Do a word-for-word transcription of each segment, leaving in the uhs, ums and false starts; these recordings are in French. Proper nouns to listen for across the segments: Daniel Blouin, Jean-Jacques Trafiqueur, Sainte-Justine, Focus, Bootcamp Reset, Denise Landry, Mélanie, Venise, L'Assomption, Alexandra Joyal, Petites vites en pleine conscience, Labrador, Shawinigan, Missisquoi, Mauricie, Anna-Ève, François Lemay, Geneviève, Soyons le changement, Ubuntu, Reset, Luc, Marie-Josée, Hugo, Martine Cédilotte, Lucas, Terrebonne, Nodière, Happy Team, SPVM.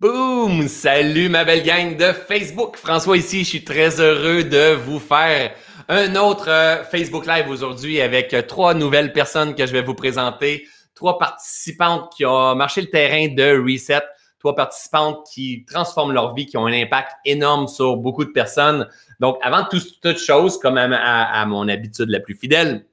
Boom! Salut ma belle gang de Facebook! François ici, je suis très heureux de vous faire un autre Facebook Live aujourd'hui avec trois nouvelles personnes que je vais vous présenter. Trois participantes qui ont marché le terrain de Reset. Trois participantes qui transforment leur vie, qui ont un impact énorme sur beaucoup de personnes. Donc, avant tout, toute chose, comme à, à, à mon habitude la plus fidèle,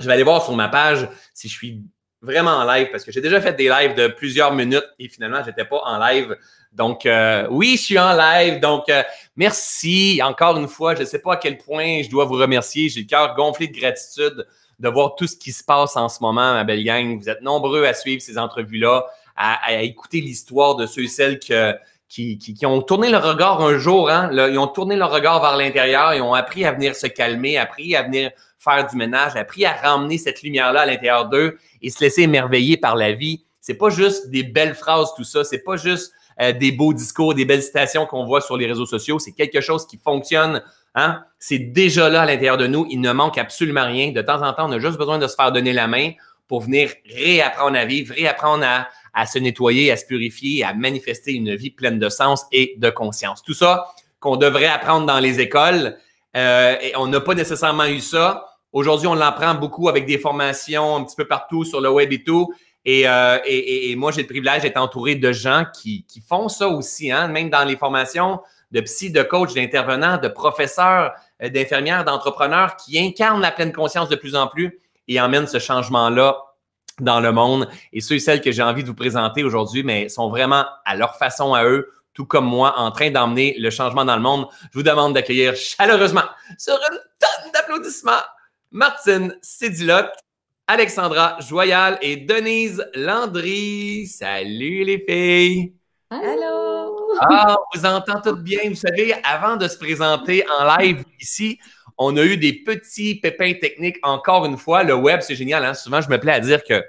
je vais aller voir sur ma page si je suis vraiment en live, parce que j'ai déjà fait des lives de plusieurs minutes et finalement, je n'étais pas en live. Donc, euh, oui, je suis en live. Donc, euh, merci encore une fois. Je ne sais pas à quel point je dois vous remercier. J'ai le cœur gonflé de gratitude de voir tout ce qui se passe en ce moment, ma belle gang. Vous êtes nombreux à suivre ces entrevues-là, à, à écouter l'histoire de ceux et celles que, qui, qui, qui ont tourné leur regard un jour. Hein, là, ils ont tourné leur regard vers l'intérieur. Ils ont appris à venir se calmer, appris à venir faire du ménage, appris à ramener cette lumière-là à l'intérieur d'eux et se laisser émerveiller par la vie. C'est pas juste des belles phrases, tout ça. C'est pas juste euh, des beaux discours, des belles citations qu'on voit sur les réseaux sociaux. C'est quelque chose qui fonctionne. Hein? C'est déjà là à l'intérieur de nous. Il ne manque absolument rien. De temps en temps, on a juste besoin de se faire donner la main pour venir réapprendre à vivre, réapprendre à, à se nettoyer, à se purifier, à manifester une vie pleine de sens et de conscience. Tout ça qu'on devrait apprendre dans les écoles. Euh, et on n'a pas nécessairement eu ça. Aujourd'hui, on l'apprend beaucoup avec des formations un petit peu partout sur le web et tout. Et, euh, et, et moi, j'ai le privilège d'être entouré de gens qui, qui font ça aussi, hein? Même dans les formations de psy, de coach, d'intervenants, de professeurs, d'infirmières, d'entrepreneurs qui incarnent la pleine conscience de plus en plus et emmènent ce changement-là dans le monde. Et ceux et celles que j'ai envie de vous présenter aujourd'hui, mais sont vraiment à leur façon à eux, tout comme moi, en train d'emmener le changement dans le monde. Je vous demande d'accueillir chaleureusement sur une tonne d'applaudissements Martine Cédilotte, Alexandra Joyal et Denise Landry. Salut les filles! Allô! Ah, on vous entend toutes bien. Vous savez, avant de se présenter en live ici, on a eu des petits pépins techniques encore une fois. Le web, c'est génial, hein? Souvent, je me plais à dire que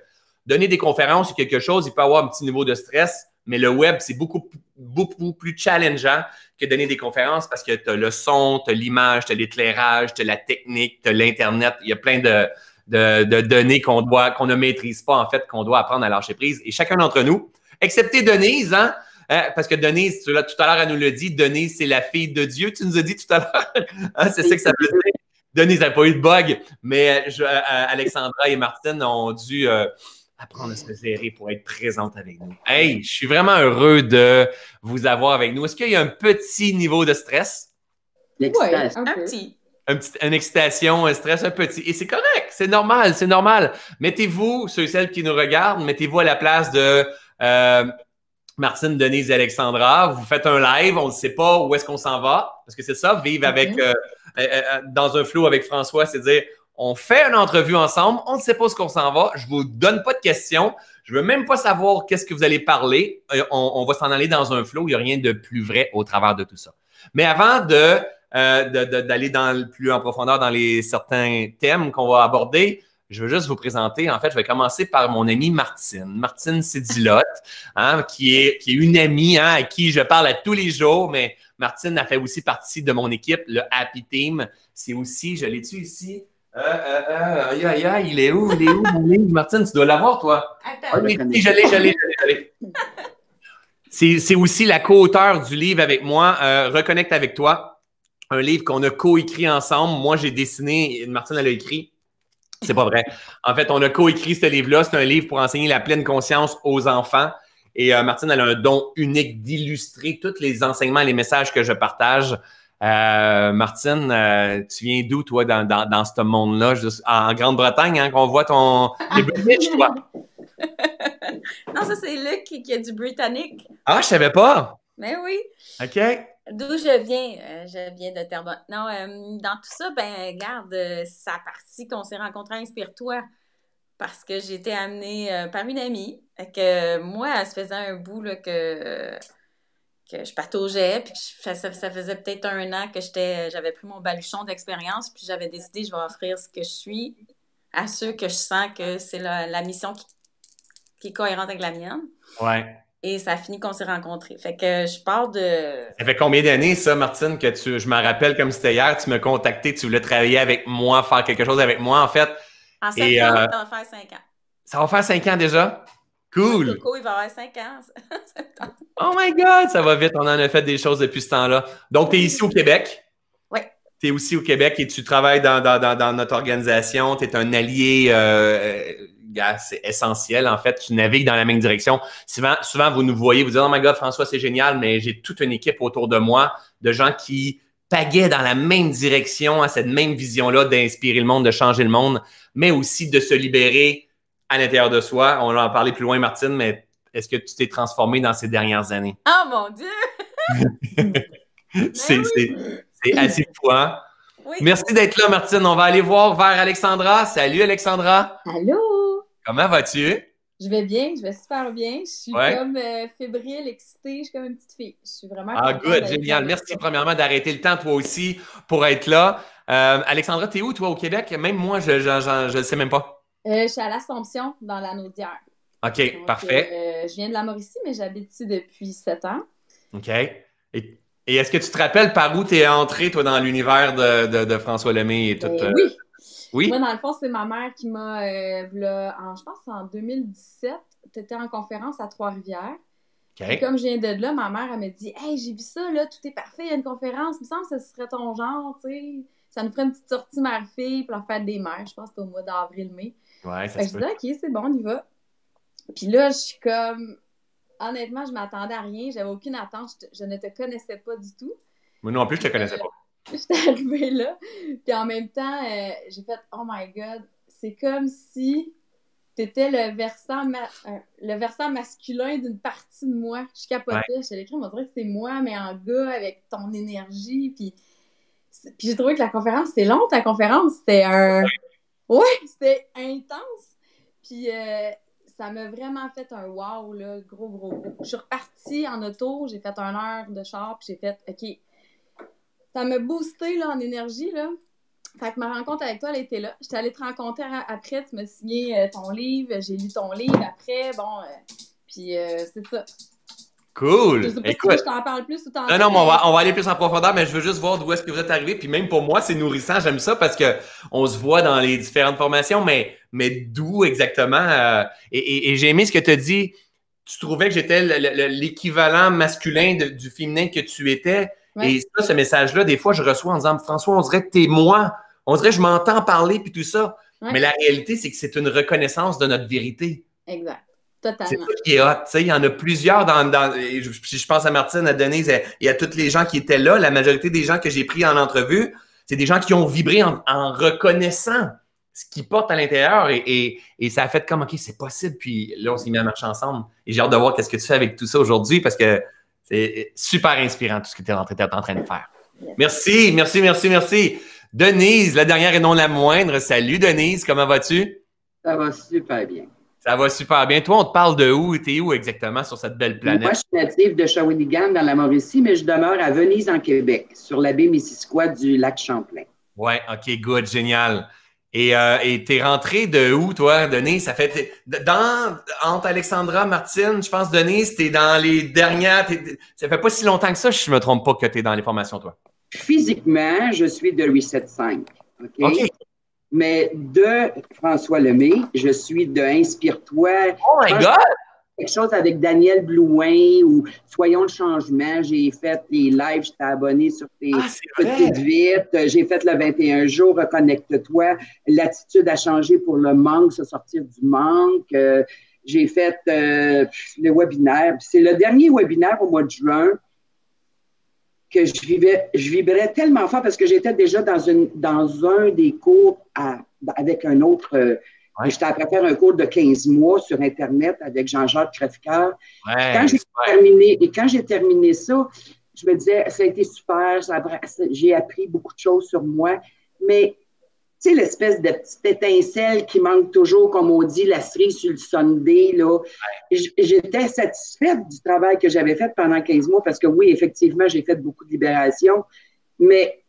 donner des conférences ou quelque chose, il peut avoir un petit niveau de stress, mais le web, c'est beaucoup, beaucoup plus challengeant que donner des conférences parce que tu as le son, tu as l'image, tu as l'éclairage, tu as la technique, tu as l'Internet. Il y a plein de, de, de données qu'on doit, qu'on ne maîtrise pas, en fait, qu'on doit apprendre à lâcher prise. Et chacun d'entre nous, excepté Denise, hein, hein, parce que Denise, tu, là, tout à l'heure, elle nous le dit, Denise, c'est la fille de Dieu, tu nous as dit tout à l'heure. Hein, c'est ça que ça veut dire. Denise n'a pas eu de bug, mais je, euh, Alexandra et Martine ont dû... Euh, apprendre à se gérer pour être présente avec nous. Hey, je suis vraiment heureux de vous avoir avec nous. Est-ce qu'il y a un petit niveau de stress? Oui, un petit. Un petit, une excitation, un stress, un petit. Et c'est correct, c'est normal, c'est normal. Mettez-vous, ceux et celles qui nous regardent, mettez-vous à la place de euh, Martine, Denise et Alexandra. Vous faites un live, on ne sait pas où est-ce qu'on s'en va, parce que c'est ça, vivre mm-hmm. avec euh, euh, dans un flow avec François, c'est dire... On fait une entrevue ensemble, on ne sait pas ce qu'on s'en va, je ne vous donne pas de questions, je ne veux même pas savoir qu'est-ce que vous allez parler, on, on va s'en aller dans un flow, il n'y a rien de plus vrai au travers de tout ça. Mais avant de, euh, de, de, d'aller dans, plus en profondeur dans les certains thèmes qu'on va aborder, je veux juste vous présenter, en fait, je vais commencer par mon amie Martine, Martine Cédilotte, hein, qui, est, qui est une amie hein, à qui je parle à tous les jours, mais Martine a fait aussi partie de mon équipe, le Happy Team, c'est aussi, je l'ai-tu ici? Euh, euh, euh, aïe, aïe, aïe, il est où, il est où, mon livre? Martine, tu dois l'avoir, toi. Attends, oui, je l'ai, je l'ai, je l'ai. C'est, c'est aussi la co-auteure du livre avec moi, euh, Reconnecte avec toi, un livre qu'on a co-écrit ensemble. Moi, j'ai dessiné, Martine, elle a écrit. C'est pas vrai. En fait, on a co-écrit ce livre-là. C'est un livre pour enseigner la pleine conscience aux enfants. Et euh, Martine, elle a un don unique d'illustrer tous les enseignements et les messages que je partage. Euh, Martine, euh, tu viens d'où, toi, dans, dans, dans ce monde-là? Juste en Grande-Bretagne, hein, qu'on voit ton... T'es british, toi? Non, ça, c'est Luc qui, qui a du britannique. Ah, je savais pas! Mais oui! OK. D'où je viens? Euh, je viens de Terrebonne. Non, euh, dans tout ça, ben regarde, euh, ça a parti qu'on s'est rencontrés à Inspire-toi parce que j'ai été amenée euh, par une amie. Fait que euh, moi, elle se faisait un bout, là, que... Euh, que je pataugeais, puis que je, ça, ça faisait peut-être un an que j'étais, j'avais pris mon baluchon d'expérience, puis j'avais décidé je vais offrir ce que je suis à ceux que je sens que c'est la, la mission qui, qui est cohérente avec la mienne. Ouais. Et ça a fini qu'on s'est rencontrés. Fait que je pars de... Ça fait combien d'années, ça, Martine, que tu... Je m'en rappelle comme c'était hier, tu me contactais, tu voulais travailler avec moi, faire quelque chose avec moi, en fait. En cinq ans, euh... ça va faire cinq ans. Ça va faire cinq ans déjà? Cool! Coco, il va avoir cinq ans. Oh my God! Ça va vite. On en a fait des choses depuis ce temps-là. Donc, tu es ici au Québec. Oui. Tu es aussi au Québec et tu travailles dans, dans, dans, dans notre organisation. Tu es un allié... Euh, c'est essentiel, en fait. Tu navigues dans la même direction. Souvent, souvent vous nous voyez, vous dites « Oh my God, François, c'est génial, mais j'ai toute une équipe autour de moi de gens qui pagaient dans la même direction, à cette même vision-là d'inspirer le monde, de changer le monde, mais aussi de se libérer à l'intérieur de soi. » On va en parler plus loin, Martine, mais est-ce que tu t'es transformée dans ces dernières années? Oh mon Dieu! C'est oui. Assez fou, hein? Oui, merci d'être là, Martine. On va aller voir vers Alexandra. Salut, Alexandra! Allô! Comment vas-tu? Je vais bien, je vais super bien. Je suis ouais. comme euh, fébrile, excitée, je suis comme une petite fille. Je suis vraiment... Ah, good, génial. Merci premièrement d'arrêter le temps, toi aussi, pour être là. Euh, Alexandra, t'es où, toi, au Québec? Même moi, je ne le sais même pas. Euh, je suis à l'Assomption, dans la Nodière. OK, donc, parfait. Euh, je viens de la Mauricie, mais j'habite ici depuis sept ans. OK. Et, et est-ce que tu te rappelles par où tu es entrée, toi, dans l'univers de, de, de François Lemay et tout? Euh, euh... Oui. Oui. Moi, dans le fond, c'est ma mère qui m'a, euh, je pense, en deux mille dix-sept, tu étais en conférence à Trois-Rivières. Okay. Et comme je viens de là, ma mère, elle me dit « Hey, j'ai vu ça, là, tout est parfait, il y a une conférence, il me semble que ce serait ton genre, tu sais. Ça nous ferait une petite sortie mère-fille pour la fête des mères, je pense que c'était au mois d'avril-mai. » Ouais, ça fait se peut. Je dis « OK, c'est bon, on y va. » Puis là, je suis comme, honnêtement, je m'attendais à rien, j'avais aucune attente, je, te... je ne te connaissais pas du tout. Mais non, en plus, je te connaissais pas. J'étais arrivée là, puis en même temps, euh, j'ai fait « Oh my God! » C'est comme si t'étais le versant, ma euh, le versant masculin d'une partie de moi. Je capotais, ouais. Je l'écris, on dirait que c'est moi, mais en gars, avec ton énergie, puis, puis j'ai trouvé que la conférence, c'était long, ta conférence, c'était un... Ouais, c'était intense, puis euh, ça m'a vraiment fait un « wow », là, gros, gros, gros. Je suis repartie en auto, j'ai fait une heure de char, puis j'ai fait « OK! » Ça m'a boosté là, en énergie, là. Fait que ma rencontre avec toi, elle était là. J'étais allée te rencontrer après, tu m'as signé euh, ton livre, j'ai lu ton livre après, bon, euh, puis euh, c'est ça. Cool! Je sais pas Écoute, si je t'en parle plus ou t'en Non, non, mais on va, on va aller plus en profondeur, mais je veux juste voir d'où est-ce que vous êtes arrivé. Puis même pour moi, c'est nourrissant, j'aime ça parce qu'on se voit dans les différentes formations, mais, mais d'où exactement? Euh, et et, et j'ai aimé ce que tu as dit. Tu trouvais que j'étais l'équivalent masculin de, du féminin que tu étais. Ouais. Et ça, ce message-là, des fois, je reçois en disant « François, on dirait que t'es moi. On dirait que je m'entends parler puis tout ça. Ouais. » Mais la réalité, c'est que c'est une reconnaissance de notre vérité. Exact. Totalement. C'est ça qui est hot. Il y en a plusieurs. dans, dans je, je pense à Martine, à Denise, il y a toutes les gens qui étaient là. La majorité des gens que j'ai pris en entrevue, c'est des gens qui ont vibré en, en reconnaissant ce qu'ils portent à l'intérieur. Et, et, et ça a fait comme « OK, c'est possible. » Puis là, on s'est mis à marcher ensemble. Et j'ai hâte de voir qu'est-ce que tu fais avec tout ça aujourd'hui parce que c'est super inspirant, tout ce que tu es en train de faire. Merci, merci, merci, merci. Denise, la dernière et non la moindre. Salut, Denise, comment vas-tu? Ça va super bien. Ça va super bien. Toi, on te parle de où? T'es où exactement sur cette belle planète? Moi, je suis native de Shawinigan, dans la Mauricie, mais je demeure à Venise, en Québec, sur la baie Missisquoi du lac Champlain. Oui, OK, good, génial. Et euh, t'es rentrée de où, toi, Denise? Ça fait dans entre Alexandra, Martine, je pense, Denise, t'es dans les dernières. Ça fait pas si longtemps que ça, je me trompe pas, que t'es dans les formations, toi. Physiquement, je suis de Reset cinq. OK? Okay. Mais de François Lemay, je suis de Inspire-toi. Oh my God! Quelque chose avec Daniel Blouin ou Soyons le changement. J'ai fait les lives, j'étais abonné sur tes ah, petites vites. J'ai fait le vingt et un jours, Reconnecte-toi. L'attitude à changer pour le manque, se sortir du manque. Euh, j'ai fait euh, le webinaire. C'est le dernier webinaire au mois de juin que je vivais, je vibrais tellement fort parce que j'étais déjà dans, une, dans un des cours à, avec un autre. Euh, Ouais. J'étais après faire un cours de quinze mois sur Internet avec Jean-Jacques Trafiqueur. Ouais, quand j'ai terminé, et quand j'ai terminé ça, je me disais, ça a été super, j'ai appris beaucoup de choses sur moi. Mais, tu sais, l'espèce de petite étincelle qui manque toujours, comme on dit, la cerise sur le sundae, là. Ouais. J'étais satisfaite du travail que j'avais fait pendant quinze mois parce que, oui, effectivement, j'ai fait beaucoup de libération, mais...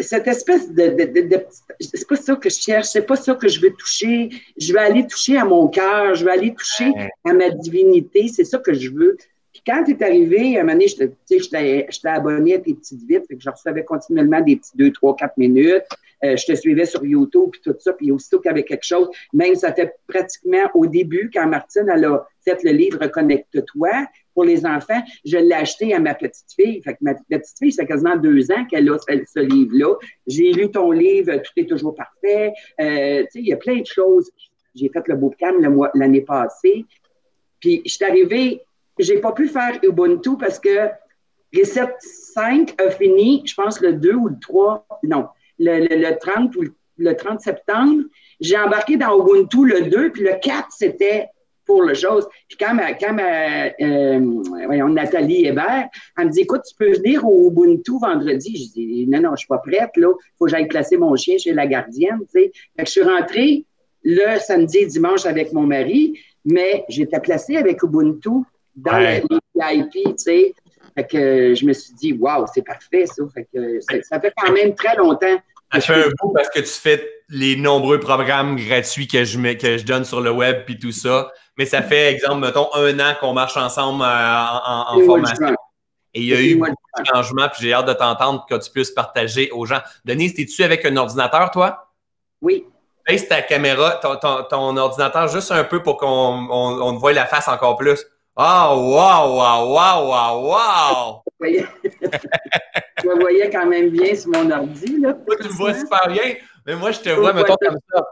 cette espèce de... de, de, de c'est pas ça que je cherche, c'est pas ça que je veux toucher. Je veux aller toucher à mon cœur, je veux aller toucher à ma divinité, c'est ça que je veux. Puis quand tu es arrivé, à un moment donné, j'étais abonnée à tes petites vites, fait que je recevais continuellement des petits deux, trois, quatre minutes. Euh, je te suivais sur YouTube, puis tout ça, puis aussitôt qu'il y avait quelque chose, même ça fait pratiquement au début, quand Martine, elle a fait le livre « Reconnecte-toi » pour les enfants, je l'ai acheté à ma petite fille. Fait que ma petite fille, c'est quasiment deux ans qu'elle a ce, ce livre-là. J'ai lu ton livre « Tout est toujours parfait ». Euh, tu sais, il y a plein de choses. J'ai fait le bootcamp le mois l'année passée. Puis, je suis arrivée, j'ai pas pu faire Ubuntu parce que Reset cinq a fini, je pense, le deux ou le trois, non, le, le, le trente ou le, le trente septembre. J'ai embarqué dans Ubuntu le deux, puis le quatre, c'était pour le chose. Puis quand, ma, quand ma, euh, voyons, Nathalie Hébert, elle me dit, écoute, tu peux venir au Ubuntu vendredi. Je dis, non, non, je ne suis pas prête, là. Il faut que j'aille classer mon chien chez la gardienne, tu sais. Fait que je suis rentrée le samedi et dimanche avec mon mari, mais j'étais placée avec Ubuntu dans ouais. les V I P, tu sais. Fait que je me suis dit, waouh, c'est parfait, ça. Fait que ça, ça fait quand même très longtemps. Ça fait un bout parce que tu fais les nombreux programmes gratuits que je, mets, que je donne sur le web puis tout ça. Mais ça fait, exemple, mettons, un an qu'on marche ensemble euh, en, en formation. Et il y a eu beaucoup de changements, puis j'ai hâte de t'entendre que tu puisses partager aux gens. Denise, es-tu avec un ordinateur, toi? Oui. Baisse ta caméra, ton, ton, ton ordinateur juste un peu pour qu'on on, on voie la face encore plus. Ah, waouh, waouh, waouh, waouh! Je me voyais quand même bien sur mon ordi, là. Toi, tu me vois super bien, mais moi, je te vois, mettons, comme ça.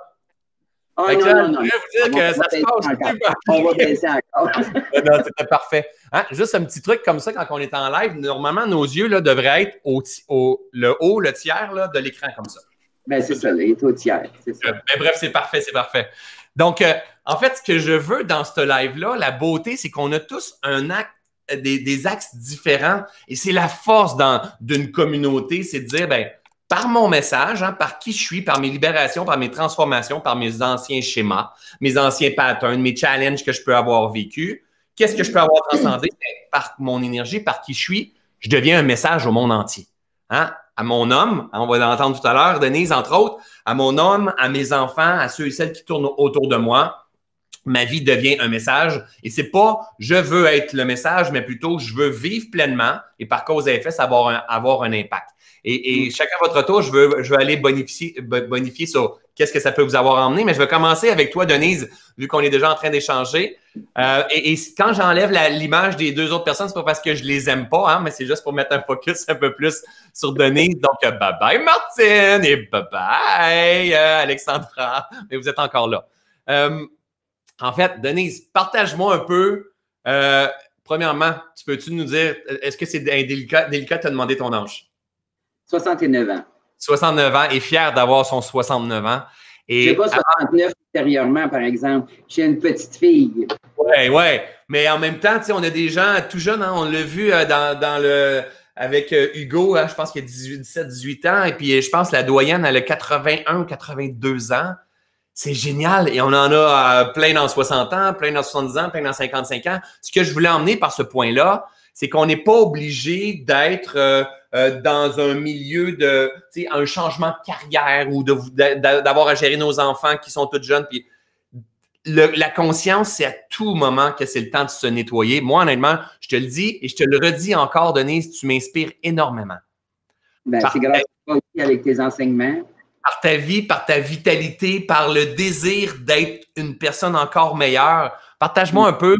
Ah oh, non, là, non, non. Je voulais vous dire on que ça se passe plus bien. On va baisser encore. Non, c'était parfait. Hein? Juste un petit truc comme ça, quand on est en live, normalement, nos yeux là, devraient être au, au, le haut, le tiers là, de l'écran, comme ça. Ben, c'est ça, il est au tiers. C'est ça. Ben, bref, c'est parfait, c'est parfait. Donc, euh, en fait, ce que je veux dans ce live-là, la beauté, c'est qu'on a tous un acte, des, des axes différents. Et c'est la force d'une communauté, c'est de dire, ben, par mon message, hein, par qui je suis, par mes libérations, par mes transformations, par mes anciens schémas, mes anciens patterns, mes challenges que je peux avoir vécu, qu'est-ce que je peux avoir transcendé? Ben, par mon énergie, par qui je suis, je deviens un message au monde entier. Hein? À mon homme, on va l'entendre tout à l'heure, Denise, entre autres, à mon homme, à mes enfants, à ceux et celles qui tournent autour de moi, ma vie devient un message. Et c'est pas « je veux être le message », mais plutôt « je veux vivre pleinement » et par cause et effet, ça va avoir un, avoir un impact. Et, et chacun à votre tour, je veux, je veux aller bonifier, bonifier sur qu'est-ce que ça peut vous avoir emmené. Mais je veux commencer avec toi, Denise, vu qu'on est déjà en train d'échanger. Euh, et, et quand j'enlève l'image des deux autres personnes, c'est pas parce que je les aime pas, hein, mais c'est juste pour mettre un focus un peu plus sur Denise. Donc, bye-bye Martine et bye-bye euh, Alexandra. Mais vous êtes encore là. Euh, en fait, Denise, partage-moi un peu. Euh, premièrement, tu peux-tu nous dire, est-ce que c'est délicat, délicat de te demander ton âge? soixante-neuf ans. soixante-neuf ans et fier d'avoir son soixante-neuf ans. Je n'ai pas soixante-neuf intérieurement, par exemple. J'ai une petite fille. Oui, oui. Mais en même temps, on a des gens tout jeunes. Hein, on l'a vu euh, dans, dans le, avec euh, Hugo, hein, je pense qu'il a dix-huit, dix-sept, dix-huit ans. Et puis, je pense que la doyenne, elle a quatre-vingt-un, quatre-vingt-deux ans. C'est génial. Et on en a euh, plein dans soixante ans, plein dans soixante-dix ans, plein dans cinquante-cinq ans. Ce que je voulais emmener par ce point-là, c'est qu'on n'est pas obligé d'être... Euh, Euh, dans un milieu de, tu sais, un changement de carrière ou de d'avoir à gérer nos enfants qui sont tous jeunes. Puis le, la conscience, c'est à tout moment que c'est le temps de se nettoyer. Moi, honnêtement, je te le dis et je te le redis encore, Denise, tu m'inspires énormément. Ben, c'est grâce à toi aussi avec tes enseignements. Par ta vie, par ta vitalité, par le désir d'être une personne encore meilleure. Partage-moi un peu.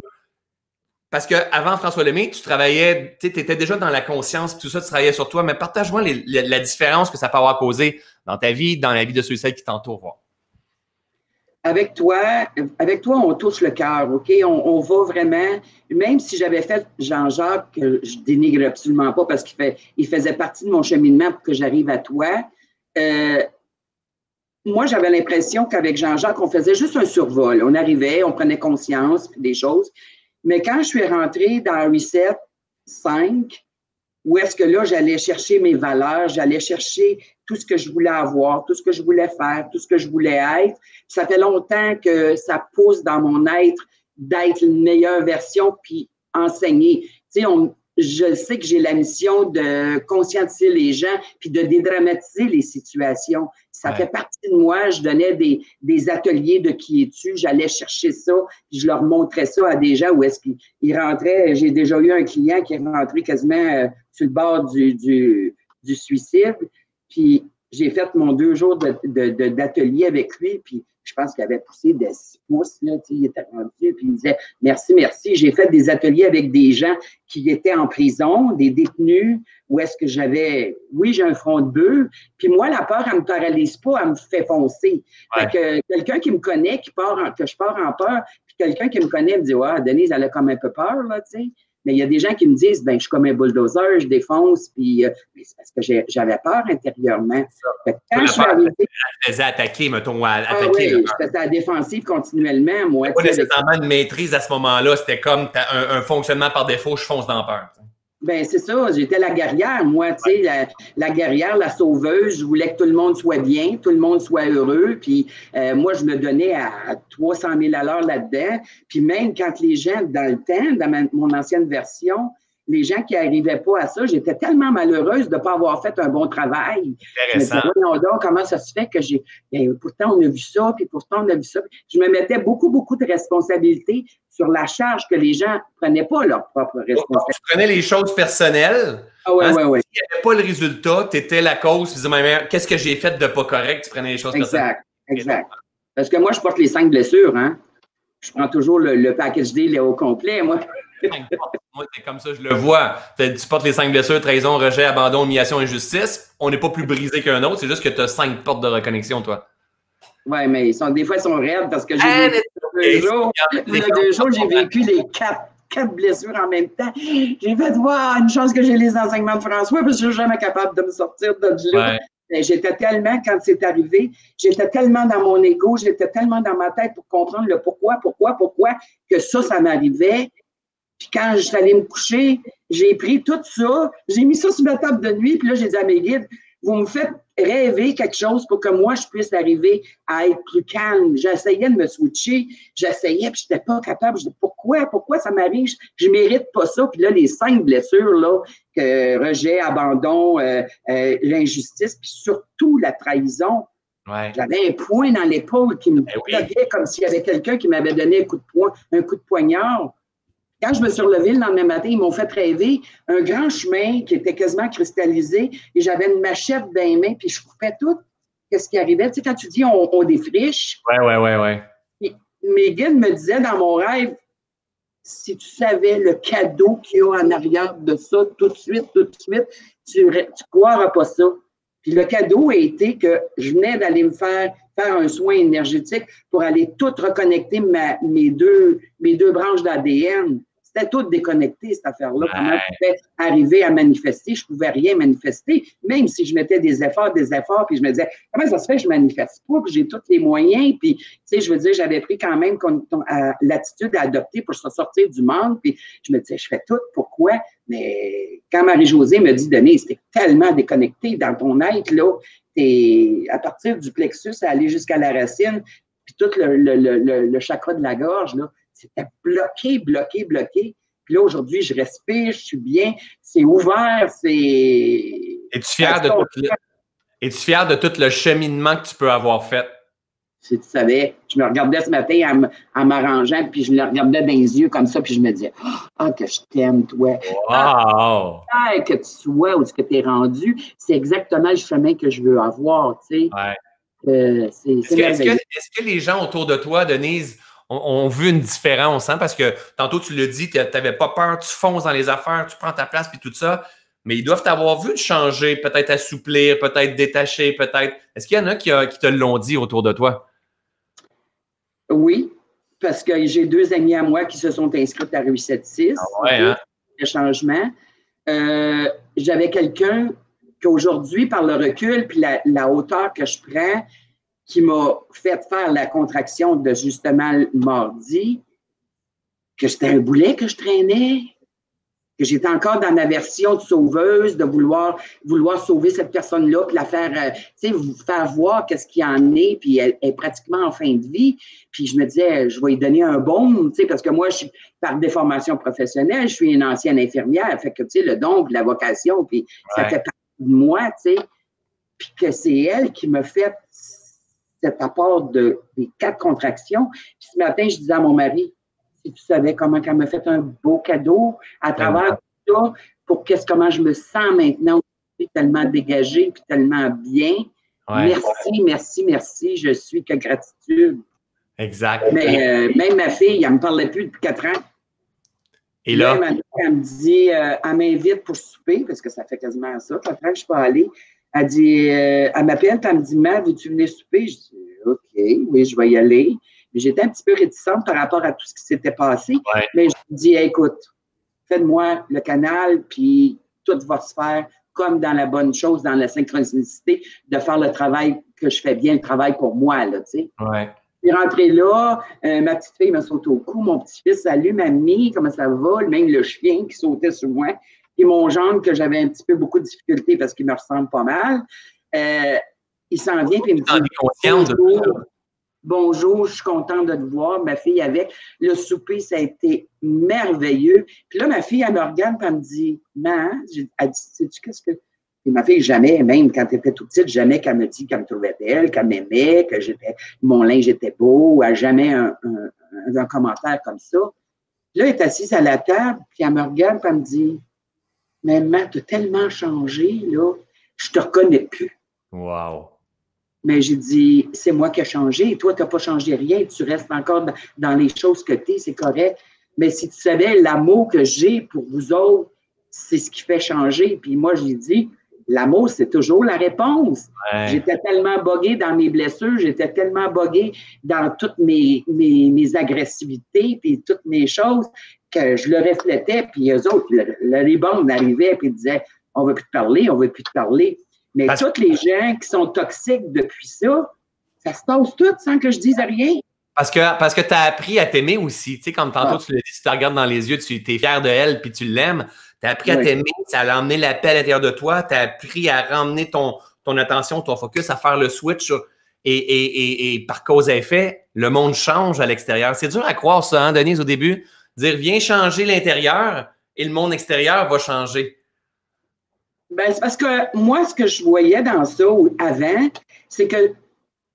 Parce qu'avant François Lemay, tu travaillais, tu étais déjà dans la conscience, tout ça, tu travaillais sur toi, mais partage-moi les, les, la différence que ça peut avoir causé dans ta vie, dans la vie de ceux et celles qui t'entourent. Avec toi, avec toi, on touche le cœur, OK? On, on va vraiment, même si j'avais fait Jean-Jacques, que je dénigre absolument pas parce qu'il fait, il faisait partie de mon cheminement pour que j'arrive à toi, euh, moi, j'avais l'impression qu'avec Jean-Jacques, on faisait juste un survol. On arrivait, on prenait conscience, puis des choses. Mais quand je suis rentrée dans Reset cinq, où est-ce que là, j'allais chercher mes valeurs, j'allais chercher tout ce que je voulais avoir, tout ce que je voulais faire, tout ce que je voulais être. Ça fait longtemps que ça pousse dans mon être d'être une meilleure version puis enseigner. Tu sais, on, je sais que j'ai la mission de conscientiser les gens puis de dédramatiser les situations. Ça ouais. fait partie de moi. Je donnais des, des ateliers de qui es-tu. J'allais chercher ça. Puis je leur montrais ça à des gens où est-ce qu'ils rentraient. J'ai déjà eu un client qui est rentré quasiment euh, sur le bord du, du, du suicide. Puis j'ai fait mon deux jours de, de, de, d'atelier avec lui. Puis je pense qu'il avait poussé de six pouces. Là, il était rendu. Puis il disait merci, merci. J'ai fait des ateliers avec des gens qui étaient en prison, des détenus. Où est-ce que j'avais, oui, j'ai un front de bœuf, puis moi, la peur, elle ne me paralyse pas, elle me fait foncer. Ouais. Fait que quelqu'un qui me connaît, qui part en, que je pars en peur, puis quelqu'un qui me connaît me dit « Ouais, Denise, elle a comme un peu peur, là, tu sais. » Mais il y a des gens qui me disent « Ben, je suis comme un bulldozer, je défonce, puis euh, c'est parce que j'ai, j'avais peur intérieurement. » Fait que quand la je suis arrivée... Elle faisait attaquer, mettons, à, attaquer. Ah oui, le... je faisais à la défensive continuellement, moi. Pas nécessairement une maîtrise à ce moment-là, c'était comme un, un fonctionnement par défaut, je fonce dans la peur. T'sais. Ben c'est ça, j'étais la guerrière, moi, tu sais, la, la guerrière, la sauveuse, je voulais que tout le monde soit bien, tout le monde soit heureux, puis euh, moi, je me donnais à trois cent mille à l'heure là-dedans, puis même quand les gens, dans le temps, dans ma, mon ancienne version, les gens qui n'arrivaient pas à ça, j'étais tellement malheureuse de ne pas avoir fait un bon travail. Intéressant. Je me disais, voyons donc, comment ça se fait que j'ai... Ben, pourtant, on a vu ça, puis pourtant, on a vu ça. Je me mettais beaucoup, beaucoup de responsabilités sur la charge que les gens ne prenaient pas leur propre responsabilité. Tu prenais les choses personnelles. Ah oui, hein, oui, oui. Il n'y avait pas le résultat, tu étais la cause. Tu disais, mais qu'est-ce que j'ai fait de pas correct? Tu prenais les choses exact, personnelles. Exact, exact. Parce que moi, je porte les cinq blessures, hein. Je prends toujours le, le package deal au complet, moi. Moi, c'est comme ça, je le vois. Tu portes les cinq blessures, trahison, rejet, abandon, humiliation, injustice. On n'est pas plus brisé qu'un autre, c'est juste que tu as cinq portes de reconnexion, toi. Oui, mais ils sont, des fois, ils sont raides parce que j'ai hey, vécu mais... deux jours. Deux jours, j'ai vécu les quatre, quatre blessures en même temps. J'ai fait voir wow, une chance que j'ai les enseignements de François parce que je ne suis jamais capable de me sortir de là. Ouais. J'étais tellement, quand c'est arrivé, j'étais tellement dans mon ego, j'étais tellement dans ma tête pour comprendre le pourquoi, pourquoi, pourquoi, que ça, ça m'arrivait. Puis quand je suis allée me coucher, j'ai pris tout ça, j'ai mis ça sur ma table de nuit, puis là, j'ai dit à mes guides, vous me faites rêver quelque chose pour que moi, je puisse arriver à être plus calme. J'essayais de me switcher, j'essayais, puis je n'étais pas capable. Je dis, pourquoi, pourquoi ça m'arrive? Je ne mérite pas ça. Puis là, les cinq blessures, là, que rejet, abandon, euh, euh, l'injustice, puis surtout la trahison. Ouais. J'avais un poing dans l'épaule qui me plaquait oui. comme s'il y avait quelqu'un qui m'avait donné un coup de poing, un coup de poignard. Quand je me suis relevée le lendemain matin, ils m'ont fait rêver un grand chemin qui était quasiment cristallisé et j'avais une machette dans les mains puis je coupais tout. Qu'est-ce qui arrivait? Tu sais, quand tu dis on, on défriche. Oui, oui, oui, oui. Mes guides me disaient dans mon rêve, si tu savais le cadeau qu'il y a en arrière de ça, tout de suite, tout de suite, tu ne croiras pas ça. Puis le cadeau a été que je venais d'aller me faire faire un soin énergétique pour aller tout reconnecter ma, mes, deux, mes deux branches d'A D N. C'était tout déconnecté, cette affaire-là. Ouais. Comment je pouvais arriver à manifester? Je ne pouvais rien manifester, même si je mettais des efforts, des efforts, puis je me disais, comment ça se fait que je ne manifeste pas, puis j'ai tous les moyens, puis, tu sais, je veux dire, j'avais pris quand même l'attitude à adopter pour se sortir du monde, puis je me disais, je fais tout, pourquoi? Mais quand Marie-Josée me dit, Denise, t'es tellement déconnecté dans ton être, là, t'es à partir du plexus, à aller jusqu'à la racine, puis tout le, le, le, le, le chakra de la gorge, là, c'était bloqué, bloqué, bloqué. Puis là, aujourd'hui, je respire, je suis bien. C'est ouvert, c'est... Es-tu fier de tout le... Es-tu fier de tout le cheminement que tu peux avoir fait? Si tu savais, je me regardais ce matin en m'arrangeant, puis je me regardais dans les yeux comme ça, puis je me disais, « Ah, que je t'aime, toi! Wow. Ah, que tu sois où est-ce que tu es rendu, c'est exactement le chemin que je veux avoir, tu sais. Ouais. » euh, c'est, est-ce, c'est que, est-ce, que, est-ce que les gens autour de toi, Denise, on veut une différence, hein? Parce que tantôt, tu l'as dit, tu n'avais pas peur, tu fonces dans les affaires, tu prends ta place, puis tout ça. Mais ils doivent t'avoir vu changer, peut-être assouplir, peut-être détacher, peut-être. Est-ce qu'il y en a qui, a, qui te l'ont dit autour de toi? Oui, parce que j'ai deux amis à moi qui se sont inscrites à Rue sept six. Ah ouais, hein? Le changement. Euh, j'avais quelqu'un qu'aujourd'hui, par le recul, puis la, la hauteur que je prends, qui m'a fait faire la contraction de justement mardi, que c'était un boulet que je traînais, que j'étais encore dans ma version de sauveuse, de vouloir vouloir sauver cette personne-là, puis la faire, euh, tu sais, vous faire voir qu'est-ce qu'il en est, puis elle, elle est pratiquement en fin de vie. Puis je me disais, je vais lui donner un baume, tu sais, parce que moi, je suis, par déformation professionnelle, je suis une ancienne infirmière, fait que, tu sais, le don, la vocation, puis ouais. Ça fait partie de moi, tu sais. Puis que c'est elle qui me fait cet apport de, des quatre contractions. Puis ce matin, je disais à mon mari, si tu savais comment elle me fait un beau cadeau à travers tout ça, pour qu'est-ce comment je me sens maintenant, tellement dégagée, puis tellement bien. Ouais. Merci, merci, merci, je suis que gratitude. Exact. Mais euh, même ma fille, elle ne me parlait plus depuis quatre ans. Et là? Même elle me dit, euh, elle m'invite pour souper, parce que ça fait quasiment ça, quatre ans que je ne suis pas allée. Elle dit, euh, elle m'appelle, elle me dit, ma, veux-tu venir souper? Je dis, OK, oui, je vais y aller. Mais j'étais un petit peu réticente par rapport à tout ce qui s'était passé. Ouais. Mais je me dis, hey, écoute, fais-moi le canal, puis tout va se faire comme dans la bonne chose, dans la synchronicité, de faire le travail que je fais bien, le travail pour moi, là, tu sais. Ouais. Je suis rentrée là, euh, ma petite fille me saute au cou, mon petit-fils, salut, mamie, comment ça va? Même le chien qui sautait sur moi. Et mon gendre, que j'avais un petit peu beaucoup de difficultés parce qu'il me ressemble pas mal, euh, il s'en vient, puis il me dit, bonjour, bonjour, je suis contente de te voir, ma fille avec. Le souper, ça a été merveilleux. Puis là, ma fille, elle me regarde, puis elle me dit, maman, elle dit, sais-tu qu'est-ce que... Et ma fille, jamais, même quand elle était toute petite, jamais qu'elle me dit qu'elle me trouvait belle, qu'elle m'aimait, que j'étais, mon linge était beau, elle jamais un, un, un, un commentaire comme ça. Là, elle est assise à la table, puis elle me regarde, puis elle me dit, « Maman, t'as tellement changé, là, je te reconnais plus. » Wow! Mais j'ai dit, « C'est moi qui ai changé, et toi, t'as pas changé rien, tu restes encore dans, dans les choses que t'es, c'est correct. Mais si tu savais l'amour que j'ai pour vous autres, c'est ce qui fait changer. » Puis moi, j'ai dit, l'amour, c'est toujours la réponse. Ouais. J'étais tellement boguée dans mes blessures, j'étais tellement boguée dans toutes mes, mes, mes agressivités, puis toutes mes choses, que je le reflétais, puis eux autres, le, le rebound arrivait, puis ils disaient, on ne veut plus te parler, on ne veut plus te parler. Mais parce... toutes les gens qui sont toxiques depuis ça, ça se tasse tout sans que je dise rien. Parce que, parce que tu as appris à t'aimer aussi. Tu sais, comme tantôt, ah. tu le dis, si tu la regardes dans les yeux, tu es fier de elle, puis tu l'aimes. Tu as appris à oui. t'aimer, ça a emmené la paix à l'intérieur de toi, tu as appris à ramener ton, ton attention, ton focus, à faire le switch sur, et, et, et, et par cause à effet, le monde change à l'extérieur. C'est dur à croire ça, hein, Denise, au début? Dire, viens changer l'intérieur et le monde extérieur va changer. Bien, c'est parce que moi, ce que je voyais dans ça avant, c'est que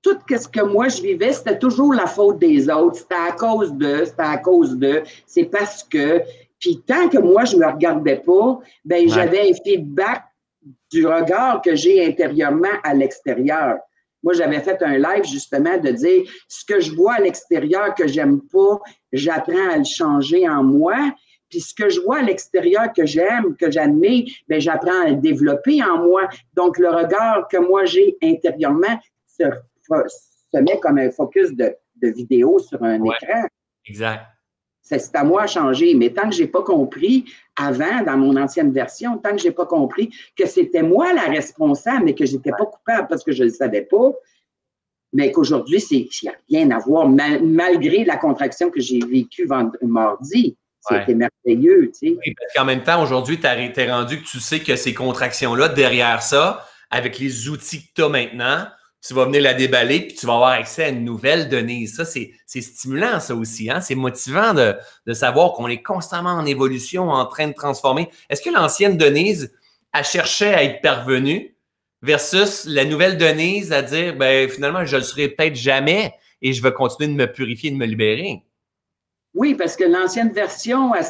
tout ce que moi je vivais, c'était toujours la faute des autres. C'était à cause de, c'était à cause de, c'est parce que... Puis tant que moi, je ne me regardais pas, ben ouais. j'avais un feedback du regard que j'ai intérieurement à l'extérieur. Moi, j'avais fait un live justement de dire ce que je vois à l'extérieur que j'aime pas, j'apprends à le changer en moi. Puis ce que je vois à l'extérieur que j'aime, que j'admire, ben j'apprends à le développer en moi. Donc, le regard que moi j'ai intérieurement se, se met comme un focus de, de vidéo sur un ouais. écran. Exact. C'est à moi à changer. Mais tant que je n'ai pas compris, avant, dans mon ancienne version, tant que je n'ai pas compris que c'était moi la responsable, mais que je n'étais pas coupable parce que je ne le savais pas, mais qu'aujourd'hui, il n'y a rien à voir, mal, malgré la contraction que j'ai vécue vendredi, mardi. C'était ouais. merveilleux, tu sais. Oui, parce qu'en même temps, aujourd'hui, tu es rendu que tu sais que ces contractions-là, derrière ça, avec les outils que tu as maintenant, tu vas venir la déballer puis tu vas avoir accès à une nouvelle donnée. Ça, c'est stimulant, ça aussi. Hein? C'est motivant de, de savoir qu'on est constamment en évolution, en train de transformer. Est-ce que l'ancienne Denise, elle cherchait à être parvenue versus la nouvelle Denise à dire, ben finalement, je ne le serai peut-être jamais et je vais continuer de me purifier, de me libérer? Oui, parce que l'ancienne version, elle,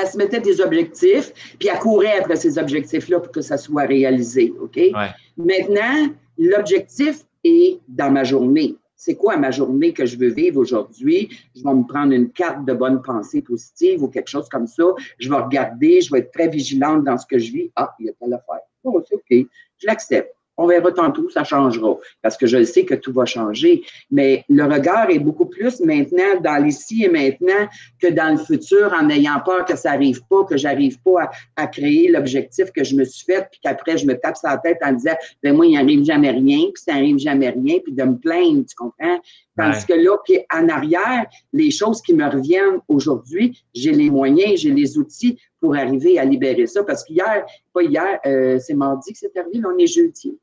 elle se mettait des objectifs puis elle courait après ces objectifs-là pour que ça soit réalisé. OK? Ouais. Maintenant, l'objectif est dans ma journée. C'est quoi ma journée que je veux vivre aujourd'hui? Je vais me prendre une carte de bonne pensée positive ou quelque chose comme ça. Je vais regarder, je vais être très vigilante dans ce que je vis. Ah, il y a telle affaire. Oh, c'est OK. Je l'accepte. On verra tantôt, ça changera. Parce que je sais que tout va changer. Mais le regard est beaucoup plus maintenant dans l'ici et maintenant que dans le futur, en ayant peur que ça n'arrive pas, que j'arrive pas à, à créer l'objectif que je me suis fait, puis qu'après, je me tape sur la tête en disant, ben moi, il n'arrive jamais rien, puis ça n'arrive jamais rien, puis de me plaindre, tu comprends? Tandis ouais. que là, puis en arrière, les choses qui me reviennent aujourd'hui, j'ai les moyens, j'ai les outils pour arriver à libérer ça. Parce qu'hier, pas hier, euh, c'est mardi que c'est terminé, là on est jeudi.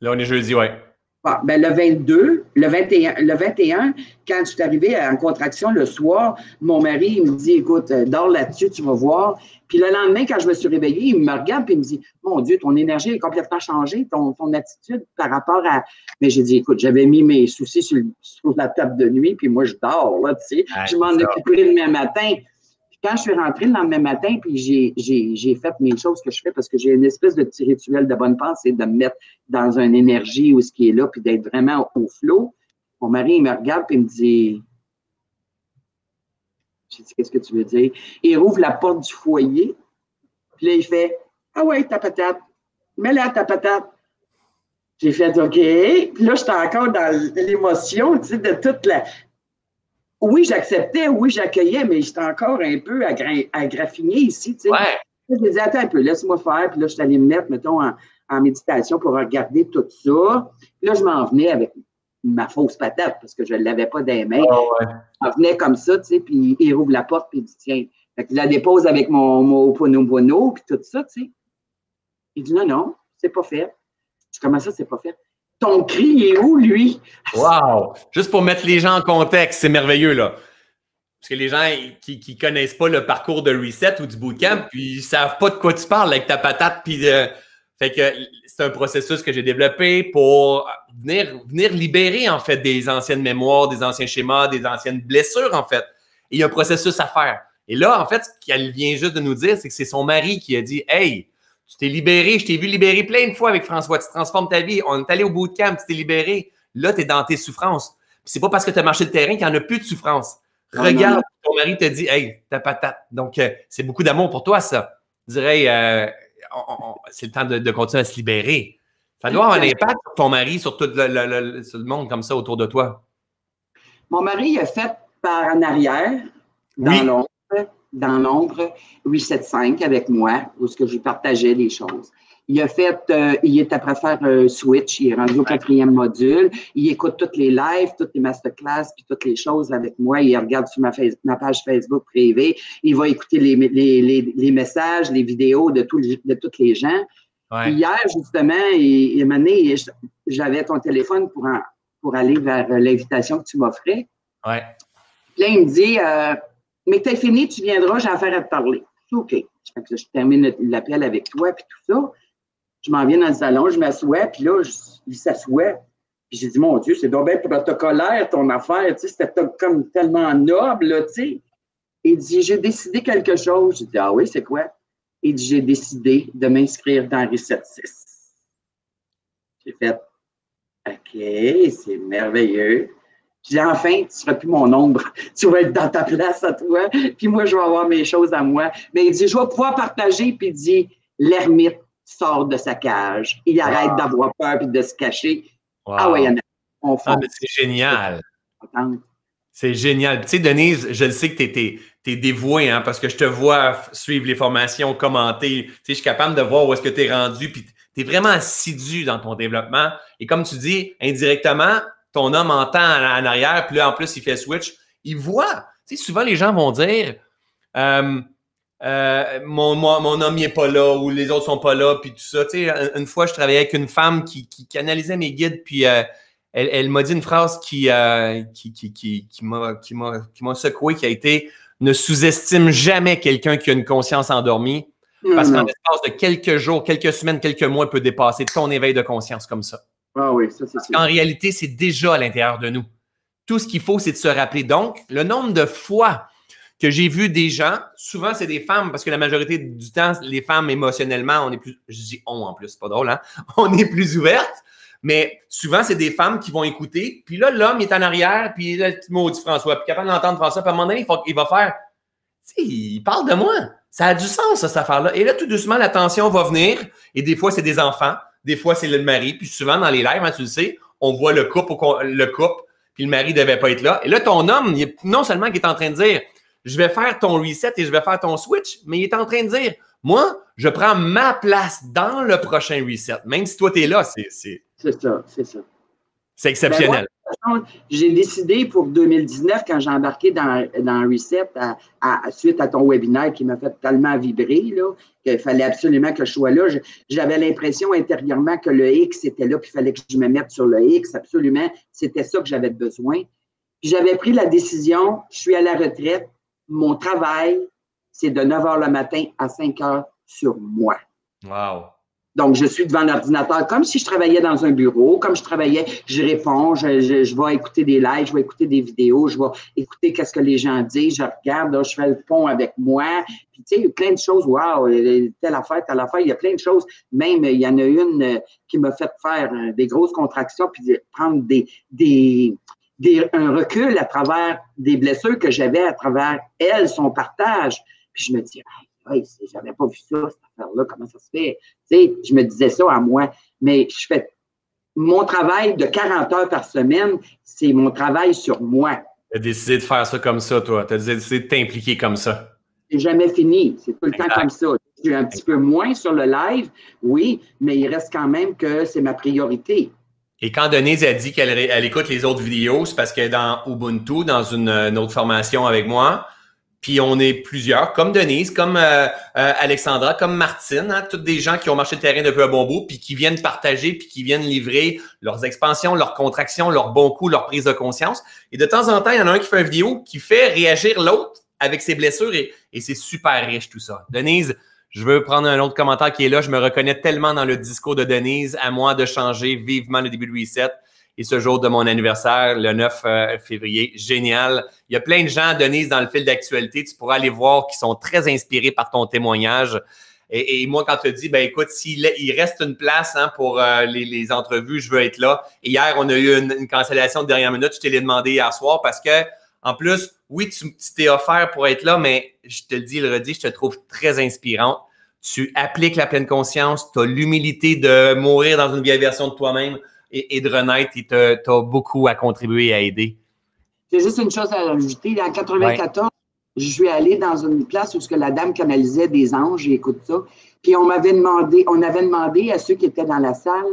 Là on est jeudi, oui. Ah, ben le vingt-deux, le vingt et un, le vingt et un, quand je suis arrivée en contraction le soir, mon mari il me dit, écoute, dors là-dessus, tu vas voir. Puis le lendemain, quand je me suis réveillée, il me regarde et il me dit, mon Dieu, ton énergie est complètement changée, ton, ton attitude par rapport à... Mais j'ai dit, écoute, j'avais mis mes soucis sur, sur la table de nuit, puis moi, je dors, là, tu sais. Ah, je m'en occuperai le lendemain matin. Puis quand je suis rentrée le lendemain matin, puis j'ai, j'ai, j'ai fait mes choses que je fais parce que j'ai une espèce de petit rituel de bonne pense, c'est de me mettre dans une énergie où ce qui est là, puis d'être vraiment au flot. Mon mari, il me regarde, puis il me dit... J'ai dit, qu'est-ce que tu veux dire? Il rouvre la porte du foyer, puis là, il fait, ah ouais, ta patate, mets-la ta patate. J'ai fait, OK. Puis là, j'étais encore dans l'émotion, tu sais, de toute la... Oui, j'acceptais, oui, j'accueillais, mais j'étais encore un peu à, gra... à graffiner ici, tu sais. Ouais. J'ai dit, attends un peu, laisse-moi faire. Puis là, je suis allée me mettre, mettons, en, en méditation pour regarder tout ça. Puis là, je m'en venais avec ma fausse patate, parce que je ne l'avais pas dans les mains. Oh, ouais. Je m'en venais comme ça, tu sais, puis il rouvre la porte, puis il dit, tiens. Fait que je la dépose avec mon, mon Ho'oponopono, puis tout ça, tu sais. Il dit, non, non, c'est pas fait. Je dis, comment ça, c'est pas fait? Ton cri est où, lui? Wow! Juste pour mettre les gens en contexte, c'est merveilleux, là. Parce que les gens qui ne connaissent pas le parcours de Reset ou du Bootcamp, puis ils ne savent pas de quoi tu parles avec ta patate, puis... Euh, fait que c'est un processus que j'ai développé pour venir, venir libérer, en fait, des anciennes mémoires, des anciens schémas, des anciennes blessures, en fait. Et il y a un processus à faire. Et là, en fait, ce qu'elle vient juste de nous dire, c'est que c'est son mari qui a dit « Hey, tu t'es libéré, je t'ai vu libérer plein de fois avec François, tu transformes ta vie, on est allé au bootcamp, tu t'es libéré. Là, tu es dans tes souffrances. Puis c'est pas parce que tu as marché le terrain qu'il n'y en a plus de souffrances. Regarde, ton mari te dit « Hey, ta patate. » Donc, euh, c'est beaucoup d'amour pour toi, ça. Je dirais... Euh, c'est le temps de, de continuer à se libérer. Ça doit avoir un impact sur ton mari, sur tout le, le, le, sur le monde comme ça autour de toi. Mon mari il a fait par en arrière, dans oui. l'ombre, dans l'ombre, Reset cinq avec moi, où ce que je partageais les choses. Il a fait, euh, il est après faire un switch, il est rendu au quatrième module, il écoute toutes les lives, toutes les masterclass, puis toutes les choses avec moi, il regarde sur ma, face, ma page Facebook privée, il va écouter les, les, les, les messages, les vidéos de, tout, de toutes les gens. Ouais. Hier, justement, il, il m'a donné, j'avais ton téléphone pour, en, pour aller vers l'invitation que tu m'offrais. Ouais. Là, il me dit, euh, mais t'es fini, tu viendras, j'ai affaire à te parler. OK. Je termine l'appel avec toi, puis tout ça. Je m'en viens dans le salon, je m'assois, puis là, je, il s'assoit. Puis j'ai dit, mon Dieu, c'est donc bien protocolaire ton affaire, tu sais, c'était comme tellement noble, là, tu sais. Il dit, j'ai décidé quelque chose. J'ai dit, ah oui, c'est quoi? Il dit, j'ai décidé de m'inscrire dans Reset six. J'ai fait, OK, c'est merveilleux. J'ai dit, enfin, tu ne seras plus mon ombre. Tu vas être dans ta place à toi, puis moi, je vais avoir mes choses à moi. Mais il dit, je vais pouvoir partager, puis il dit, l'ermite sort de sa cage. Il wow. arrête d'avoir peur et de se cacher. Wow. Ah oui, il y en a. On ah, c'est génial. C'est génial. Tu sais, Denise, je le sais que tu es dévouée, hein, parce que je te vois suivre les formations, commenter. Tu sais, je suis capable de voir où est-ce que tu es rendu. Puis tu es vraiment assidu dans ton développement. Et comme tu dis, indirectement, ton homme entend en arrière. Puis là, en plus, il fait switch. Il voit. Tu sais, souvent, les gens vont dire... Euh, Euh, mon, mon, mon homme n'est pas là ou les autres sont pas là, puis tout ça. Tu sais, une, une fois, je travaillais avec une femme qui, qui, qui analysait mes guides, puis euh, elle, elle m'a dit une phrase qui, euh, qui, qui, qui, qui m'a, qui m'a, qui m'a secoué, qui a été « Ne sous-estime jamais quelqu'un qui a une conscience endormie, parce mmh. qu'en l'espace de quelques jours, quelques semaines, quelques mois, peut dépasser ton éveil de conscience comme ça. » Ah oui, ça, c'est ça. En réalité, c'est déjà à l'intérieur de nous. Tout ce qu'il faut, c'est de se rappeler. Donc, le nombre de fois que j'ai vu des gens, souvent c'est des femmes, parce que la majorité du temps, les femmes émotionnellement, on est plus, je dis on en plus, c'est pas drôle, hein? On est plus ouvertes, mais souvent c'est des femmes qui vont écouter, puis là, l'homme est en arrière, puis là, le petit maudit François, puis capable d'entendre François, puis à un moment donné, il, faut, il va faire, tu sais, il parle de moi, ça a du sens, ça, cette affaire-là, et là, tout doucement, la tension va venir, et des fois c'est des enfants, des fois c'est le mari, puis souvent dans les lives, hein, tu le sais, on voit le couple, le couple, puis le mari devait pas être là, et là, ton homme, il est, non seulement qu'il est en train de dire, je vais faire ton reset et je vais faire ton switch, mais il est en train de dire, moi, je prends ma place dans le prochain reset, même si toi, tu es là. C'est ça, c'est ça. C'est exceptionnel. façon, j'ai décidé pour deux mille dix-neuf, quand j'ai embarqué dans, dans Reset, à, à, suite à ton webinaire qui m'a fait tellement vibrer, là, qu'il fallait absolument que je sois là. Je, j'avais l'impression intérieurement que le X était là, puis il fallait que je me mette sur le X, absolument. C'était ça que j'avais besoin. Puis j'avais pris la décision, je suis à la retraite, mon travail, c'est de neuf heures le matin à cinq heures sur moi. Wow! Donc, je suis devant l'ordinateur comme si je travaillais dans un bureau, comme je travaillais, je réponds, je, je, je vais écouter des lives, je vais écouter des vidéos, je vais écouter qu'est-ce que les gens disent, je regarde, là, je fais le pont avec moi. Puis, tu sais, plein de choses, wow, telle affaire, telle affaire, il y a plein de choses. Même, il y en a une qui m'a fait faire des grosses contractions puis prendre des, des, des, un recul à travers des blessures que j'avais à travers elle, son partage. Puis, je me dis, hey, j'avais pas vu ça, cette affaire-là, comment ça se fait? Tu sais, je me disais ça à moi, mais je fais mon travail de quarante heures par semaine, c'est mon travail sur moi. Tu as décidé de faire ça comme ça, toi. Tu as décidé de t'impliquer comme ça. C'est jamais fini. C'est tout le exact. Temps comme ça. Je suis un petit peu moins sur le live, oui, mais il reste quand même que c'est ma priorité. Et quand Denise a dit qu'elle elle écoute les autres vidéos, c'est parce que dans Ubuntu, dans une, une autre formation avec moi, puis on est plusieurs, comme Denise, comme euh, euh, Alexandra, comme Martine, hein, toutes des gens qui ont marché le terrain depuis un bon bout, puis qui viennent partager, puis qui viennent livrer leurs expansions, leurs contractions, leurs bons coups, leurs prises de conscience. Et de temps en temps, il y en a un qui fait une vidéo qui fait réagir l'autre avec ses blessures et, et c'est super riche tout ça. Denise, je veux prendre un autre commentaire qui est là. Je me reconnais tellement dans le discours de Denise. À moi de changer vivement le début de Reset. Et ce jour de mon anniversaire, le neuf février, génial. Il y a plein de gens, Denise, dans le fil d'actualité, tu pourras aller voir, qui sont très inspirés par ton témoignage. Et, et moi, quand tu te dis, ben écoute, s'il il reste une place hein, pour euh, les, les entrevues, je veux être là. Et hier, on a eu une, une cancellation de dernière minute. Je te l'ai demandé hier soir parce que, en plus, oui, tu, tu t'es offert pour être là, mais je te le dis, le redis, je te trouve très inspirante. Tu appliques la pleine conscience, tu as l'humilité de mourir dans une vieille version de toi-même. Et, et de renaître, et t'as beaucoup à contribuer et à aider. J'ai juste une chose à rajouter. En quatre-vingt-quatorze, ouais. Je suis allée dans une place où la dame canalisait des anges, j'écoute ça, puis on m'avait demandé, on avait demandé à ceux qui étaient dans la salle,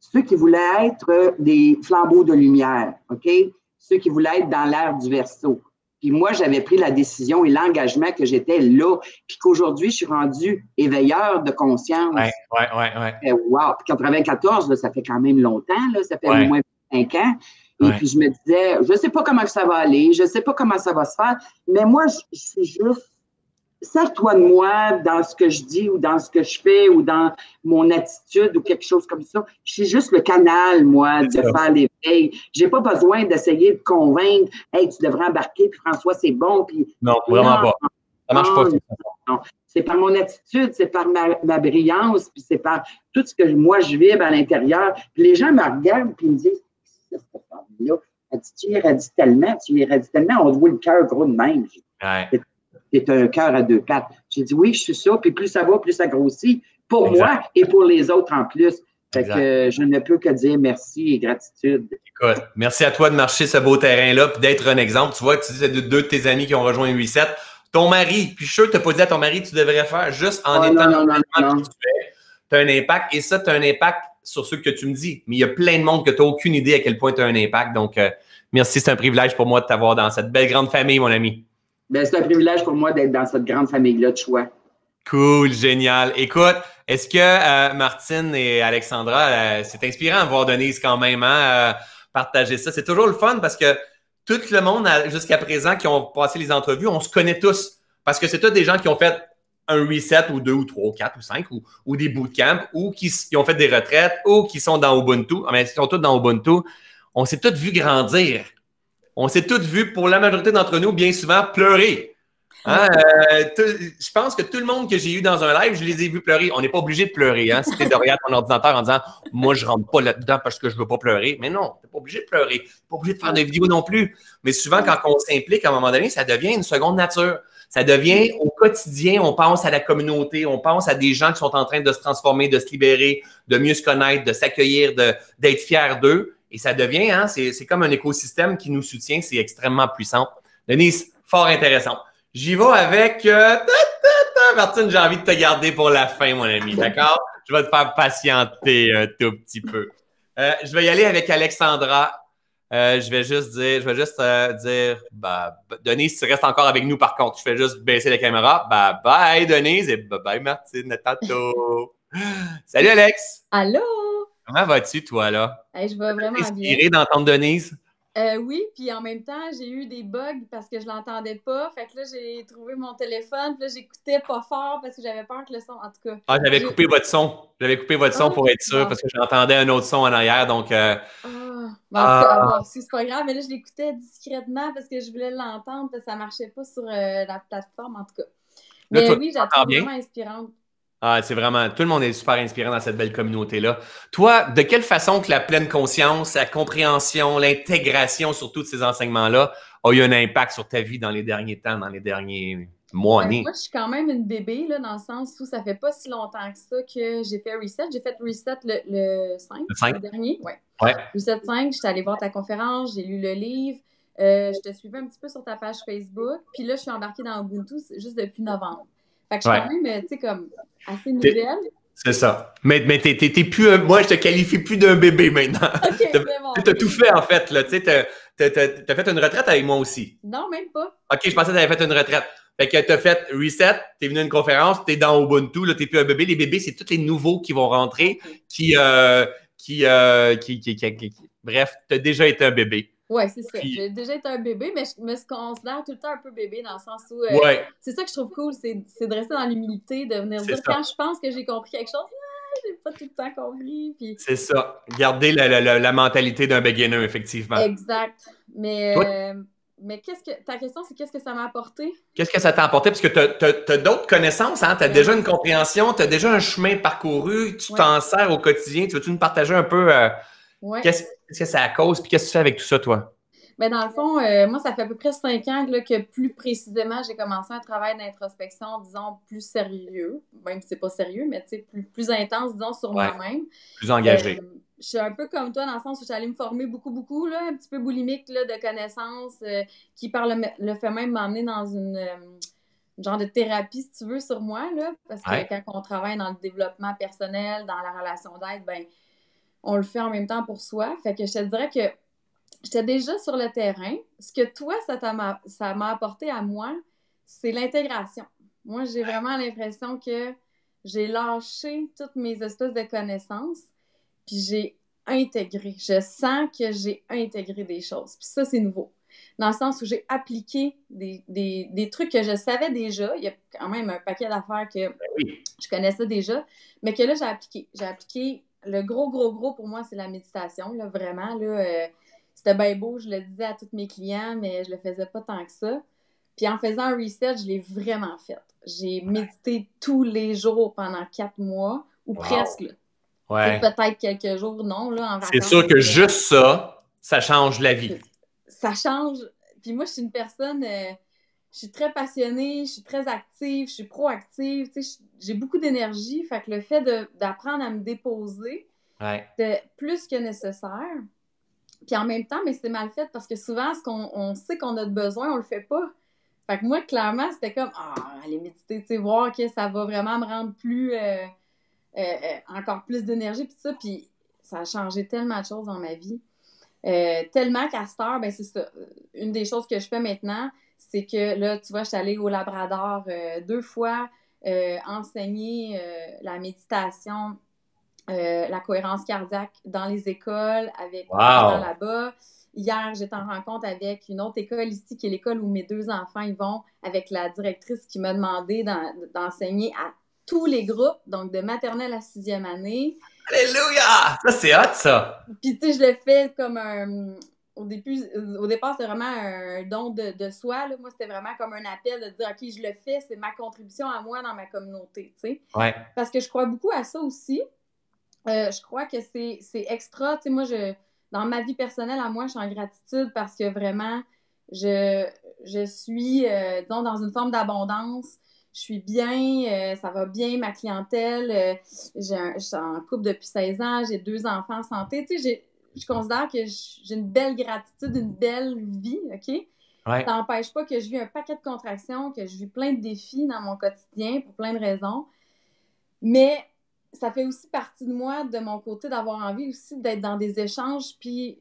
ceux qui voulaient être des flambeaux de lumière, OK? Ceux qui voulaient être dans l'ère du Verseau. Puis moi, j'avais pris la décision et l'engagement que j'étais là, puis qu'aujourd'hui, je suis rendue éveilleur de conscience. Oui, oui, oui. Ouais. Wow! Puis quatre-vingt-quatorze, là, ça fait quand même longtemps, là, ça fait au ouais. moins cinq ans. Et ouais. puis je me disais, je ne sais pas comment ça va aller, je ne sais pas comment ça va se faire, mais moi, je, je suis juste, sers-toi de moi dans ce que je dis ou dans ce que je fais ou dans mon attitude ou quelque chose comme ça. Je suis juste le canal, moi, de faire l'éveil. Je n'ai pas besoin d'essayer de convaincre « Hey, tu devrais embarquer, puis François, c'est bon. » Non, vraiment pas. Ça marche pas. Non. C'est par mon attitude, c'est par ma, ma brillance, puis c'est par tout ce que moi, je vibre à l'intérieur. Puis les gens me regardent puis ils me disent « Qu'est-ce que tu là? » Elle dit « Tu y radis tellement, tu y radis tellement, on te voit le cœur gros de même. » Ouais. C'est un cœur à deux pattes. J'ai dit oui, je suis ça, puis plus ça va, plus ça grossit pour exact. Moi et pour les autres en plus. Fait exact. Que je ne peux que dire merci et gratitude. Écoute, merci à toi de marcher ce beau terrain-là puis d'être un exemple. Tu vois, tu dis c'est deux de tes amis qui ont rejoint Reset. Ton mari, puis je suis sûr que tu n'as pas dit à ton mari que tu devrais faire juste en oh, étant non, non, non, non. Tu as un impact et ça, tu as un impact sur ceux que tu me dis. Mais il y a plein de monde que tu n'as aucune idée à quel point tu as un impact. Donc, euh, merci, c'est un privilège pour moi de t'avoir dans cette belle grande famille, mon ami. Bien, c'est un privilège pour moi d'être dans cette grande famille-là de choix. Cool, génial. Écoute, est-ce que euh, Martine et Alexandra, euh, c'est inspirant de voir Denise quand même hein, euh, partager ça. C'est toujours le fun parce que tout le monde a, jusqu'à présent qui ont passé les entrevues, on se connaît tous parce que c'est tous des gens qui ont fait un reset ou deux ou trois ou quatre ou cinq ou, ou des bootcamps ou qui, qui ont fait des retraites ou qui sont dans Ubuntu. Mais ils sont tous dans Ubuntu. On s'est tous vus grandir. On s'est toutes vues, pour la majorité d'entre nous, bien souvent, pleurer. Hein? Euh, tout, je pense que tout le monde que j'ai eu dans un live, je les ai vus pleurer. On n'est pas obligé de pleurer. Hein? Si tu es derrière ton ordinateur en disant « Moi, je ne rentre pas là-dedans parce que je ne veux pas pleurer. » Mais non, tu n'es pas obligé de pleurer. Tu n'es pas obligé de faire de vidéos non plus. Mais souvent, quand on s'implique, à un moment donné, ça devient une seconde nature. Ça devient au quotidien, on pense à la communauté, on pense à des gens qui sont en train de se transformer, de se libérer, de mieux se connaître, de s'accueillir, de, d'être fiers d'eux. Et ça devient, hein, c'est, c'est comme un écosystème qui nous soutient. C'est extrêmement puissant. Denise, fort intéressant. J'y vais avec... Euh, ta, ta, ta, Martine, j'ai envie de te garder pour la fin, mon ami, d'accord? Je vais te faire patienter un tout petit peu. Euh, je vais y aller avec Alexandra. Euh, je vais juste dire, je vais juste euh, dire, bah, Denise, tu restes encore avec nous par contre. Je fais juste baisser la caméra. Bye bye Denise et bye bye Martine. À tantôt. Salut Alex. Allô. Comment vas-tu toi là? Hey, je vais vraiment bien. Inspiré d'entendre Denise? Euh, oui, puis en même temps, j'ai eu des bugs parce que je l'entendais pas. Fait que là, j'ai trouvé mon téléphone, puis là, j'écoutais pas fort parce que j'avais peur que le son, en tout cas. Ah, j'avais coupé votre son. J'avais coupé votre oh, son pour être sûr bon. Parce que j'entendais un autre son en arrière, donc... Euh... Oh. Bon, ah. C'est pas grave, mais là, je l'écoutais discrètement parce que je voulais l'entendre, parce que ça marchait pas sur euh, la plateforme, en tout cas. Mais là, toi, oui, j'attends vraiment inspirante. Ah, c'est vraiment... Tout le monde est super inspirant dans cette belle communauté-là. Toi, de quelle façon que la pleine conscience, la compréhension, l'intégration sur tous ces enseignements-là a eu un impact sur ta vie dans les derniers temps, dans les derniers mois, années? Moi, je suis quand même une bébé, là, dans le sens où ça fait pas si longtemps que ça que j'ai fait Reset. J'ai fait Reset le, le cinq, le cinq? Le dernier. Ouais. Ouais. Reset cinq, j'étais allée voir ta conférence, j'ai lu le livre. Euh, je te suivais un petit peu sur ta page Facebook. Puis là, je suis embarquée dans Ubuntu juste depuis novembre. Fait que je suis quand même, tu sais, comme assez nouvelle. C'est ça. Mais, mais t'es, t'es, t'es plus un, moi, je te qualifie plus d'un bébé maintenant. Okay, t'as, bon. T'as tout fait, en fait, là. Tu sais, t'as, t'as, t'as fait une retraite avec moi aussi. Non, même pas. OK, je pensais que t'avais fait une retraite. Fait que t'as fait Reset, t'es venu à une conférence, t'es dans Ubuntu, là, t'es plus un bébé. Les bébés, c'est tous les nouveaux qui vont rentrer, okay. qui, euh, qui, euh, qui, qui, qui, qui, qui... Bref, t'as déjà été un bébé. Oui, c'est ça. J'ai déjà été un bébé, mais je me considère tout le temps un peu bébé dans le sens où... Euh, ouais. C'est ça que je trouve cool, c'est de rester dans l'humilité, de venir dire ça. Quand je pense que j'ai compris quelque chose, ah, j'ai pas tout le temps compris. Puis... C'est ça. Garder la, la, la, la mentalité d'un beginner, effectivement. Exact. Mais, euh, mais qu'est-ce que ta question, c'est qu'est-ce que ça m'a apporté? Qu'est-ce que ça t'a apporté? Parce que tu as, as, as d'autres connaissances, hein? Tu as ouais. déjà une compréhension, tu as déjà un chemin parcouru, tu ouais. t'en sers au quotidien. Tu veux-tu nous partager un peu... Euh, ouais. Qu'est-ce que ça a cause? Puis qu'est-ce que tu fais avec tout ça, toi? Bien, dans le fond, euh, moi, ça fait à peu près cinq ans là, que plus précisément, j'ai commencé un travail d'introspection, disons, plus sérieux. Même si c'est pas sérieux, mais tu sais, plus, plus intense, disons, sur ouais. moi-même. Plus engagé. Euh, je suis un peu comme toi dans le sens où j'allais me former beaucoup, beaucoup, là, un petit peu boulimique là, de connaissances euh, qui, par le, le fait même, m'a emmenée dans une... Euh, genre de thérapie, si tu veux, sur moi, là. Parce que ouais. quand on travaille dans le développement personnel, dans la relation d'aide, ben on le fait en même temps pour soi. Fait que je te dirais que j'étais déjà sur le terrain. Ce que toi, ça m'a apporté à moi, c'est l'intégration. Moi, j'ai vraiment l'impression que j'ai lâché toutes mes espèces de connaissances, puis j'ai intégré. Je sens que j'ai intégré des choses. Puis ça, c'est nouveau. Dans le sens où j'ai appliqué des, des, des trucs que je savais déjà. Il y a quand même un paquet d'affaires que je connaissais déjà, mais que là, j'ai appliqué. J'ai appliqué... Le gros, gros, gros, pour moi, c'est la méditation, là, vraiment. Là, euh, c'était bien beau, je le disais à tous mes clients, mais je le faisais pas tant que ça. Puis en faisant un reset, je l'ai vraiment fait. J'ai ouais. médité tous les jours pendant quatre mois, ou wow. presque. Là. Ouais. Peut-être quelques jours, non, là, en vacances. C'est sûr que juste ça, ça change la vie. Ça change. Puis moi, je suis une personne... Euh, je suis très passionnée, je suis très active, je suis proactive, tu sais, j'ai beaucoup d'énergie. Fait que le fait d'apprendre à me déposer, ouais. c'était plus que nécessaire. Puis en même temps, mais c'était mal fait parce que souvent, ce qu'on on sait qu'on a de besoin, on le fait pas. Fait que moi, clairement, c'était comme, ah, oh, aller méditer, tu sais, voir que ça va vraiment me rendre plus, euh, euh, encore plus d'énergie, puis ça. Puis ça a changé tellement de choses dans ma vie. Euh, tellement qu'à cette heure, ben c'est ça. Une des choses que je fais maintenant, c'est que là, tu vois, je suis allée au Labrador euh, deux fois euh, enseigner euh, la méditation, euh, la cohérence cardiaque dans les écoles avec wow. là-bas. Hier, j'étais en rencontre avec une autre école ici, qui est l'école où mes deux enfants ils vont, avec la directrice qui m'a demandé d'enseigner à tous les groupes, donc de maternelle à sixième année. Alléluia! Ça, c'est hot, ça! Puis, tu sais, je le fais comme un... Au début, au départ, c'était vraiment un don de, de soi. Là. Moi, c'était vraiment comme un appel de dire « OK, je le fais, c'est ma contribution à moi dans ma communauté. » Ouais. Parce que je crois beaucoup à ça aussi. Euh, je crois que c'est extra. T'sais, moi, je, dans ma vie personnelle, à moi, je suis en gratitude parce que vraiment, je, je suis euh, disons, dans une forme d'abondance. Je suis bien, euh, ça va bien, ma clientèle. Euh, je suis en couple depuis seize ans, j'ai deux enfants en santé. Tu sais, j'ai... Je considère que j'ai une belle gratitude, une belle vie, OK? Ouais. Ça n'empêche pas que je vis un paquet de contractions, que je vis plein de défis dans mon quotidien pour plein de raisons. Mais ça fait aussi partie de moi, de mon côté, d'avoir envie aussi d'être dans des échanges puis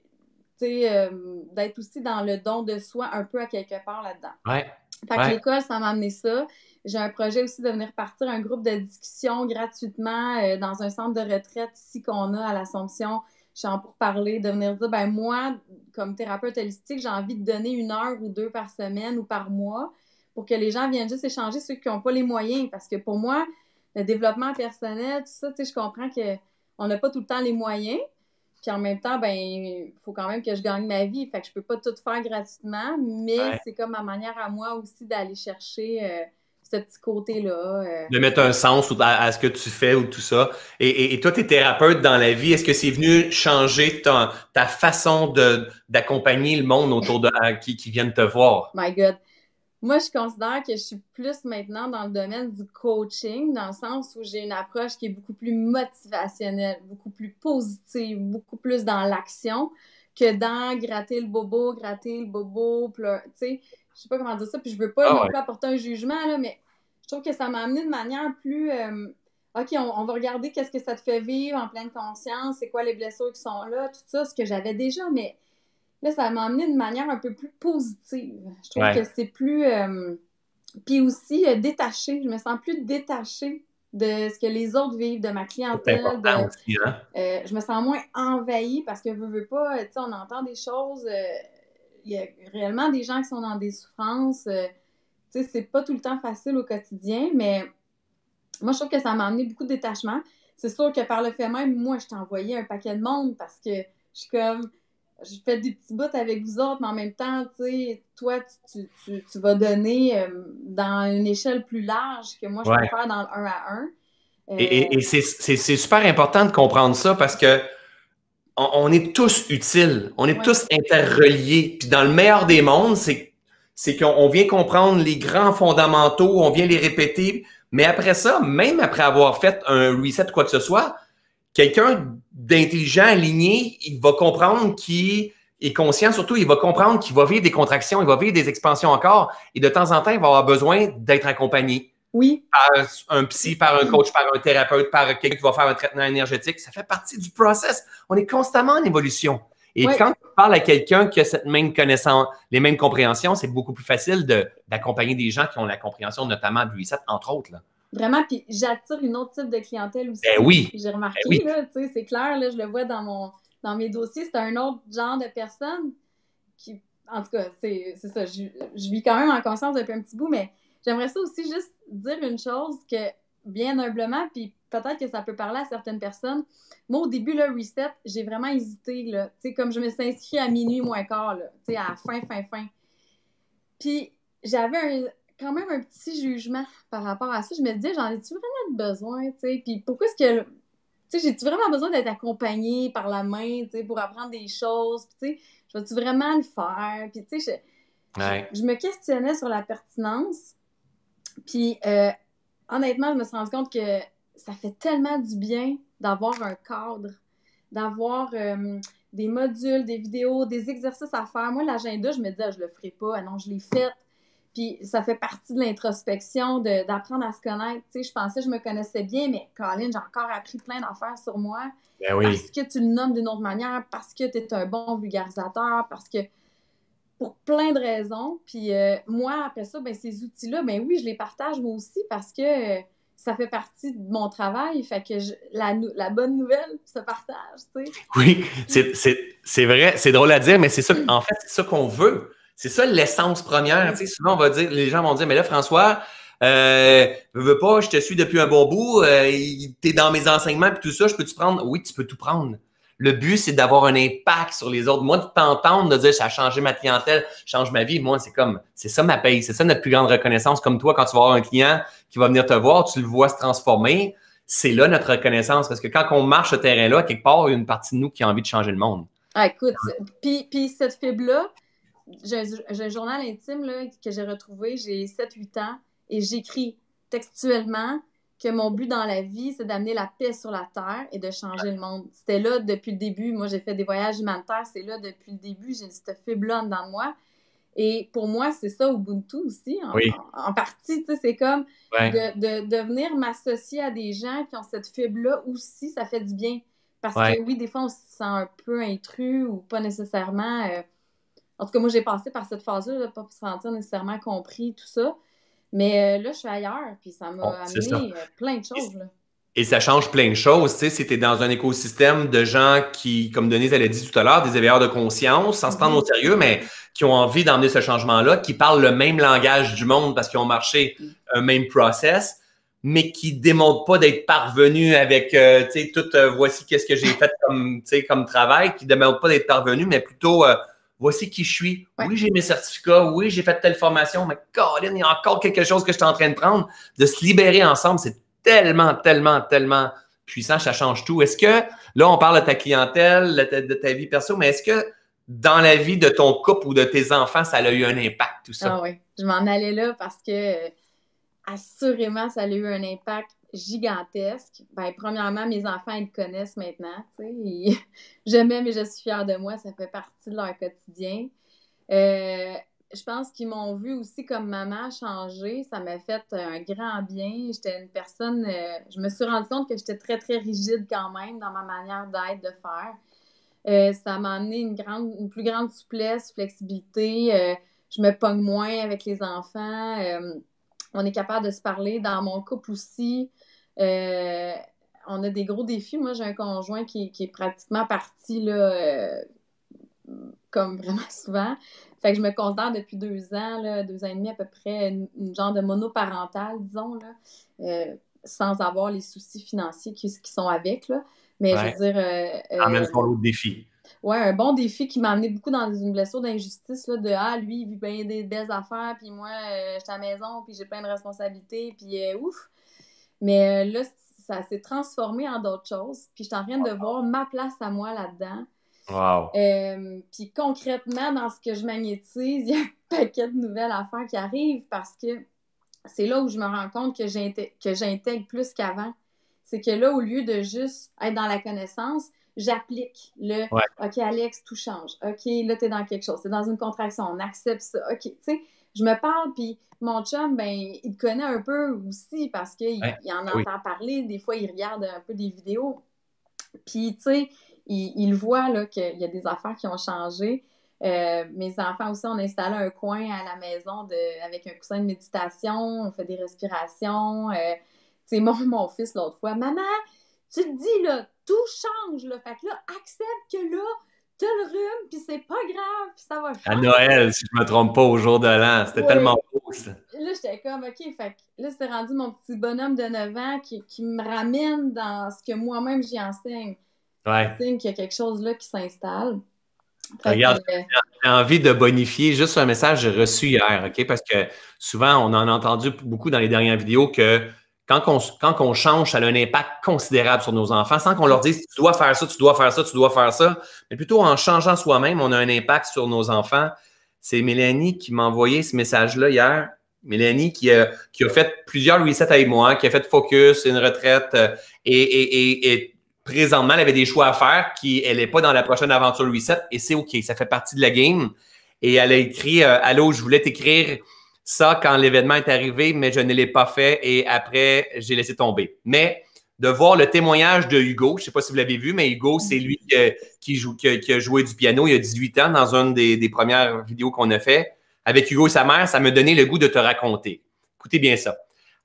euh, d'être aussi dans le don de soi un peu à quelque part là-dedans. Ouais. Fait que ouais. l'école, ça m'a amené ça. J'ai un projet aussi de venir partir un groupe de discussion gratuitement euh, dans un centre de retraite ici qu'on a à l'Assomption. Je suis en pour parler, de venir dire, ben moi, comme thérapeute holistique, j'ai envie de donner une heure ou deux par semaine ou par mois pour que les gens viennent juste échanger, ceux qui n'ont pas les moyens. Parce que pour moi, le développement personnel, tout ça, tu sais, je comprends qu'on n'a pas tout le temps les moyens. Puis en même temps, ben il faut quand même que je gagne ma vie. Fait que je peux pas tout faire gratuitement, mais ouais. c'est comme ma manière à moi aussi d'aller chercher euh, ce petit côté-là. Euh... De mettre un sens à, à ce que tu fais ou tout ça. Et, et, et toi, tu es thérapeute dans la vie. Est-ce que c'est venu changer ta, ta façon de, d'accompagner le monde autour de qui, qui viennent te voir? My God! Moi, je considère que je suis plus maintenant dans le domaine du coaching, dans le sens où j'ai une approche qui est beaucoup plus motivationnelle, beaucoup plus positive, beaucoup plus dans l'action que dans gratter le bobo, gratter le bobo, pleurer, tu sais, je sais pas comment dire ça, puis je veux pas, oh, ouais. pas apporter un jugement, là, mais je trouve que ça m'a amené de manière plus... Euh, OK, on, on va regarder qu'est-ce que ça te fait vivre en pleine conscience, c'est quoi les blessures qui sont là, tout ça, ce que j'avais déjà, mais... Là, ça m'a amené d'une manière un peu plus positive. Je trouve ouais. que c'est plus... Euh, puis aussi, euh, détachée. Je me sens plus détachée de ce que les autres vivent, de ma clientèle. De, aussi, hein? euh, je me sens moins envahie parce que, veux, veux pas, tu sais, on entend des choses. Il euh, y a réellement des gens qui sont dans des souffrances. Euh, tu sais, c'est pas tout le temps facile au quotidien, mais moi, je trouve que ça m'a amené beaucoup de détachement. C'est sûr que par le fait même, moi, je t'envoyais un paquet de monde parce que je suis comme... Je fais des petits bouts avec vous autres, mais en même temps, tu sais, toi, tu, tu, tu vas donner euh, dans une échelle plus large que moi, je ouais. peux faire dans le un à un. Euh... Et, et, et c'est, c'est, c'est super important de comprendre ça parce que on, on est tous utiles, on est ouais. tous interreliés. Puis dans le meilleur des mondes, c'est, c'est qu'on vient comprendre les grands fondamentaux, on vient les répéter. Mais après ça, même après avoir fait un reset ou quoi que ce soit, quelqu'un d'intelligent, aligné, il va comprendre qu'il est conscient, surtout, il va comprendre qu'il va vivre des contractions, il va vivre des expansions encore, et de temps en temps, il va avoir besoin d'être accompagné. Oui. Par un psy, par un coach, par un thérapeute, par quelqu'un qui va faire un traitement énergétique. Ça fait partie du process. On est constamment en évolution. Et oui. quand tu parles à quelqu'un qui a cette même connaissance, les mêmes compréhensions, c'est beaucoup plus facile de, d'accompagner des gens qui ont la compréhension, notamment du reset, entre autres, là. Vraiment, puis j'attire une autre type de clientèle aussi. Ben oui. J'ai remarqué, ben oui. là, tu sais, c'est clair, là, je le vois dans mon dans mes dossiers, c'est un autre genre de personne qui, en tout cas, c'est, c'est ça, je, je vis quand même en conscience depuis un petit bout, mais j'aimerais ça aussi juste dire une chose que, bien humblement, puis peut-être que ça peut parler à certaines personnes. Moi, au début, le reset, j'ai vraiment hésité, là, tu sais, comme je me suis inscrite à minuit moins quart, là, tu sais, à fin, fin, fin. Puis j'avais un... quand même un petit jugement par rapport à ça. Je me disais, j'en ai-tu vraiment besoin, tu sais? Puis pourquoi est-ce que... Tu sais, j'ai-tu vraiment besoin d'être accompagnée par la main, tu sais, pour apprendre des choses? Puis, tu sais, je vais-tu vraiment le faire? Puis, tu sais, je, ouais. je, je me questionnais sur la pertinence. Puis, euh, honnêtement, je me suis rendu compte que ça fait tellement du bien d'avoir un cadre, d'avoir... Euh, des modules, des vidéos, des exercices à faire. Moi, l'agenda, je me disais, ah, je le ferai pas. Ah non, je l'ai fait. Puis ça fait partie de l'introspection, de, d'apprendre à se connaître. Tu sais, je pensais que je me connaissais bien, mais Colin, j'ai encore appris plein d'affaires sur moi. Ben oui. Parce que tu le nommes d'une autre manière, parce que tu es un bon vulgarisateur, parce que... pour plein de raisons. Puis euh, moi, après ça, ben ces outils-là, ben oui, je les partage moi aussi, parce que euh, ça fait partie de mon travail. Fait que je, la, la bonne nouvelle se partage, tu sais. Oui, c'est, c'est, c'est vrai. C'est drôle à dire, mais c'est ça, en fait, c'est ça qu'on veut. C'est ça l'essence première. Tu sais, souvent, on va dire, les gens vont dire, mais là, François, euh, je veux pas, je te suis depuis un bon bout, euh, t'es dans mes enseignements et tout ça, je peux-tu prendre? Oui, tu peux tout prendre. Le but, c'est d'avoir un impact sur les autres. Moi, de t'entendre, de dire, ça a changé ma clientèle, change ma vie. Moi, c'est comme, c'est ça ma paye. C'est ça notre plus grande reconnaissance. Comme toi, quand tu vas avoir un client qui va venir te voir, tu le vois se transformer. C'est là notre reconnaissance. Parce que quand on marche ce terrain-là, quelque part, il y a une partie de nous qui a envie de changer le monde. Ah, écoute, puis, puis cette fibre-là, J'ai, j'ai un journal intime là, que j'ai retrouvé, j'ai sept huit ans, et j'écris textuellement que mon but dans la vie, c'est d'amener la paix sur la Terre et de changer le monde. C'était là depuis le début. Moi, j'ai fait des voyages humanitaires, c'est là depuis le début. J'ai cette fibre-là dans de moi. Et pour moi, c'est ça Ubuntu aussi, en, oui. en, en partie. C'est comme ouais. de, de, de venir m'associer à des gens qui ont cette fibre-là aussi, ça fait du bien. Parce ouais. que oui, des fois, on se sent un peu intrus ou pas nécessairement... Euh... En tout cas, moi, j'ai passé par cette phase-là, là, pas pour se sentir nécessairement compris, tout ça. Mais euh, là, je suis ailleurs, puis ça m'a bon, amené euh, plein de choses. Là. Et ça change plein de choses, tu sais, si tu es dans un écosystème de gens qui, comme Denise, elle a dit tout à l'heure, des éveilleurs de conscience, sans mmh. se prendre au sérieux, mais qui ont envie d'emmener ce changement-là, qui parlent le même langage du monde parce qu'ils ont marché mmh. un même process, mais qui ne démontrent pas d'être parvenus avec, euh, tu sais, tout, euh, voici qu'est-ce que j'ai fait comme, tu sais, comme travail, qui ne démontrent pas d'être parvenus, mais plutôt... Euh, voici qui je suis. Oui, ouais. j'ai mes certificats. Oui, j'ai fait telle formation. Mais Colin, il y a encore quelque chose que je suis en train de prendre. De se libérer ensemble, c'est tellement, tellement, tellement puissant. Ça change tout. Est-ce que, là, on parle de ta clientèle, de ta, de ta vie perso, mais est-ce que dans la vie de ton couple ou de tes enfants, ça a eu un impact, tout ça? Ah oui, je m'en allais là parce que, assurément, ça a eu un impact gigantesque. Ben, premièrement, mes enfants, ils le connaissent maintenant. Ils... Je m'aime et je suis fière de moi. Ça fait partie de leur quotidien. Euh, je pense qu'ils m'ont vu aussi comme maman changer. Ça m'a fait un grand bien. J'étais une personne... Euh, je me suis rendue compte que j'étais très, très rigide quand même dans ma manière d'être, de faire. Euh, ça m'a amené une, grande, une plus grande souplesse, flexibilité. Euh, je me pogne moins avec les enfants. Euh, on est capable de se parler dans mon couple aussi. Euh, on a des gros défis. Moi, j'ai un conjoint qui, qui est pratiquement parti, là, euh, comme vraiment souvent. Fait que je me considère depuis deux ans, là, deux ans et demi à peu près, une, une genre de monoparentale, disons, là, euh, sans avoir les soucis financiers qui, qui sont avec, là. Mais ouais. je veux dire... Euh, en euh, même temps, l'autre défi. Oui, un bon défi qui m'a amené beaucoup dans une blessure d'injustice, là, de « Ah, lui, il vit bien des belles affaires, puis moi, euh, je suis à la maison, puis j'ai plein de responsabilités, puis euh, ouf! » Mais euh, là, ça s'est transformé en d'autres choses, puis je suis en train de wow. voir ma place à moi là-dedans. Wow! Euh, puis concrètement, dans ce que je magnétise, il y a un paquet de nouvelles affaires qui arrivent, parce que c'est là où je me rends compte que j'intègre, que j'intègre plus qu'avant. C'est que là, au lieu de juste être dans la connaissance, j'applique le ouais. OK, Alex, tout change. OK, là, t'es dans quelque chose. T'es dans une contraction. On accepte ça. OK, tu sais, je me parle, puis mon chum, ben il te connaît un peu aussi parce qu'il ouais. il en entend oui. parler. Des fois, il regarde un peu des vidéos. Puis, tu sais, il, il voit là, qu'il y a des affaires qui ont changé. Euh, mes enfants aussi, on a installé un coin à la maison de, avec un coussin de méditation. On fait des respirations. Euh, tu sais, mon, mon fils, l'autre fois, « Maman, tu te dis, là, tout change, là. Fait que là, accepte que là, t'as le rhume, puis c'est pas grave, puis ça va changer. » À Noël, si je me trompe pas, au jour de l'an. C'était oui. tellement beau, ça. Là, j'étais comme, OK, fait que là, c'est rendu mon petit bonhomme de neuf ans qui, qui me ramène dans ce que moi-même, j'y enseigne. Ouais. J'enseigne qu'il y a quelque chose, là, qui s'installe. Fait Regarde, que... j'ai envie de bonifier juste un message que j'ai reçu hier, OK? Parce que souvent, on en a entendu beaucoup dans les dernières vidéos que Quand on, quand on change, ça a un impact considérable sur nos enfants, sans qu'on leur dise « tu dois faire ça, tu dois faire ça, tu dois faire ça ». Mais plutôt en changeant soi-même, on a un impact sur nos enfants. C'est Mélanie qui m'a envoyé ce message-là hier. Mélanie qui a, qui a fait plusieurs resets avec moi, qui a fait Focus, une retraite. Et, et, et, et présentement, elle avait des choix à faire. Qui, elle n'est pas dans la prochaine aventure Reset et c'est OK, ça fait partie de la game. Et elle a écrit euh, « Allô, je voulais t'écrire ». Ça, quand l'événement est arrivé, mais je ne l'ai pas fait et après, j'ai laissé tomber. Mais de voir le témoignage de Hugo, je ne sais pas si vous l'avez vu, mais Hugo, c'est lui qui, qui, joue, qui, qui a joué du piano il y a dix-huit ans dans une des, des premières vidéos qu'on a fait. Avec Hugo et sa mère, ça me donnait le goût de te raconter. Écoutez bien ça.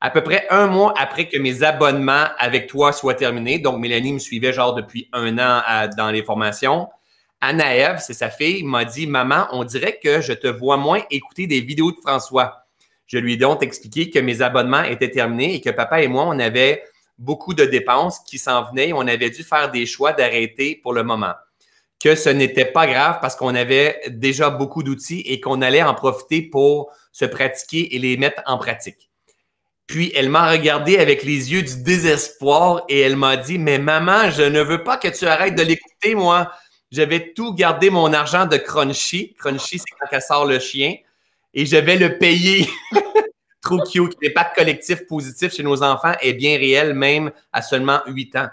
À peu près un mois après que mes abonnements avec toi soient terminés, donc Mélanie me suivait genre depuis un an à, dans les formations, Anna-Ève, c'est sa fille, m'a dit « Maman, on dirait que je te vois moins écouter des vidéos de François. » Je lui ai donc expliqué que mes abonnements étaient terminés et que papa et moi, on avait beaucoup de dépenses qui s'en venaient et on avait dû faire des choix d'arrêter pour le moment. Que ce n'était pas grave parce qu'on avait déjà beaucoup d'outils et qu'on allait en profiter pour se pratiquer et les mettre en pratique. Puis, elle m'a regardé avec les yeux du désespoir et elle m'a dit « Mais maman, je ne veux pas que tu arrêtes de l'écouter, moi. » Je vais tout garder mon argent de Crunchy. Crunchy, c'est quand elle sort le chien. Et je vais le payer. Trop cute. L'impact collectif positif chez nos enfants est bien réel, même à seulement huit ans.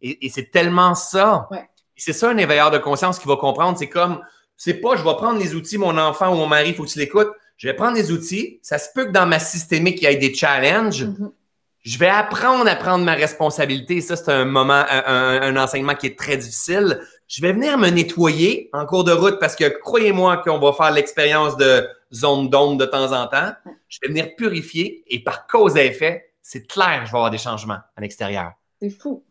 Et, et c'est tellement ça. Ouais. Et c'est ça un éveilleur de conscience qui va comprendre. C'est comme, c'est pas, je vais prendre les outils, mon enfant ou mon mari, il faut que tu l'écoutes. Je vais prendre les outils. Ça se peut que dans ma systémique, il y ait des challenges. Mm-hmm. Je vais apprendre à prendre ma responsabilité. Ça, c'est un moment, un, un enseignement qui est très difficile. Je vais venir me nettoyer en cours de route parce que croyez-moi qu'on va faire l'expérience de zone d'ombre de temps en temps. Je vais venir purifier et par cause à effet, c'est clair, je vais avoir des changements à l'extérieur. C'est fou.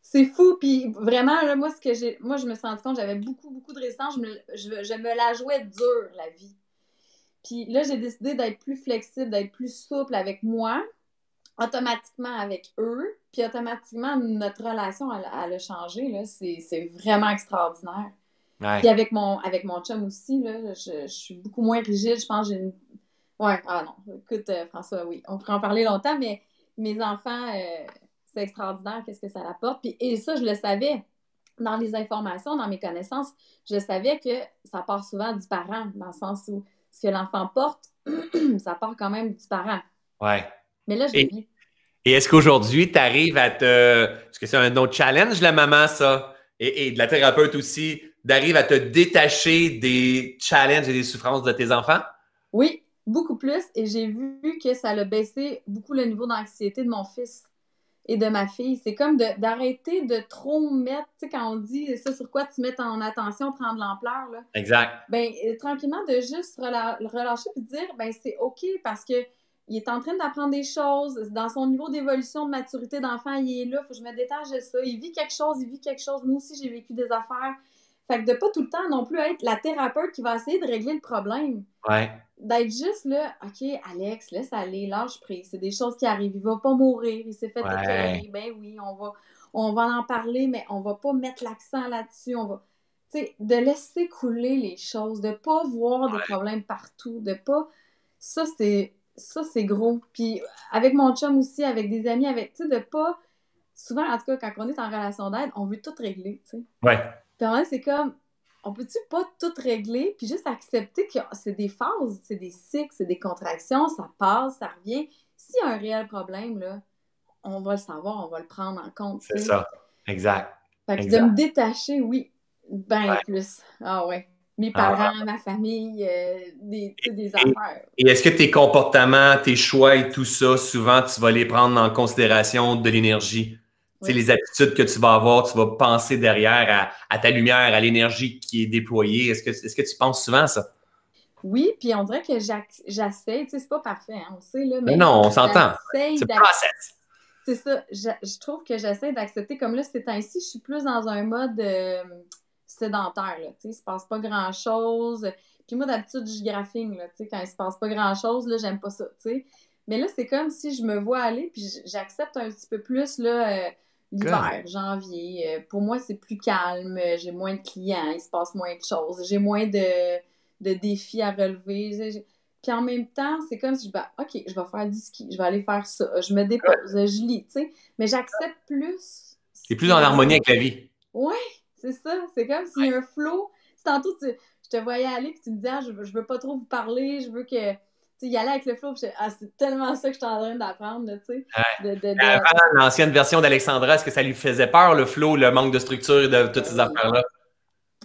C'est fou. Puis vraiment, là, moi, ce que j'ai, moi, je me suis rendu compte, j'avais beaucoup, beaucoup de résistance. Je me, je, je me la jouais dure, la vie. Puis là, j'ai décidé d'être plus flexible, d'être plus souple avec moi, automatiquement avec eux, puis automatiquement, notre relation, elle, elle a changé, là. C'est vraiment extraordinaire. Ouais. Puis avec mon, avec mon chum aussi, là, je, je suis beaucoup moins rigide, je pense que j'ai une... Ouais, ah non, écoute, euh, François, oui, on pourrait en parler longtemps, mais mes enfants, euh, c'est extraordinaire, qu'est-ce que ça apporte. Puis, et ça, je le savais, dans les informations, dans mes connaissances, je savais que ça part souvent du parent, dans le sens où ce que l'enfant porte, ça part quand même du parent. Ouais. Mais là, je l'ai mis. Et est-ce qu'aujourd'hui, tu arrives à te... Parce que c'est un autre challenge, la maman, ça, et, et de la thérapeute aussi, d'arriver à te détacher des challenges et des souffrances de tes enfants? Oui, beaucoup plus. Et j'ai vu que ça a baissé beaucoup le niveau d'anxiété de mon fils et de ma fille. C'est comme d'arrêter de, de trop mettre... Tu sais, quand on dit ça, sur quoi tu mets ton attention, prendre l'ampleur, là. Exact. Bien, tranquillement, de juste rela relâcher et dire, bien, c'est OK parce que il est en train d'apprendre des choses. Dans son niveau d'évolution, de maturité d'enfant, il est là. Il faut que je me détache de ça. Il vit quelque chose, il vit quelque chose. Moi aussi, j'ai vécu des affaires. Fait que de pas tout le temps non plus être la thérapeute qui va essayer de régler le problème. Ouais. D'être juste là, OK, Alex, laisse aller, lâche prise. C'est des choses qui arrivent. Il va pas mourir. Il s'est fait éclairer. Ben oui, on va, on va en parler, mais on va pas mettre l'accent là-dessus. On va... Tu sais, de laisser couler les choses, de pas voir ouais. des problèmes partout, de pas... Ça, c'est... Ça, c'est gros. Puis avec mon chum aussi, avec des amis, avec, tu sais, de pas... Souvent, en tout cas, quand on est en relation d'aide, on veut tout régler, tu sais. Ouais. Puis en vrai, c'est comme, on peut-tu pas tout régler, puis juste accepter que c'est des phases, c'est des cycles, c'est des contractions, ça passe, ça revient. S'il y a un réel problème, là, on va le savoir, on va le prendre en compte. C'est ça. Exact. Fait que exact. De me détacher, oui, ben ouais. plus. Ah ouais. Mes parents, ah. ma famille, euh, des, des affaires. Et, et est-ce que tes comportements, tes choix et tout ça, souvent, tu vas les prendre en considération de l'énergie? Oui. Tu sais, les attitudes que tu vas avoir, tu vas penser derrière à, à ta lumière, à l'énergie qui est déployée. Est-ce que, est-ce que tu penses souvent à ça? Oui, puis on dirait que j'essaie. Tu sais, c'est pas parfait, hein, on sait, là. Mais, mais non, on s'entend. C'est process. C'est ça. Je, je trouve que j'essaie d'accepter. Comme là, ces temps-ci, je suis plus dans un mode... Euh, sédentaire, là, tu sais, il se passe pas grand-chose. Puis moi, d'habitude, je graphine, là, tu sais, quand il se passe pas grand-chose, là, j'aime pas ça, tu sais. Mais là, c'est comme si je me vois aller, puis j'accepte un petit peu plus, là, euh, l'hiver, janvier. Euh, pour moi, c'est plus calme, j'ai moins de clients, il se passe moins de choses, j'ai moins de, de défis à relever. Puis en même temps, c'est comme si je ben, OK, je vais faire du ski, je vais aller faire ça, je me dépose, je lis, tu sais. Mais j'accepte plus. C'est plus en harmonie avec la vie. Oui! C'est ça, c'est comme s'il y a un flow. Tantôt, tu, je te voyais aller et tu me disais, ah, je, je veux pas trop vous parler, je veux que. Tu sais, y aller avec le flow. Ah, c'est tellement ça que je suis en train d'apprendre, tu sais. Ouais. Avant, l'ancienne version d'Alexandra, est-ce que ça lui faisait peur, le flow, le manque de structure de toutes ces affaires-là?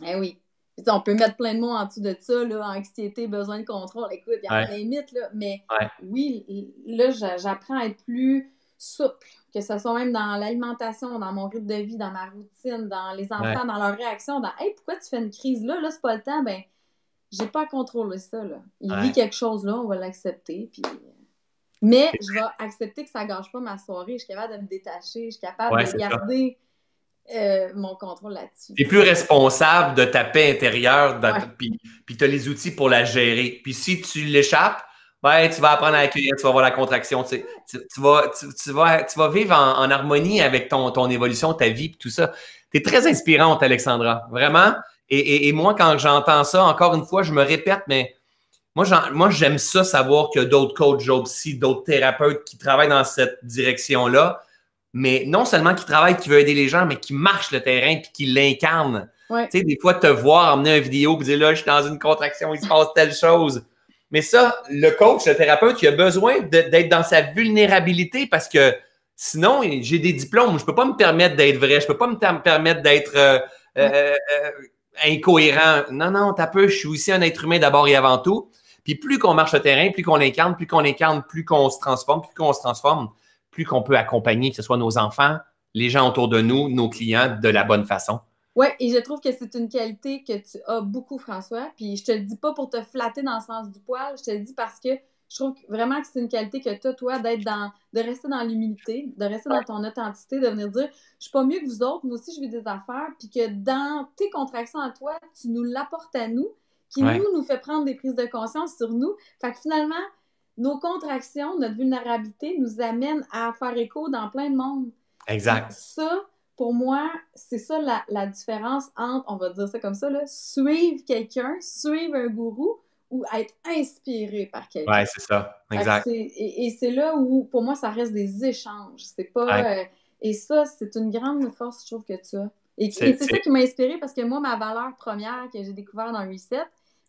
Eh oui. On peut mettre plein de mots en dessous de ça, là, anxiété, besoin de contrôle. Écoute, il y en a des mythes, là. Mais ouais. oui, là, j'apprends à être plus souple, que ce soit même dans l'alimentation, dans mon rythme de vie, dans ma routine, dans les enfants, ouais. dans leurs réactions, dans « Hey, pourquoi tu fais une crise là? Là, c'est pas le temps. » Ben, j'ai pas à contrôler ça, là. Il ouais. vit quelque chose là, on va l'accepter, puis... Mais je vais accepter que ça gâche pas ma soirée. Je suis capable de me détacher, je suis capable ouais, de garder euh, mon contrôle là-dessus. Tu es plus responsable de ta paix intérieure, dans ouais. ta... puis, puis tu as les outils pour la gérer. Puis si tu l'échappes, ben, tu vas apprendre à accueillir, tu vas voir la contraction, tu, sais, tu, tu, vas, tu, tu, vas, tu vas vivre en, en harmonie avec ton, ton évolution, ta vie, tout ça. Tu es très inspirante, Alexandra, vraiment. Et, et, et moi, quand j'entends ça, encore une fois, je me répète, mais moi, moi j'aime ça savoir qu'il y a d'autres coachs, d'autres psy, d'autres thérapeutes qui travaillent dans cette direction-là, mais non seulement qui travaillent, qui veulent aider les gens, mais qui marchent le terrain et qui l'incarnent. Ouais. Tu sais, des fois, te voir emmener une vidéo et dire « là, je suis dans une contraction, il se passe telle chose ». Mais ça, le coach, le thérapeute, il a besoin d'être dans sa vulnérabilité parce que sinon, j'ai des diplômes. Je ne peux pas me permettre d'être vrai. Je ne peux pas me permettre d'être euh, euh, euh, incohérent. Non, non, t'as peu. Je suis aussi un être humain d'abord et avant tout. Puis plus qu'on marche le terrain, plus qu'on l'incarne, plus qu'on l'incarne, plus qu'on se transforme, plus qu'on se transforme, plus qu'on peut accompagner, que ce soit nos enfants, les gens autour de nous, nos clients, de la bonne façon. Oui, et je trouve que c'est une qualité que tu as beaucoup, François. Puis je te le dis pas pour te flatter dans le sens du poil, je te le dis parce que je trouve vraiment que c'est une qualité que tu as, toi, d'être dans, de rester dans l'humilité, de rester dans ton authenticité, de venir dire « je suis pas mieux que vous autres, moi aussi je vis des affaires », puis que dans tes contractions à toi, tu nous l'apportes à nous, qui ouais. nous, nous fait prendre des prises de conscience sur nous. Fait que finalement, nos contractions, notre vulnérabilité nous amène à faire écho dans plein de monde. Exact. Ça, pour moi, c'est ça la, la différence entre, on va dire ça comme ça, là, suivre quelqu'un, suivre un gourou, ou être inspiré par quelqu'un. Oui, c'est ça, exact. Et, et c'est là où, pour moi, ça reste des échanges. C'est pas... Ouais. Euh, et ça, c'est une grande force, je trouve, que tu as. Et c'est ça qui m'a inspirée, parce que moi, ma valeur première que j'ai découverte dans Reset,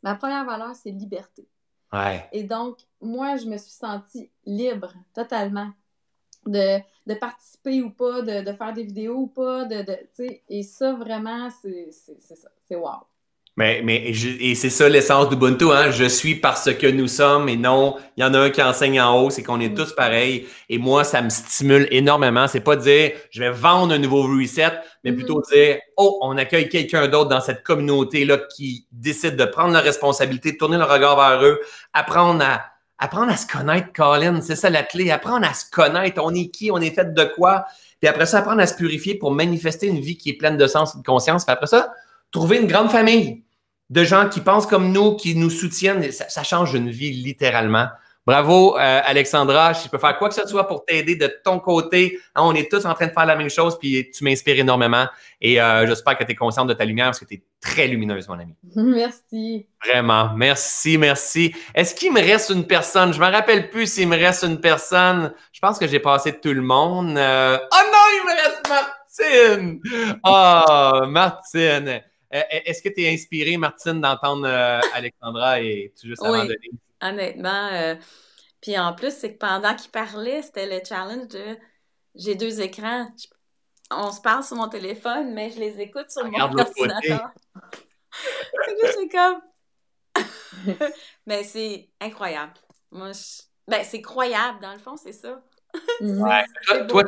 ma première valeur, c'est liberté. Ouais. Et donc, moi, je me suis sentie libre, totalement, de, de participer ou pas, de, de faire des vidéos ou pas, de, de, tu sais, et ça, vraiment, c'est ça, c'est wow. Mais, mais et c'est ça l'essence d'Ubuntu, hein? Je suis parce que nous sommes et non, il y en a un qui enseigne en haut, c'est qu'on est tous pareils. Et moi, ça me stimule énormément. C'est pas dire je vais vendre un nouveau reset, mais plutôt dire oh, on accueille quelqu'un d'autre dans cette communauté-là qui décide de prendre la responsabilité, de tourner le regard vers eux, apprendre à, apprendre à se connaître, Colin. C'est ça la clé, apprendre à se connaître. On est qui, on est fait de quoi. Puis après ça, apprendre à se purifier pour manifester une vie qui est pleine de sens et de conscience. Puis après ça, trouver une grande famille de gens qui pensent comme nous, qui nous soutiennent. Ça, ça change une vie, littéralement. Bravo, euh, Alexandra. Je peux faire quoi que ce soit pour t'aider de ton côté. Hein, on est tous en train de faire la même chose, puis tu m'inspires énormément. Et euh, j'espère que tu es consciente de ta lumière, parce que tu es très lumineuse, mon ami. Merci. Vraiment. Merci, merci. Est-ce qu'il me reste une personne? Je ne me rappelle plus s'il me reste une personne. Je pense que j'ai passé tout le monde. Euh... Oh non, il me reste Martine! Oh, Martine! Euh, Est-ce que tu es inspirée, Martine, d'entendre euh, Alexandra et tout juste avant oui, de Denise? Honnêtement. Euh, puis en plus, c'est que pendant qu'il parlait, c'était le challenge de j'ai deux écrans. Je, on se parle sur mon téléphone, mais je les écoute sur Regarde mon ordinateur. C'est comme. Mais c'est incroyable. Moi, je... ben, c'est croyable, dans le fond, c'est ça. Ouais. Toi, toi,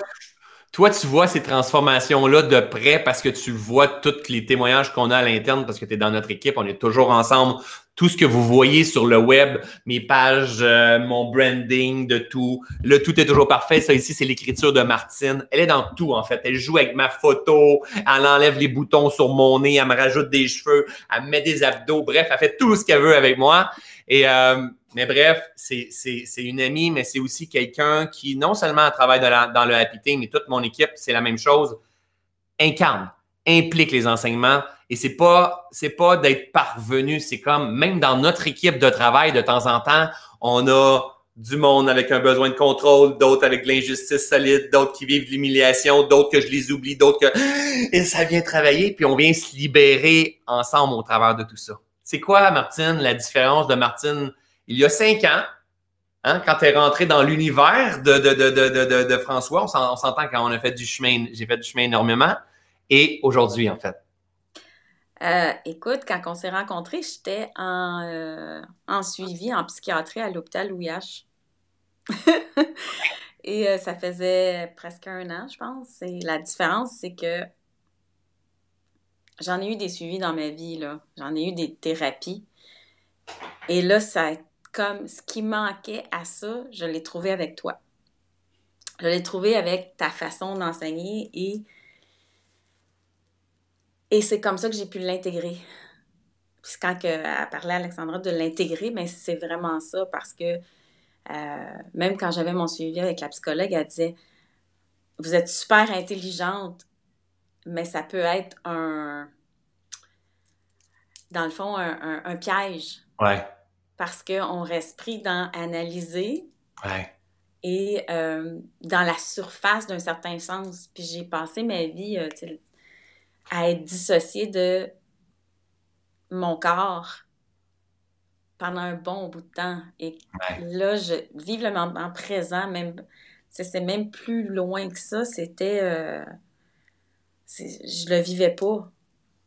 Toi, tu vois ces transformations-là de près parce que tu vois tous les témoignages qu'on a à l'interne parce que tu es dans notre équipe, on est toujours ensemble. Tout ce que vous voyez sur le web, mes pages, euh, mon branding, de tout, le tout est toujours parfait. Ça ici, c'est l'écriture de Martine. Elle est dans tout, en fait. Elle joue avec ma photo, elle enlève les boutons sur mon nez, elle me rajoute des cheveux, elle me met des abdos. Bref, elle fait tout ce qu'elle veut avec moi. Et... Euh, Mais bref, c'est une amie, mais c'est aussi quelqu'un qui, non seulement travaille dans, la, dans le Happy Team, mais toute mon équipe, c'est la même chose, incarne, implique les enseignements. Et c'est pas, c'est pas d'être parvenu, c'est comme, même dans notre équipe de travail, de temps en temps, on a du monde avec un besoin de contrôle, d'autres avec de l'injustice solide, d'autres qui vivent de l'humiliation, d'autres que je les oublie, d'autres que... Et ça vient travailler, puis on vient se libérer ensemble au travers de tout ça. C'est quoi, Martine, la différence de Martine... Il y a cinq ans, hein, quand tu es rentré dans l'univers de, de, de, de, de, de François, on s'entend quand on a fait du chemin, j'ai fait du chemin énormément, et aujourd'hui, en fait. Euh, écoute, quand on s'est rencontrés, j'étais en, euh, en suivi en psychiatrie à l'hôpital Louis H. Et euh, ça faisait presque un an, je pense. Et la différence, c'est que j'en ai eu des suivis dans ma vie, là. J'en ai eu des thérapies. Et là, ça a été comme ce qui manquait à ça, je l'ai trouvé avec toi. Je l'ai trouvé avec ta façon d'enseigner et, et c'est comme ça que j'ai pu l'intégrer. Puis quand que, elle parlait à Alexandra de l'intégrer, mais c'est vraiment ça parce que euh, même quand j'avais mon suivi avec la psychologue, elle disait « Vous êtes super intelligente, mais ça peut être un, dans le fond, un, un, un piège. » Ouais. Parce qu'on reste pris dans analyser ouais. et euh, dans la surface d'un certain sens. Puis j'ai passé ma vie euh, à être dissociée de mon corps pendant un bon bout de temps. Et ouais. là, je vivre le moment présent, même c'est même plus loin que ça. C'était... Euh, je le vivais pas.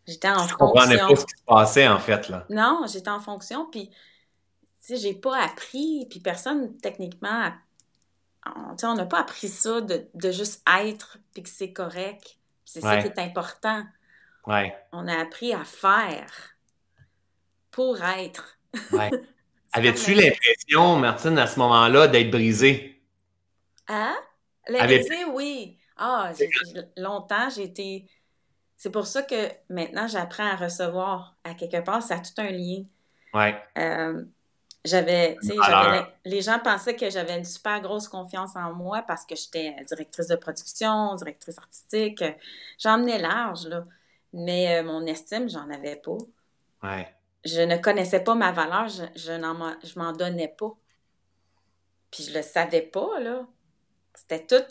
J'étais en fonction. Je comprenais pas ce qui se passait, en fait, là. Non, j'étais en fonction, puis... Tu sais, j'ai pas appris, puis personne, techniquement, on n'a pas appris ça de, de juste être, puis que c'est correct. C'est ouais. ça qui est important. Ouais. On a appris à faire pour être. Ouais. Avais-tu l'impression, Martine, à ce moment-là, d'être brisée? Hein? La brisée, oui. Ah, j'ai, longtemps, j'ai été... C'est pour ça que maintenant, j'apprends à recevoir. À quelque part, ça a tout un lien. Ouais. Euh, j'avais, tu sais, j'avais, les gens pensaient que j'avais une super grosse confiance en moi parce que j'étais directrice de production, directrice artistique. J'emmenais large, là. Mais euh, mon estime, j'en avais pas. Ouais. Je ne connaissais pas ma valeur, je, je, n'en, je m'en donnais pas. Puis je le savais pas, là. C'était tout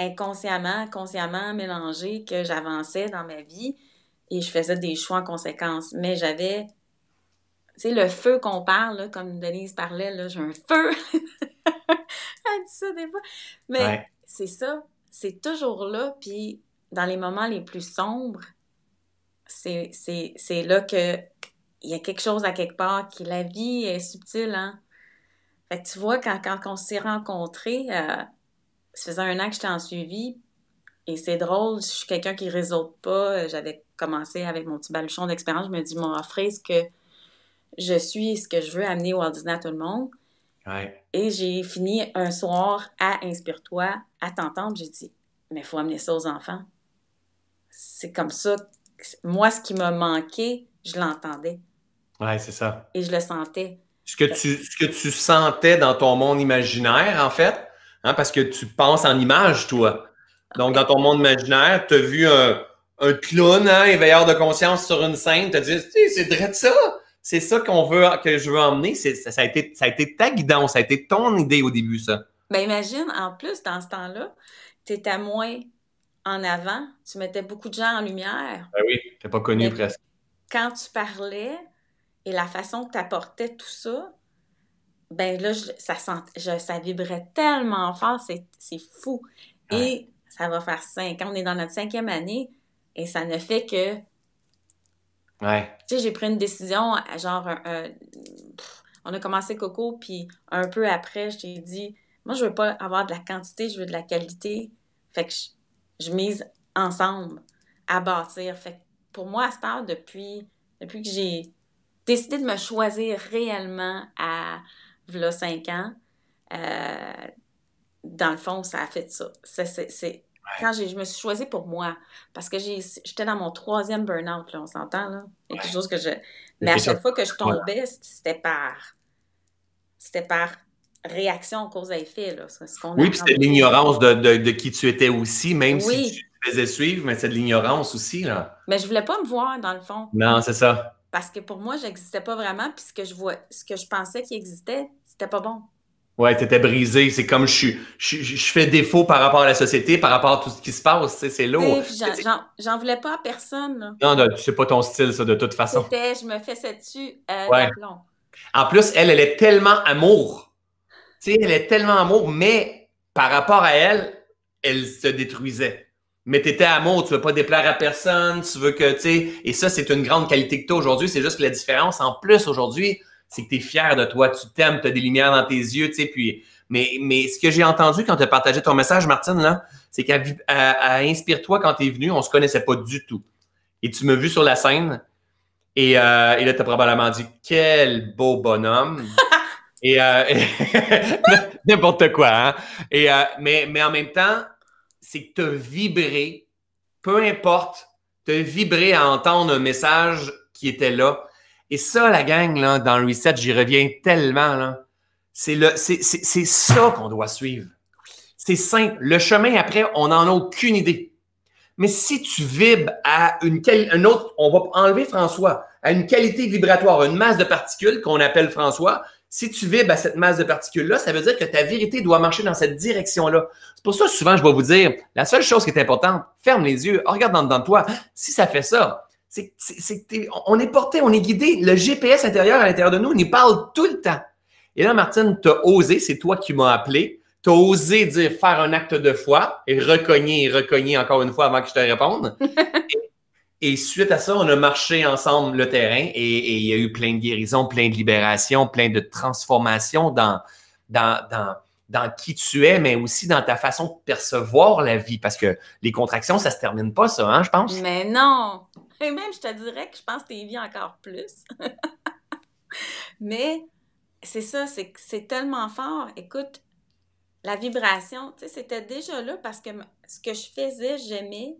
inconsciemment, consciemment mélangé que j'avançais dans ma vie et je faisais des choix en conséquence. Mais j'avais, tu sais, le feu qu'on parle, là, comme Denise parlait, là, j'ai un feu. Elle dit ça des fois. Mais ouais. c'est ça, c'est toujours là. Puis dans les moments les plus sombres, c'est, c'est, c'est là que... il y a quelque chose à quelque part qui... La vie est subtile, hein? Fait que tu vois, quand, quand on s'est rencontrés, euh, ça faisait un an que j'étais en suivi, et c'est drôle, je suis quelqu'un qui ne réseaute pas. J'avais commencé avec mon petit baluchon d'expérience, je me dis, m'en offrir ce que je suis et ce que je veux amener au Walt Disney à tout le monde. Ouais. Et j'ai fini un soir à Inspire-toi, à t'entendre, j'ai dit, mais il faut amener ça aux enfants. C'est comme ça. Moi, ce qui m'a manqué, je l'entendais. Oui, c'est ça. Et je le sentais. Ce que, tu, ce que tu sentais dans ton monde imaginaire, en fait, hein, parce que tu penses en images, toi. Donc, okay. dans ton monde imaginaire, tu as vu un, un clown, hein, éveilleur de conscience sur une scène, tu as dit, c'est vrai de ça. C'est ça qu'on veut, que je veux emmener. C'est, ça, ça, a été, ça a été ta guidance, ça a été ton idée au début, ça. Bien, imagine, en plus, dans ce temps-là, tu étais moins en avant, tu mettais beaucoup de gens en lumière. Ben oui, tu n'es pas connu. Mais presque. Quand tu parlais, et la façon que tu apportais tout ça, ben là, je, ça, sent, je, ça vibrait tellement fort, c'est, c'est fou. Ouais. Et ça va faire cinq ans. On est dans notre cinquième année et ça ne fait que... Ouais. Tu sais, j'ai pris une décision, genre, un, un, pff, on a commencé Coco, puis un peu après, je t'ai dit, moi, je veux pas avoir de la quantité, je veux de la qualité. Fait que je, je mise ensemble à bâtir. Fait que pour moi, à cette heure, depuis, depuis que j'ai... décidé de me choisir réellement à voilà, cinq ans, euh, dans le fond, ça a fait ça. C'est, c'est, c'est, ouais. Quand j'ai, je me suis choisie pour moi, parce que j'ai, j'étais dans mon troisième burn-out, là, on s'entend, là. Il y a quelque chose que je... Mais à chaque fois que je tombais, c'était par... C'était par réaction, cause à effet, là. Ce qu'on oui, puis c'était l'ignorance de, de, de qui tu étais aussi, même oui. si tu te faisais suivre, mais c'est de l'ignorance aussi, là. Mais je voulais pas me voir, dans le fond. Non, c'est ça. Parce que pour moi, je n'existais pas vraiment, puis ce que je vois, ce que je pensais qui existait, c'était pas bon. Ouais, tu étais brisé. C'est comme je, je, je fais défaut par rapport à la société, par rapport à tout ce qui se passe. C'est, c'est lourd. J'en, j'en, j'en voulais pas à personne. Là. Non, non, c'est pas ton style, ça, de toute façon. C'était, je me fessais dessus euh, ouais. d'aplomb. En plus, elle, elle est tellement amour. Tu sais, elle est tellement amour, mais par rapport à elle, elle se détruisait. Mais tu étais amour, tu veux pas déplaire à personne, tu veux que, tu sais, et ça, c'est une grande qualité que tu as aujourd'hui, c'est juste que la différence, en plus, aujourd'hui, c'est que tu es fier de toi, tu t'aimes, tu as des lumières dans tes yeux, tu sais, puis, mais, mais ce que j'ai entendu quand tu as partagé ton message, Martine, là, c'est qu'à à, à Inspire-toi, quand tu es venue, on se connaissait pas du tout. Et tu m'as vu sur la scène, et, euh, et là, tu as probablement dit, quel beau bonhomme! et, euh, et n'importe quoi, hein? Et, euh, mais, mais en même temps, c'est que tu as vibré, peu importe, tu as vibré à entendre un message qui était là. Et ça, la gang, là, dans le Reset, j'y reviens tellement. Là. C'est, le, c'est, c'est, c'est ça qu'on doit suivre. C'est simple. Le chemin, après, on n'en a aucune idée. Mais si tu vibres à une, une autre, on va enlever François, à une qualité vibratoire, une masse de particules qu'on appelle François. Si tu vibres à cette masse de particules-là, ça veut dire que ta vérité doit marcher dans cette direction-là. C'est pour ça que souvent, je vais vous dire, la seule chose qui est importante, ferme les yeux, regarde dans dedans de toi. Si ça fait ça, c'est, c'est, c'est, on est porté, on est guidé. Le G P S intérieur à l'intérieur de nous, on y parle tout le temps. Et là, Martine, tu as osé, c'est toi qui m'as appelé, tu as osé dire faire un acte de foi et recogner et recogner encore une fois avant que je te réponde. Et suite à ça, on a marché ensemble le terrain et, et il y a eu plein de guérisons, plein de libérations, plein de transformations dans, dans, dans, dans qui tu es, mais aussi dans ta façon de percevoir la vie. Parce que les contractions, ça se termine pas, ça, hein, je pense? Mais non! Et même, je te dirais que je pense que t'es vie encore plus. Mais c'est ça, c'est tellement fort. Écoute, la vibration, tu sais, c'était déjà là parce que ce que je faisais, j'aimais.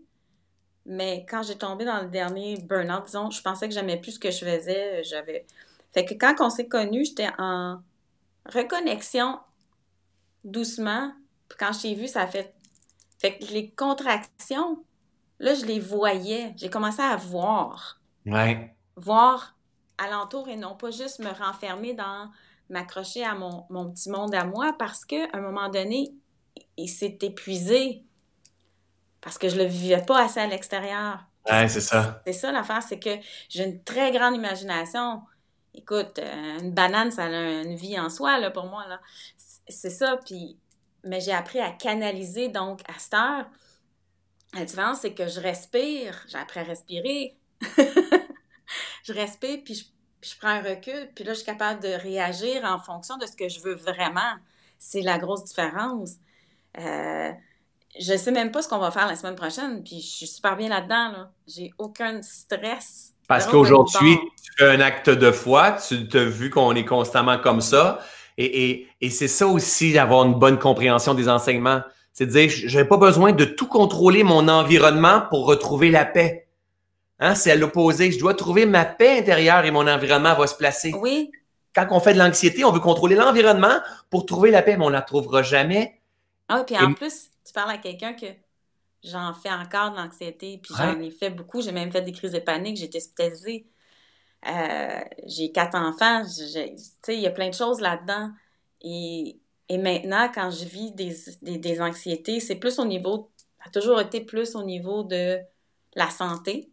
Mais quand j'ai tombé dans le dernier burn-out, disons, je pensais que j'aimais plus ce que je faisais. J'avais... Fait que quand on s'est connus, j'étais en reconnexion doucement. Puis quand je t'ai vu, ça a fait... Fait que les contractions, là, je les voyais. J'ai commencé à voir. Ouais. Voir alentour et non pas juste me renfermer dans... m'accrocher à mon, mon petit monde à moi parce qu'à un moment donné, il s'est épuisé. Parce que je ne le vivais pas assez à l'extérieur. Ouais, c'est ça. C'est ça l'affaire, c'est que j'ai une très grande imagination. Écoute, une banane, ça a une vie en soi, là, pour moi, là. C'est ça, puis... Mais j'ai appris à canaliser, donc, à cette heure. La différence, c'est que je respire. J'ai appris à respirer. Je respire, puis je, puis je prends un recul, puis là, je suis capable de réagir en fonction de ce que je veux vraiment. C'est la grosse différence. Euh... Je sais même pas ce qu'on va faire la semaine prochaine, puis je suis super bien là-dedans, là. J'ai aucun stress. Parce qu'aujourd'hui, tu fais un acte de foi, tu t'as vu qu'on est constamment comme ça, et, et, et c'est ça aussi d'avoir une bonne compréhension des enseignements. C'est de dire, j'ai pas besoin de tout contrôler mon environnement pour retrouver la paix. Hein? C'est à l'opposé. Je dois trouver ma paix intérieure et mon environnement va se placer. Oui. Quand on fait de l'anxiété, on veut contrôler l'environnement pour trouver la paix, mais on la trouvera jamais. Ah, puis en et... plus... Tu parles à quelqu'un que j'en fais encore de l'anxiété, puis j'en ai fait beaucoup. J'ai même fait des crises de panique, j'ai été hospitalisée. Euh, j'ai quatre enfants, tu sais, il y a plein de choses là-dedans. Et, et maintenant, quand je vis des, des, des anxiétés, c'est plus au niveau, ça a toujours été plus au niveau de la santé,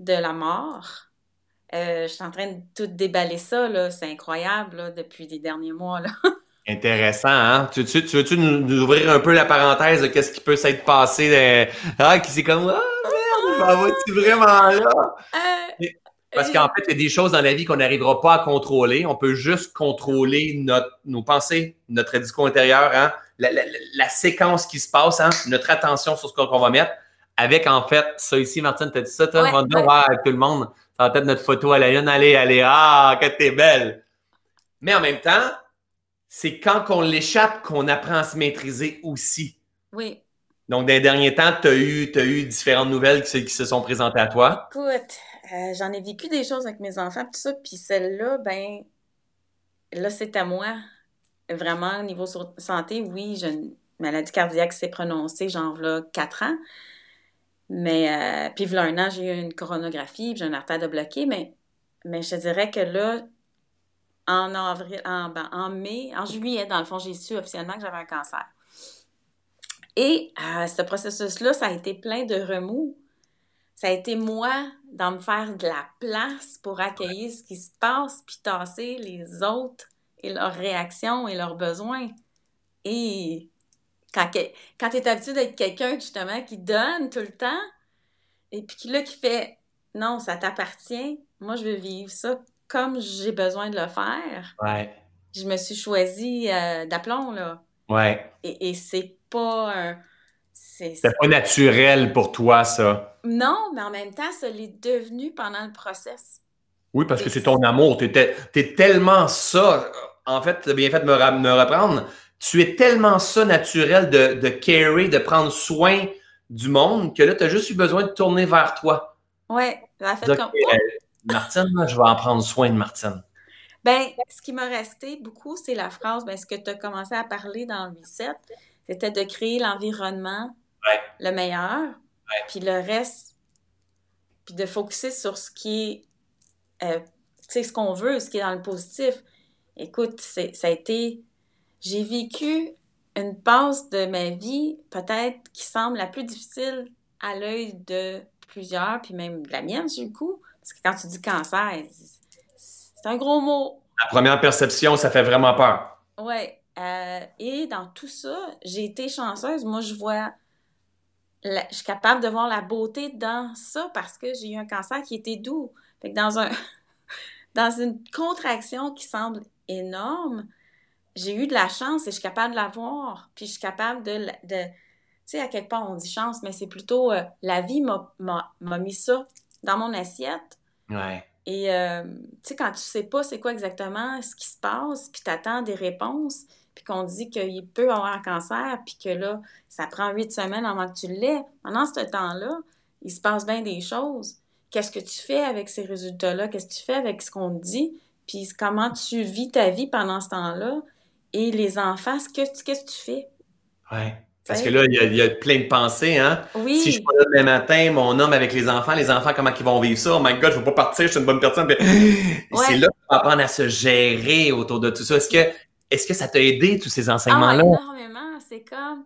de la mort. Euh, je suis en train de tout déballer ça, là, c'est incroyable, là, depuis les derniers mois, là. Intéressant, hein? Tu, tu, tu veux-tu nous, nous ouvrir un peu la parenthèse de qu'est-ce qui peut s'être passé? De... Ah, qui c'est comme, ah, merde, m'en vas-tu vraiment là? Euh, Parce qu'en euh... fait, il y a des choses dans la vie qu'on n'arrivera pas à contrôler. On peut juste contrôler notre, nos pensées, notre discours intérieur, hein? La, la, la séquence qui se passe, hein? Notre attention sur ce qu'on va mettre. Avec, en fait, ça ici, Martine, t'as dit ça, toi? Ouais, on va dire, ah, tout le monde, t'as en tête notre photo à la lune, allez, allez, ah, que t'es belle! Mais en même temps, c'est quand on l'échappe qu'on apprend à se maîtriser aussi. Oui. Donc, dans les derniers temps, tu as eu, t'as eu différentes nouvelles qui se, qui se sont présentées à toi. Écoute, euh, j'en ai vécu des choses avec mes enfants, tout ça, puis celle-là, ben là, c'est à moi. Vraiment, au niveau santé, oui, j'ai une maladie cardiaque qui s'est prononcée, genre là, quatre ans. Mais, euh, puis là, un an, j'ai eu une coronographie, puis j'ai une artère de bloquée, mais, mais je te dirais que là, En avril, en, ben, en mai, en juillet, dans le fond, j'ai su officiellement que j'avais un cancer. Et euh, ce processus-là, ça a été plein de remous. Ça a été moi d'en me faire de la place pour accueillir ce qui se passe, puis tasser les autres et leurs réactions et leurs besoins. Et quand, quand tu es habitué d'être quelqu'un, justement, qui donne tout le temps, et puis qui, là, qui fait « Non, ça t'appartient, moi, je veux vivre ça », comme j'ai besoin de le faire, ouais. Je me suis choisie euh, d'aplomb, là. Ouais. Et, et c'est pas un... C'est pas naturel pour toi, ça. Non, mais en même temps, ça l'est devenu pendant le process. Oui, parce et que c'est ton amour. Tu es, es tellement ça. En fait, tu as bien fait de me, me reprendre. Tu es tellement ça naturel de, de carry, de prendre soin du monde, que là, tu as juste eu besoin de tourner vers toi. Oui, ça fait comme... Martine, là, je vais en prendre soin de Martine. Bien, ce qui m'a resté beaucoup, c'est la phrase, bien, ce que tu as commencé à parler dans le Reset, c'était de créer l'environnement ouais. le meilleur, ouais. puis le reste, puis de focusser sur ce qui est, euh, tu sais, ce qu'on veut, ce qui est dans le positif. Écoute, c'est, ça a été, j'ai vécu une passe de ma vie, peut-être qui semble la plus difficile à l'œil de plusieurs, puis même de la mienne, du coup. Parce que quand tu dis cancer, c'est un gros mot. La première perception, ça fait vraiment peur. Oui. Euh, et dans tout ça, j'ai été chanceuse. Moi, je vois... La, je suis capable de voir la beauté dans ça parce que j'ai eu un cancer qui était doux. Fait que dans un... dans une contraction qui semble énorme, j'ai eu de la chance et je suis capable de l'avoir. Puis je suis capable de... de tu sais, à quelque part, on dit chance, mais c'est plutôt... Euh, la vie m'a, m'a, m'a mis ça dans mon assiette. Ouais. Et euh, tu sais, quand tu sais pas c'est quoi exactement ce qui se passe, puis t'attends des réponses, puis qu'on dit qu'il peut avoir un cancer, puis que là, ça prend huit semaines avant que tu l'aies. Pendant ce temps-là, il se passe bien des choses. Qu'est-ce que tu fais avec ces résultats-là? Qu'est-ce que tu fais avec ce qu'on te dit? Puis comment tu vis ta vie pendant ce temps-là? Et les enfants, qu'est-ce que tu fais? Oui. Parce que là, il y a, il y a plein de pensées, hein? Oui. Si je suis pas là demain matin, mon homme avec les enfants, les enfants, comment ils vont vivre ça? Oh my God, je ne veux pas partir, je suis une bonne personne. Puis... Ouais. C'est là qu'on va apprendre à se gérer autour de tout ça. Est-ce que, est-ce que ça t'a aidé, tous ces enseignements-là? Ah, énormément. C'est comme...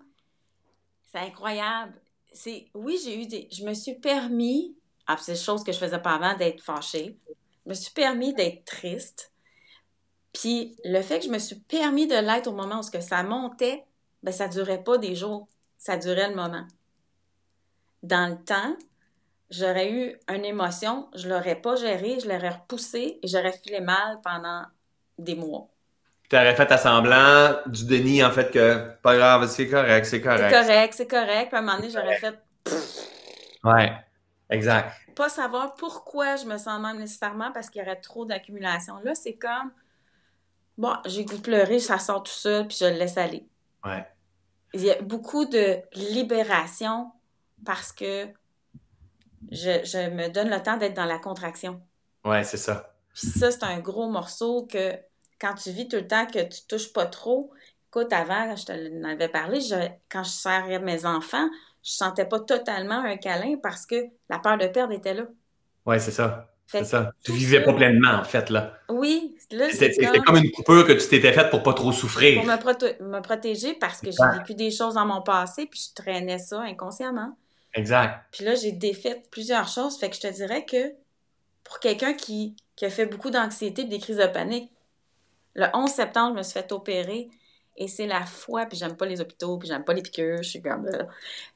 C'est incroyable. C'est... Oui, j'ai eu des... Je me suis permis... Ah, c'est des choses que je faisais pas avant, d'être fâchée. Je me suis permis d'être triste. Puis le fait que je me suis permis de l'être au moment où ce que ça montait, ben ça durait pas des jours, ça durait le moment. Dans le temps, j'aurais eu une émotion, je l'aurais pas gérée, je l'aurais repoussée et j'aurais filé mal pendant des mois. Tu aurais fait à semblant du déni, en fait, que pas grave, c'est correct, c'est correct. C'est correct, c'est correct. Puis à un moment donné, j'aurais fait... Ouais, exact. Pas savoir pourquoi je me sens mal nécessairement parce qu'il y aurait trop d'accumulation. Là, c'est comme... Bon, j'ai goût de pleurer, ça sort tout seul, puis je le laisse aller. Ouais. Il y a beaucoup de libération parce que je, je me donne le temps d'être dans la contraction. Ouais, c'est ça. Puis ça, c'est un gros morceau que quand tu vis tout le temps, que tu touches pas trop. Écoute, avant, je t'en avais parlé, je, quand je serrais mes enfants, je sentais pas totalement un câlin parce que la peur de perdre était là. Ouais, c'est ça. C'est ça. Tu vivais pas pleinement, en fait, là. Oui. Là, c'est c'était comme... comme une coupure que tu t'étais faite pour pas trop souffrir. Pour me, proté- me protéger parce que exact. J'ai vécu des choses dans mon passé puis je traînais ça inconsciemment. Exact. Puis là, j'ai défait plusieurs choses. Fait que je te dirais que pour quelqu'un qui, qui a fait beaucoup d'anxiété et des crises de panique, le onze septembre, je me suis fait opérer et c'est la fois, puis j'aime pas les hôpitaux, puis j'aime pas les piqûres, je suis comme là.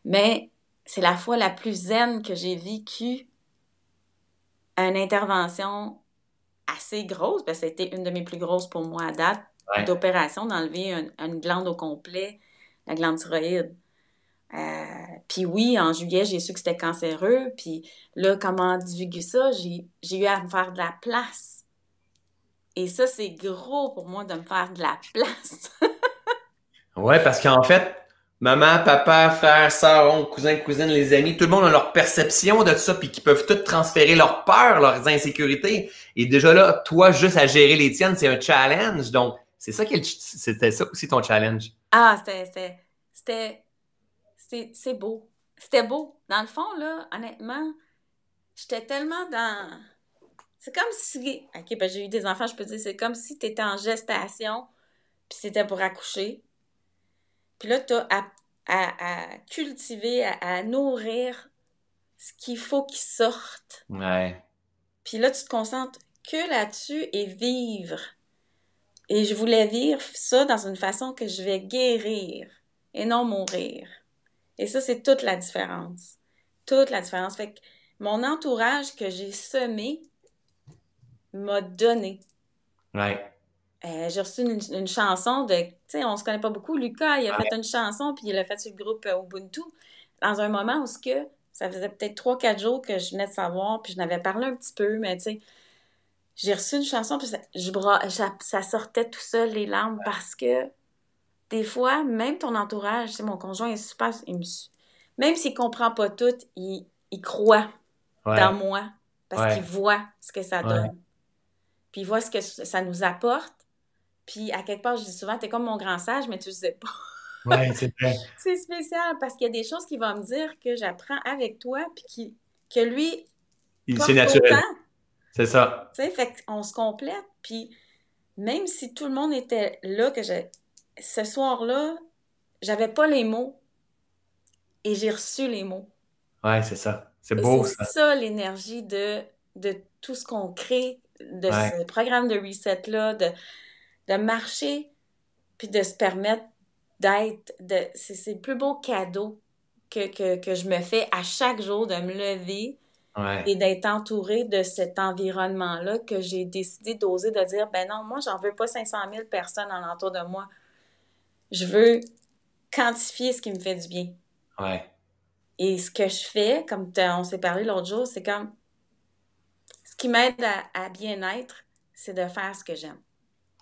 Mais c'est la fois la plus zen que j'ai vécue. Une intervention assez grosse, parce que c'était une de mes plus grosses pour moi à date, ouais. D'opération, d'enlever une, une glande au complet, la glande thyroïde. Euh, puis oui, en juillet, j'ai su que c'était cancéreux, puis là, comment divulguer ça? J'ai, j'ai eu à me faire de la place. Et ça, c'est gros pour moi de me faire de la place. Oui, parce qu'en fait... Maman, papa, frère, sœur, oncle, cousin, cousine, les amis, tout le monde a leur perception de ça, puis qui peuvent toutes transférer leur peur, leurs insécurités. Et déjà là, toi, juste à gérer les tiennes, c'est un challenge. Donc, c'est ça qui est le... c'était ça aussi ton challenge. Ah, c'était, c'était, c'était, c'était, c'est beau. C'était beau. Dans le fond, là, honnêtement, j'étais tellement dans... C'est comme si... OK, ben j'ai eu des enfants, je peux dire, c'est comme si t'étais en gestation, puis c'était pour accoucher. Puis là, tu as à, à, à cultiver, à, à nourrir ce qu'il faut qu'il sorte. Ouais. Puis là, tu te concentres que là-dessus et vivre. Et je voulais vivre ça dans une façon que je vais guérir et non mourir. Et ça, c'est toute la différence. Toute la différence. Fait que mon entourage que j'ai semé m'a donné. Ouais. Euh, j'ai reçu une, une chanson de... Tu sais, on se connaît pas beaucoup. Lucas, il a ouais. fait une chanson, puis il l'a fait sur le groupe euh, Ubuntu, dans un moment où que, ça faisait peut-être trois quatre jours que je venais de savoir, puis je n'avais parlé un petit peu, mais tu sais, j'ai reçu une chanson, puis ça, je bra... ça, ça sortait tout seul, les larmes, ouais. Parce que des fois, même ton entourage, tu sais, mon conjoint est super... Il me... Même s'il comprend pas tout, il, il croit ouais. dans moi, parce ouais. qu'il voit ce que ça ouais. donne. Puis il voit ce que ça nous apporte. Puis, à quelque part, je dis souvent, t'es comme mon grand sage, mais tu le sais pas. Oui, c'est vrai. C'est spécial, parce qu'il y a des choses qu'il va me dire que j'apprends avec toi, puis qui, que lui, il c'est naturel. Autant. C'est ça. Tu sais, fait qu'on se complète, puis même si tout le monde était là, que je... ce soir-là, j'avais pas les mots, et j'ai reçu les mots. Oui, c'est ça. C'est beau, c'est ça. C'est ça, l'énergie de, de tout ce qu'on crée, de ouais. ce programme de reset-là, de... de marcher, puis de se permettre d'être... De, c'est, c'est le plus beau cadeau que, que, que je me fais à chaque jour, de me lever, Ouais. Et d'être entourée de cet environnement-là que j'ai décidé d'oser de dire, ben non, moi, j'en veux pas cinq cent mille personnes alentour de moi. Je veux quantifier ce qui me fait du bien. Ouais. Et ce que je fais, comme on s'est parlé l'autre jour, c'est comme, ce qui m'aide à, à bien être, c'est de faire ce que j'aime.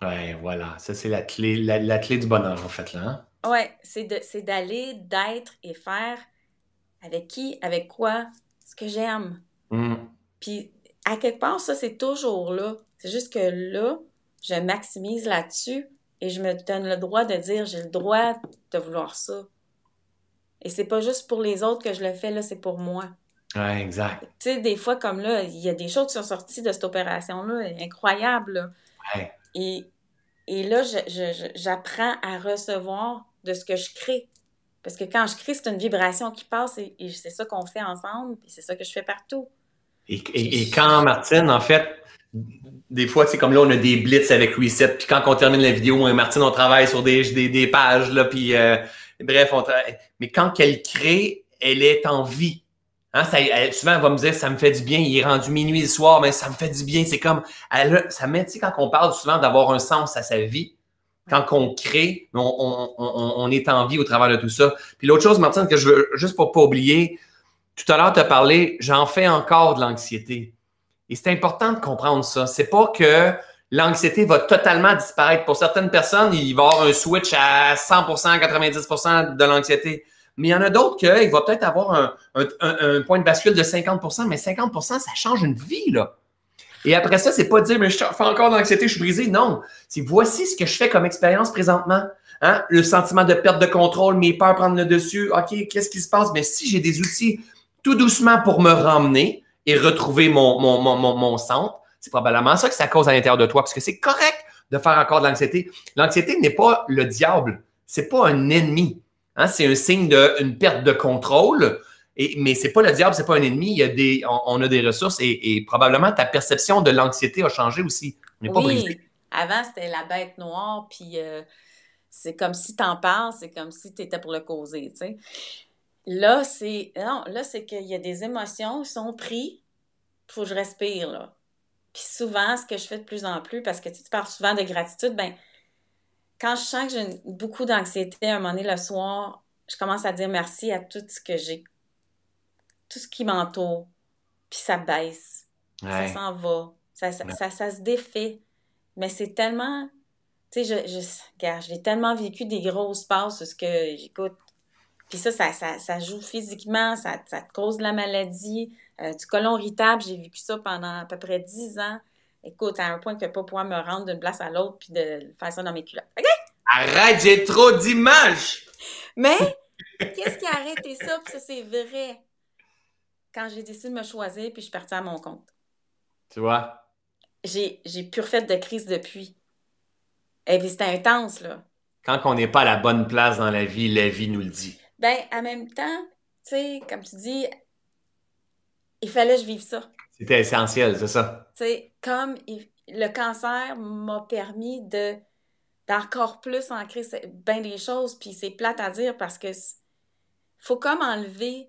Oui, voilà. Ça, c'est la clé, la, la clé du bonheur, en fait, là. Hein? Oui, c'est de, c'est d'aller, d'être et faire avec qui, avec quoi, ce que j'aime. Mm. Puis, à quelque part, ça, c'est toujours là. C'est juste que là, je maximise là-dessus et je me donne le droit de dire, j'ai le droit de vouloir ça. Et c'est pas juste pour les autres que je le fais, là, c'est pour moi. Oui, exact. Tu sais, des fois, comme là, il y a des choses qui sont sorties de cette opération-là, incroyable. Oui. Et, et là, je, je, j'apprends à recevoir de ce que je crée. Parce que quand je crée, c'est une vibration qui passe et, et c'est ça qu'on fait ensemble et c'est ça que je fais partout. Et, et, et quand, Martine, en fait, des fois, c'est comme là, on a des blitz avec Reset. Puis quand on termine la vidéo, moi et Martine, on travaille sur des, des, des pages, là, puis euh, bref, on travaille. Mais quand elle crée, elle est en vie. Hein, ça, elle, souvent, elle va me dire, ça me fait du bien, il est rendu minuit le soir, mais ça me fait du bien. C'est comme, elle, ça met, tu sais, quand on parle souvent d'avoir un sens à sa vie, quand on crée, on, on, on, on est en vie au travers de tout ça. Puis l'autre chose, Martine, que je veux, juste pour ne pas oublier, tout à l'heure, tu as parlé, j'en fais encore de l'anxiété. Et c'est important de comprendre ça. C'est pas que l'anxiété va totalement disparaître. Pour certaines personnes, il va y avoir un switch à cent pour cent, quatre-vingt-dix pour cent de l'anxiété. Mais il y en a d'autres qu'il va peut-être avoir un, un, un point de bascule de cinquante pour cent, mais cinquante pour cent, ça change une vie, là. Et après ça, c'est pas dire, mais je fais encore de l'anxiété, je suis brisé. Non, c'est voici ce que je fais comme expérience présentement. Hein? Le sentiment de perte de contrôle, mes peurs prendre le dessus. OK, qu'est-ce qui se passe? Mais si j'ai des outils tout doucement pour me ramener et retrouver mon, mon, mon, mon, mon centre, c'est probablement ça que ça cause à l'intérieur de toi, parce que c'est correct de faire encore de l'anxiété. L'anxiété n'est pas le diable, c'est pas un ennemi. Hein, c'est un signe d'une perte de contrôle, et, mais ce n'est pas le diable, ce n'est pas un ennemi. Il y a des, on, on a des ressources et, et probablement ta perception de l'anxiété a changé aussi. On n'est oui, pas brisé. Avant, c'était la bête noire, puis euh, c'est comme si tu en parles, c'est comme si tu étais pour le causer. Tu sais. Là, c'est non, là, c'est qu'il y a des émotions qui sont prises, il faut que je respire. Là. Puis souvent, ce que je fais de plus en plus, parce que tu, sais, tu parles souvent de gratitude, bien, quand je sens que j'ai beaucoup d'anxiété, à un moment donné, le soir, je commence à dire merci à tout ce que j'ai. Tout ce qui m'entoure. Puis ça baisse. Ouais. Ça s'en va. Ça, ça, ouais. ça, ça, ça se défait. Mais c'est tellement... Tu sais, je, je, regarde, j'ai tellement vécu des grosses passes sur ce que j'écoute. Puis ça ça, ça, ça joue physiquement. Ça, ça te cause de la maladie. Euh, du côlon irritable, j'ai vécu ça pendant à peu près dix ans. Écoute, à un point que je ne vais pas pouvoir me rendre d'une place à l'autre puis de faire ça dans mes culottes. OK? Arrête, j'ai trop d'images! Mais qu'est-ce qui a arrêté ça? Puis ça, c'est vrai. Quand j'ai décidé de me choisir puis je suis partie à mon compte. Tu vois? J'ai, j'ai plus refait de crise depuis. Et puis c'était intense, là. Quand on n'est pas à la bonne place dans la vie, la vie nous le dit. Bien, en même temps, tu sais, comme tu dis, il fallait que je vive ça. C'était essentiel, c'est ça. Tu sais, comme il, le cancer m'a permis de d'encore plus ancrer bien des choses, puis c'est plate à dire parce que faut comme enlever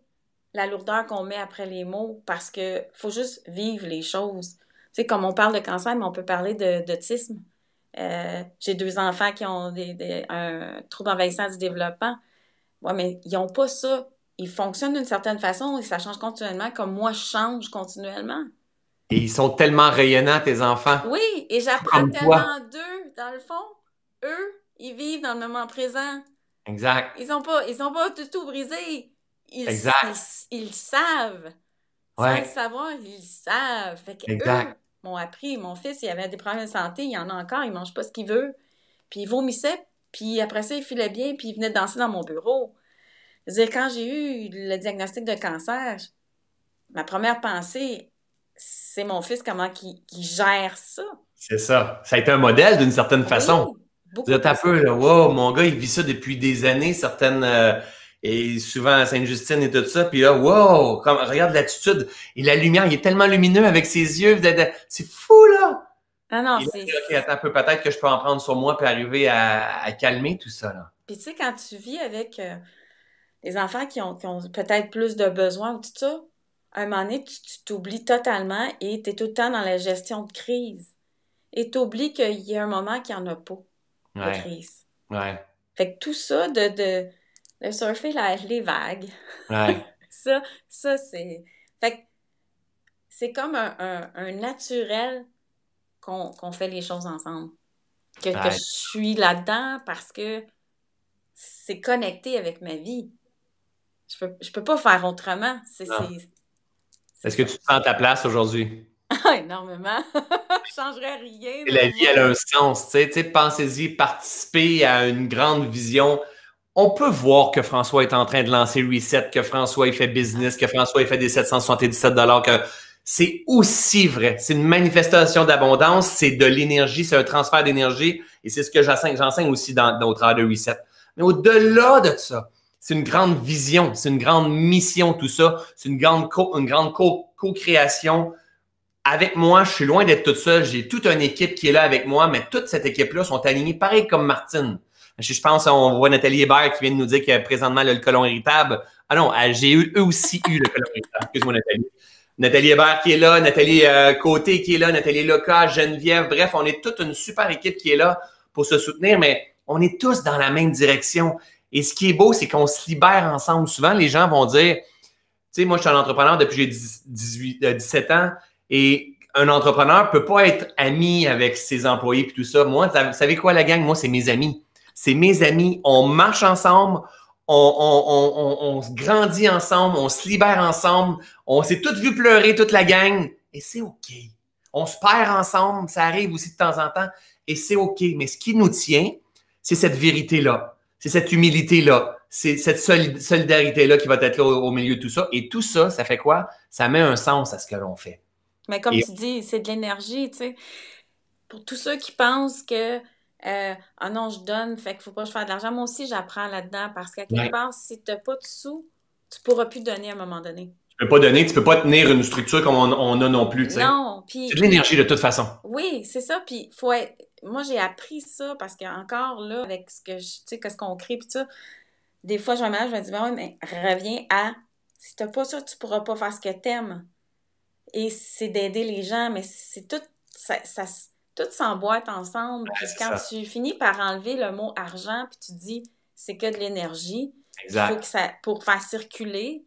la lourdeur qu'on met après les mots parce que faut juste vivre les choses. Tu sais, comme on parle de cancer, mais on peut parler de, d'autisme. Euh, j'ai deux enfants qui ont des, des, un trouble envahissant du développement. Ouais, mais ils n'ont pas ça. Ils fonctionnent d'une certaine façon et ça change continuellement comme moi, je change continuellement. Et ils sont tellement rayonnants, tes enfants. Oui, et j'apprends comme tellement toi. D'eux, dans le fond. Eux, ils vivent dans le moment présent. Exact. Ils sont pas, ils sont pas du tout brisés. Ils, exact. Ils, ils savent. Ouais. Sans le savoir, ils savent. Fait que exact. Eux m'ont appris. Mon fils, il avait des problèmes de santé, il en a encore, il mange pas ce qu'il veut. Puis il vomissait, puis après ça, il filait bien, puis il venait danser dans mon bureau. C'est-à-dire, quand j'ai eu le diagnostic de cancer, ma première pensée, c'est mon fils, comment qu'il, qu'il gère ça. C'est ça. Ça a été un modèle d'une certaine oui, façon. Beaucoup. Vous êtes un peu, là, wow, mon gars, il vit ça depuis des années, certaines, euh, et souvent à Sainte-Justine et tout ça, puis là, wow, comme, regarde l'attitude et la lumière, il est tellement lumineux avec ses yeux. C'est fou, là! Ah non, et là, c'est... Okay, attends un peu, peut-être que je peux en prendre sur moi puis arriver à, à calmer tout ça, là. Puis tu sais, quand tu vis avec... Euh... Les enfants qui ont, qui ont peut-être plus de besoins ou tout ça, à un moment donné, tu t'oublies totalement et tu es tout le temps dans la gestion de crise. Et tu oublies qu'il y a un moment qu'il n'y en a pas de ouais. crise. Ouais. Fait que tout ça de, de, de surfer la, les vagues, ouais. ça, ça c'est... Fait que c'est comme un, un, un naturel qu'on, qu'on fait les choses ensemble. Que, ouais. que je suis là-dedans parce que c'est connecté avec ma vie. Je peux, je peux pas faire autrement. C'est, c'est, c'est Est-ce ça. que tu te sens à ta place aujourd'hui? Ah, énormément. Je changerais rien. La vie, elle a un sens. Tu sais, pensez-y, participez à une grande vision. On peut voir que François est en train de lancer Reset, que François, il fait business, que François, il fait des sept cent soixante-dix-sept dollars, que c'est aussi vrai. C'est une manifestation d'abondance, c'est de l'énergie, c'est un transfert d'énergie et c'est ce que j'enseigne, j'enseigne aussi dans, dans, au travers de Reset. Mais au-delà de ça, c'est une grande vision, c'est une grande mission, tout ça. C'est une grande, co- une grande co- co-création. Avec moi, je suis loin d'être toute seule. J'ai toute une équipe qui est là avec moi, mais toute cette équipe-là sont alignées pareil comme Martine. Je pense, on voit Nathalie Hébert qui vient de nous dire que présentement, elle a le colon irritable. Ah non, j'ai eu, eux aussi eu le colon irritable. Excuse-moi, Nathalie. Nathalie Hébert qui est là, Nathalie euh, Côté qui est là, Nathalie Lucas, Geneviève. Bref, on est toute une super équipe qui est là pour se soutenir, mais on est tous dans la même direction. Et ce qui est beau, c'est qu'on se libère ensemble. Souvent, les gens vont dire, tu sais, moi, je suis un entrepreneur depuis que j'ai dix-huit, dix-sept ans. Et un entrepreneur ne peut pas être ami avec ses employés et tout ça. Moi, vous savez quoi, la gang? Moi, c'est mes amis. C'est mes amis. On marche ensemble. On, on, on, on, on grandit ensemble. On se libère ensemble. On s'est toutes vues pleurer, toute la gang. Et c'est OK. On se perd ensemble. Ça arrive aussi de temps en temps. Et c'est OK. Mais ce qui nous tient, c'est cette vérité-là. C'est cette humilité-là. C'est cette solidarité-là qui va être là au, au milieu de tout ça. Et tout ça, ça fait quoi? Ça met un sens à ce que l'on fait. Mais comme Et... tu dis, c'est de l'énergie, tu sais. Pour tous ceux qui pensent que euh, « Ah non, je donne, fait qu'il faut pas que je fasse de l'argent », moi aussi, j'apprends là-dedans. Parce qu'à quelque ouais. part, si tu n'as pas de sous, tu ne pourras plus donner à un moment donné. Tu ne peux pas donner, tu ne peux pas tenir une structure comme on, on a non plus, tu sais. Non, puis... C'est de l'énergie de toute façon. Oui, c'est ça, puis faut être... Moi, j'ai appris ça parce qu'encore là, avec ce que je... Tu sais, qu'est-ce qu'on crée, puis ça, des fois, je me mélange, je me dis « Bon, mais reviens à... Si tu n'as pas ça, tu ne pourras pas faire ce que tu aimes. » Et c'est d'aider les gens, mais c'est tout, ça, ça tout s'emboîte ensemble. Ouais, quand ça. tu finis par enlever le mot argent, puis tu dis c'est que de l'énergie, exact. Il faut que ça, pour faire circuler,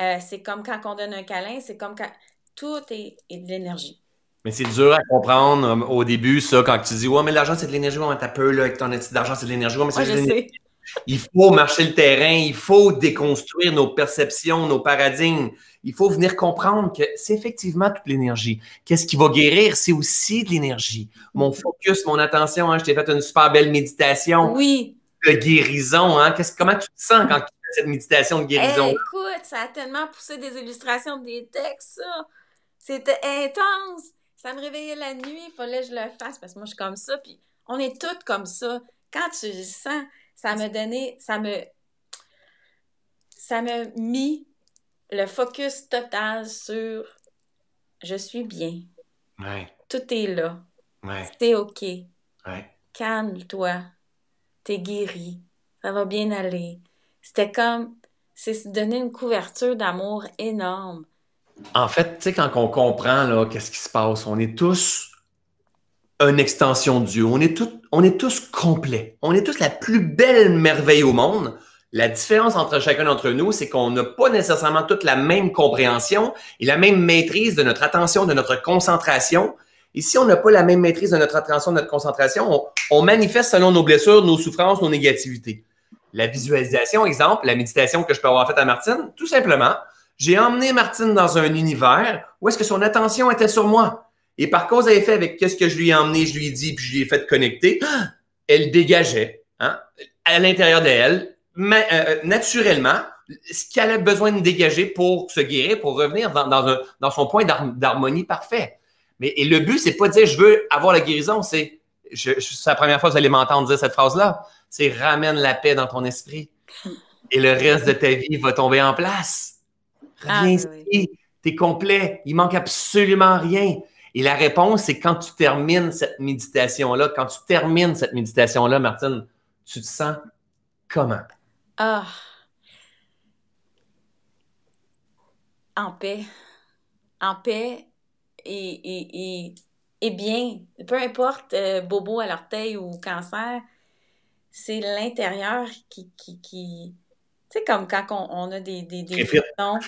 euh, c'est comme quand on donne un câlin, c'est comme quand tout est, est de l'énergie. Mais c'est dur à comprendre au début, ça, quand tu dis ouais, mais l'argent c'est de l'énergie, ouais, mais t'as peur là, avec ton étude d'argent c'est de l'énergie, ouais, mais c'est ouais, de l'énergie. Sais. Il faut marcher le terrain, il faut déconstruire nos perceptions, nos paradigmes. Il faut venir comprendre que c'est effectivement toute l'énergie. Qu'est-ce qui va guérir? C'est aussi de l'énergie. Mon focus, mon attention, hein, je t'ai fait une super belle méditation. Oui. De guérison, hein? Qu'est-ce, comment tu te sens quand tu fais cette méditation de guérison? Hey, écoute, ça a tellement poussé des illustrations, des textes, ça. C'était intense. Ça me réveillait la nuit, il fallait que je le fasse parce que moi, je suis comme ça. Puis on est toutes comme ça. Quand tu le sens... Ça m'a donné, ça me, ça m'a mis le focus total sur je suis bien. Ouais. Tout est là. Ouais. T'es OK. Ouais. Calme-toi. T'es guéri. Ça va bien aller. C'était comme, c'est se donner une couverture d'amour énorme. En fait, tu sais, quand on comprend, là, qu'est-ce qui se passe, on est tous une extension de Dieu. On est, tout, on est tous complets. On est tous la plus belle merveille au monde. La différence entre chacun d'entre nous, c'est qu'on n'a pas nécessairement toute la même compréhension et la même maîtrise de notre attention, de notre concentration. Et si on n'a pas la même maîtrise de notre attention, de notre concentration, on, on manifeste selon nos blessures, nos souffrances, nos négativités. La visualisation, exemple, la méditation que je peux avoir faite à Martine, tout simplement, j'ai emmené Martine dans un univers où est-ce que son attention était sur moi. Et par cause à effet, avec qu'est-ce que je lui ai emmené, je lui ai dit, puis je lui ai fait connecter, elle dégageait, hein, à l'intérieur d'elle, mais, euh, naturellement, ce qu'elle a besoin de dégager pour se guérir, pour revenir dans, dans, un, dans son point d'harmonie parfait. Mais et le but, c'est pas de dire, je veux avoir la guérison, c'est, je, je, c'est la première fois que vous allez m'entendre dire cette phrase-là, c'est ramène la paix dans ton esprit et le reste de ta vie va tomber en place. Reviens ah, oui. ici, t'es complet, il manque absolument rien. Et la réponse, c'est quand tu termines cette méditation-là, quand tu termines cette méditation-là, Martine, tu te sens comment? Ah! Oh. en paix, en paix et, et, et, et bien. Peu importe, euh, bobo à l'orteil ou cancer, c'est l'intérieur qui... qui, qui... Tu sais, comme quand on, on a des... des, des boutons,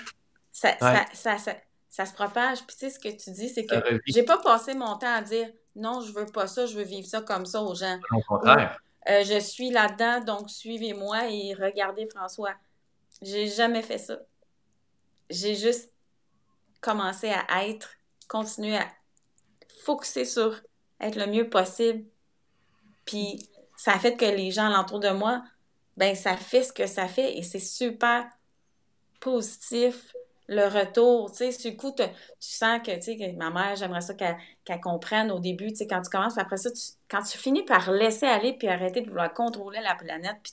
ça, ouais. ça, ça, ça, ça se propage. Puis tu sais, ce que tu dis, c'est que j'ai pas passé mon temps à dire « Non, je veux pas ça, je veux vivre ça comme ça aux gens. » Au contraire. Ou, euh, je suis là-dedans, donc suivez-moi et regardez François. J'ai jamais fait ça. J'ai juste commencé à être, continuer à focuser sur être le mieux possible. Puis ça a fait que les gens alentour de moi, ben ça fait ce que ça fait et c'est super positif, le retour. Tu sais, sur le coup, tu sens que, tu sais, que ma mère, j'aimerais ça qu'elle, qu'elle comprenne au début, tu sais, quand tu commences, puis après ça, tu, quand tu finis par laisser aller puis arrêter de vouloir contrôler la planète, puis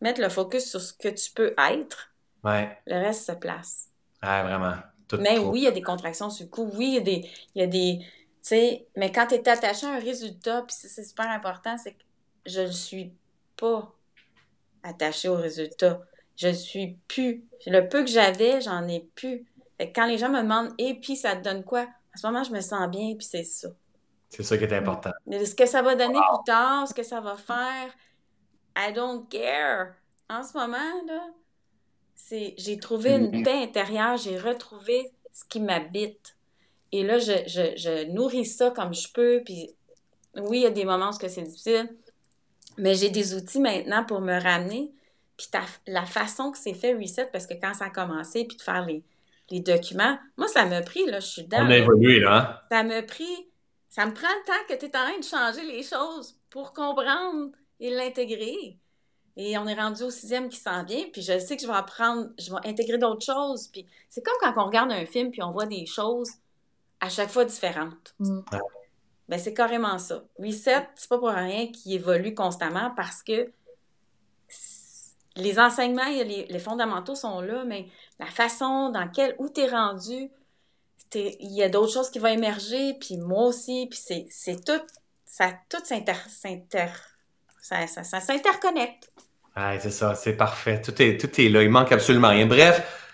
mettre le focus sur ce que tu peux être, ouais. Le reste se place. Ah, vraiment. Tout mais trop. Oui, il y a des contractions sur le coup. Oui, il y a des... Il y a des tu sais, mais quand tu es attaché à un résultat, puis c'est super important, c'est que je ne suis pas attachée au résultat. Je ne suis plus. Le peu que j'avais, j'en ai plus. Fait que quand les gens me demandent « Et puis, ça te donne quoi? » À ce moment, je me sens bien, puis c'est ça. C'est ça qui est important. Mais ce que ça va donner wow. plus tard, ce que ça va faire, I don't care. En ce moment, là, c'est, j'ai trouvé une paix intérieure, j'ai retrouvé ce qui m'habite. Et là, je, je, je nourris ça comme je peux. Puis oui, il y a des moments où c'est difficile, mais j'ai des outils maintenant pour me ramener. Puis ta, la façon que c'est fait, Reset, parce que quand ça a commencé, puis de faire les, les documents, moi, ça m'a pris, là, je suis dedans. On a évolué, là. Ça m'a pris, ça me prend le temps que tu es en train de changer les choses pour comprendre et l'intégrer. Et on est rendu au sixième qui s'en vient, puis je sais que je vais apprendre, je vais intégrer d'autres choses. Puis c'est comme quand on regarde un film, puis on voit des choses à chaque fois différentes. Mm. Bien, c'est carrément ça. Reset, c'est pas pour rien qu'il évolue constamment parce que les enseignements, les, les fondamentaux sont là, mais la façon dans laquelle, où t'es rendu, t'es, il y a d'autres choses qui vont émerger, puis moi aussi, puis c'est, c'est tout, ça tout s'inter... s'inter Ça, ça, ça s'interconnecte. Ah, c'est ça, c'est parfait. Tout est, tout est là, il manque absolument rien. Bref,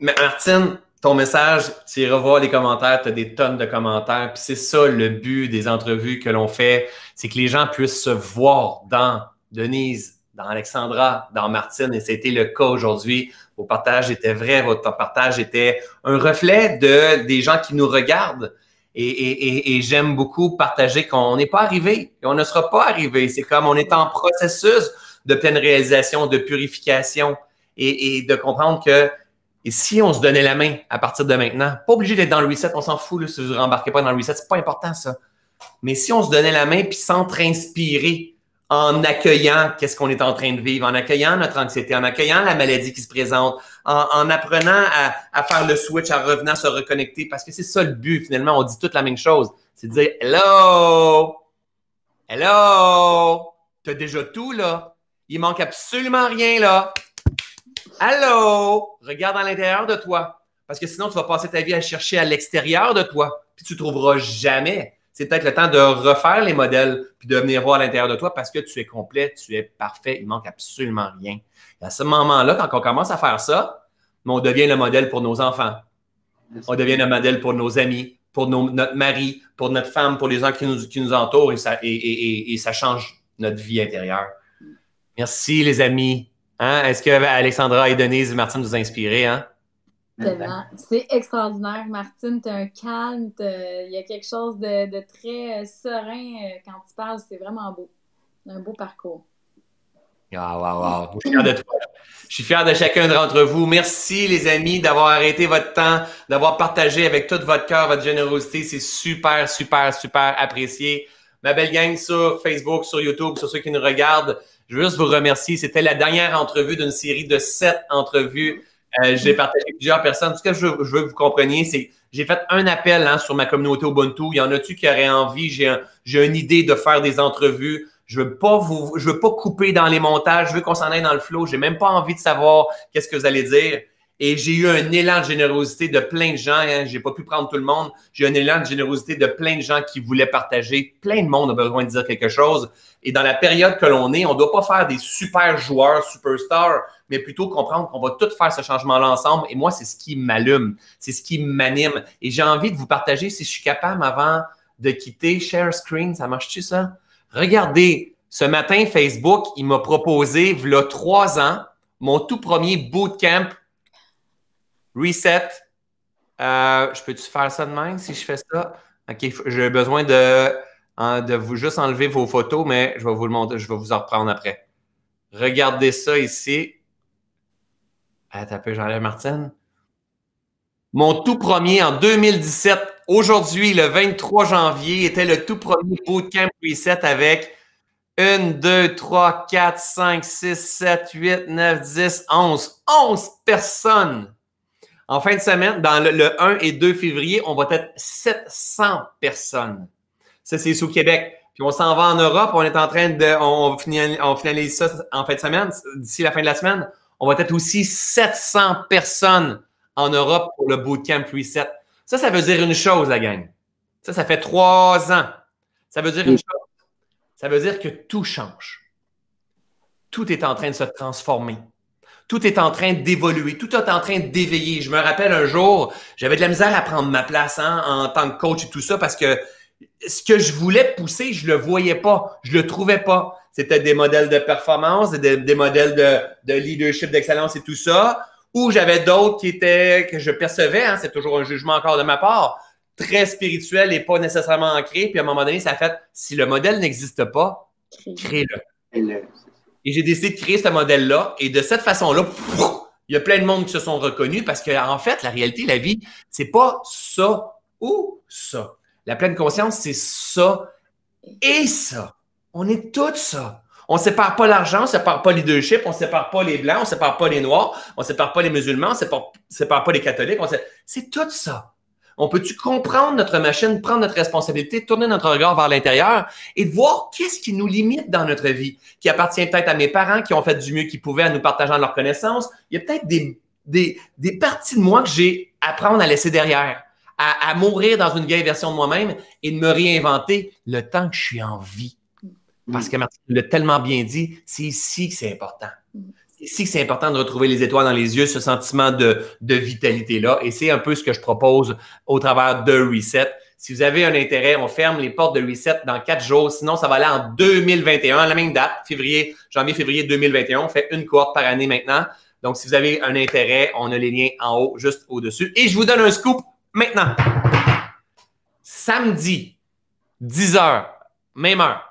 Martine, ton message, tu iras voir les commentaires, tu as des tonnes de commentaires. Puis c'est ça le but des entrevues que l'on fait, c'est que les gens puissent se voir dans Denise, dans Alexandra, dans Martine. Et c'était le cas aujourd'hui. Vos partages étaient vrais, votre partage était un reflet de, des gens qui nous regardent. Et, et, et, et j'aime beaucoup partager qu'on n'est pas arrivé et on ne sera pas arrivé. C'est comme on est en processus de pleine réalisation, de purification et, et de comprendre que et si on se donnait la main à partir de maintenant, pas obligé d'être dans le reset, on s'en fout là, si vous ne rembarquez pas dans le reset, c'est pas important ça. Mais si on se donnait la main puis s'entre-inspirer en accueillant qu'est-ce qu'on est en train de vivre, en accueillant notre anxiété, en accueillant la maladie qui se présente, En, en apprenant à, à faire le switch, en revenant se reconnecter, parce que c'est ça le but, finalement, on dit toute la même chose. C'est de dire « Hello! Hello! T'as déjà tout, là! Il manque absolument rien, là! Hello! Regarde à l'intérieur de toi, parce que sinon, tu vas passer ta vie à chercher à l'extérieur de toi, puis tu ne trouveras jamais. C'est peut-être le temps de refaire les modèles, puis de venir voir à l'intérieur de toi, parce que tu es complet, tu es parfait, il manque absolument rien. » À ce moment-là, quand on commence à faire ça, on devient le modèle pour nos enfants. On devient le modèle pour nos amis, pour nos, notre mari, pour notre femme, pour les gens qui nous, qui nous entourent et ça, et, et, et ça change notre vie intérieure. Merci, les amis. Hein? Est-ce que Alexandra et Denise et Martine vous ont inspiré? Hein? Tellement. C'est extraordinaire, Martine. Tu as un calme. Il y a quelque chose de, de très serein quand tu parles. C'est vraiment beau. Un beau parcours. Wow, wow, wow. Je suis fier de toi. Je suis fier de chacun d'entre vous. Merci, les amis, d'avoir arrêté votre temps, d'avoir partagé avec tout votre cœur, votre générosité. C'est super, super, super apprécié. Ma belle gang sur Facebook, sur YouTube, sur ceux qui nous regardent, je veux juste vous remercier. C'était la dernière entrevue d'une série de sept entrevues. Euh, j'ai partagé plusieurs personnes. Ce que je veux, je veux que vous compreniez, c'est que j'ai fait un appel hein, sur ma communauté Ubuntu. Il y en a-tu qui auraient envie? J'ai, un, j'ai une idée de faire des entrevues. Je veux pas vous, je veux pas couper dans les montages. Je veux qu'on s'en aille dans le flow. J'ai même pas envie de savoir qu'est-ce que vous allez dire. Et j'ai eu un élan de générosité de plein de gens. Hein. Je n'ai pas pu prendre tout le monde. J'ai eu un élan de générosité de plein de gens qui voulaient partager. Plein de monde a besoin de dire quelque chose. Et dans la période que l'on est, on ne doit pas faire des super joueurs, superstars, mais plutôt comprendre qu'on va tous faire ce changement-là ensemble. Et moi, c'est ce qui m'allume. C'est ce qui m'anime. Et j'ai envie de vous partager, si je suis capable, avant de quitter, share screen, ça marche-tu ça? Regardez, ce matin, Facebook, il m'a proposé, v'là trois ans, mon tout premier bootcamp Reset. Euh, je peux-tu faire ça de même si je fais ça? OK, j'ai besoin de, de vous juste enlever vos photos, mais je vais vous le montrer, je vais vous en reprendre après. Regardez ça ici. Attends un peu, j'enlève Martine. Mon tout premier en deux mille dix-sept, aujourd'hui, le vingt-trois janvier, était le tout premier bootcamp Reset avec un, deux, trois, quatre, cinq, six, sept, huit, neuf, dix, onze. onze personnes! En fin de semaine, dans le, le un et deux février, on va être sept cents personnes. Ça, c'est sous Québec. Puis on s'en va en Europe. On est en train de... On, on finalise ça en fin de semaine. D'ici la fin de la semaine, on va être aussi sept cents personnes en Europe pour le Bootcamp Reset. Ça, ça veut dire une chose, la gang. Ça, ça fait trois ans. Ça veut dire une chose. Ça veut dire que tout change. Tout est en train de se transformer. Tout est en train d'évoluer. Tout est en train d'éveiller. Je me rappelle un jour, j'avais de la misère à prendre ma place hein, en tant que coach et tout ça parce que ce que je voulais pousser, je ne le voyais pas. Je ne le trouvais pas. C'était des modèles de performance, des, des modèles de, de leadership, d'excellence et tout ça. Ou j'avais d'autres qui étaient, que je percevais, hein, c'est toujours un jugement encore de ma part, très spirituel et pas nécessairement ancré. Puis à un moment donné, ça a fait, si le modèle n'existe pas, crée-le. Et j'ai décidé de créer ce modèle-là. Et de cette façon-là, il y a plein de monde qui se sont reconnus parce qu'en fait, la réalité, la vie, c'est pas ça ou ça. La pleine conscience, c'est ça et ça. On est tous ça. On ne sépare pas l'argent, on ne sépare pas le leadership, on ne sépare pas les blancs, on ne sépare pas les noirs, on ne sépare pas les musulmans, on ne sépare, sépare pas les catholiques. On sépare... C'est tout ça. On peut-tu comprendre notre machine, prendre notre responsabilité, tourner notre regard vers l'intérieur et voir qu'est-ce qui nous limite dans notre vie, qui appartient peut-être à mes parents qui ont fait du mieux qu'ils pouvaient en nous partageant leurs connaissances. Il y a peut-être des, des, des parties de moi que j'ai à apprendre à laisser derrière, à, à mourir dans une vieille version de moi-même et de me réinventer le temps que je suis en vie. Parce que Martine l'a tellement bien dit, c'est ici que c'est important. C'est ici que c'est important de retrouver les étoiles dans les yeux, ce sentiment de, de vitalité-là. Et c'est un peu ce que je propose au travers de Reset. Si vous avez un intérêt, on ferme les portes de Reset dans quatre jours. Sinon, ça va aller en deux mille vingt et un, à la même date, février, janvier-février deux mille vingt et un. On fait une cohorte par année maintenant. Donc, si vous avez un intérêt, on a les liens en haut, juste au-dessus. Et je vous donne un scoop maintenant. Samedi, dix heures, même heure.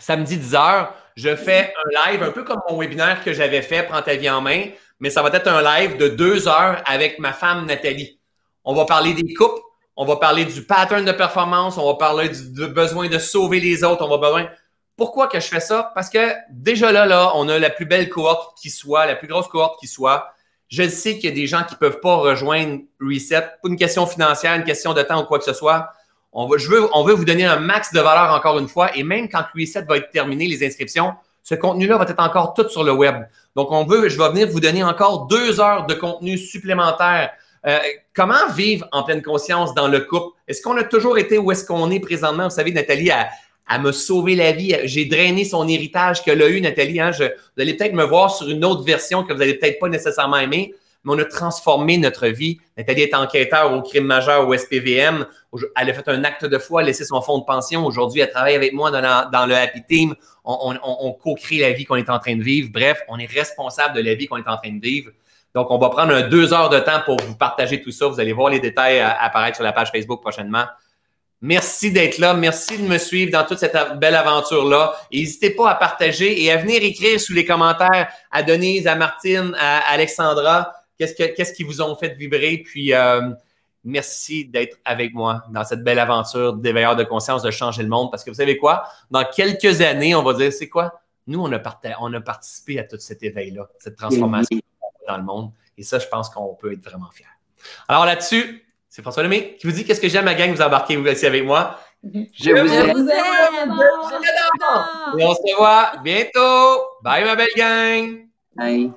Samedi dix heures, je fais un live, un peu comme mon webinaire que j'avais fait, Prends ta vie en main, mais ça va être un live de deux heures avec ma femme Nathalie. On va parler des couples, on va parler du pattern de performance, on va parler du, du besoin de sauver les autres, on va besoin... Pourquoi que je fais ça? Parce que déjà là, là, on a la plus belle cohorte qui soit, la plus grosse cohorte qui soit. Je sais qu'il y a des gens qui ne peuvent pas rejoindre Reset, pas une question financière, une question de temps ou quoi que ce soit. On va, je veux, on veut vous donner un max de valeur encore une fois. Et même quand Reset va être terminé, les inscriptions, ce contenu-là va être encore tout sur le web. Donc, on veut, je vais venir vous donner encore deux heures de contenu supplémentaire. Euh, comment vivre en pleine conscience dans le couple? Est-ce qu'on a toujours été où est-ce qu'on est présentement? Vous savez, Nathalie, elle, elle m'a sauvé la vie. J'ai drainé son héritage qu'elle a eu, Nathalie. Hein? Je, vous allez peut-être me voir sur une autre version que vous n'allez peut-être pas nécessairement aimer. Mais on a transformé notre vie. Nathalie est enquêteur au crime majeur au S P V M. Elle a fait un acte de foi, laissé son fonds de pension. Aujourd'hui, elle travaille avec moi dans, la, dans le Happy Team. On, on, on co-crée la vie qu'on est en train de vivre. Bref, on est responsable de la vie qu'on est en train de vivre. Donc, on va prendre un deux heures de temps pour vous partager tout ça. Vous allez voir les détails apparaître sur la page Facebook prochainement. Merci d'être là. Merci de me suivre dans toute cette belle aventure-là. N'hésitez pas à partager et à venir écrire sous les commentaires à Denise, à Martine, à Alexandra. Qu'est-ce que, qu'est-ce qui vous ont fait vibrer? Puis, euh, merci d'être avec moi dans cette belle aventure d'éveilleur de conscience de changer le monde. Parce que vous savez quoi? Dans quelques années, on va dire, c'est quoi? Nous, on a, parta- on a participé à tout cet éveil-là, cette transformation dans le monde. Et ça, je pense qu'on peut être vraiment fiers. Alors là-dessus, c'est François Lemay qui vous dit qu'est-ce que j'aime, ma gang, vous embarquez vous ici avec moi. Je, je vous aime. Vous aime. Je vous adore. Et on se voit bientôt. Bye, ma belle gang. Bye.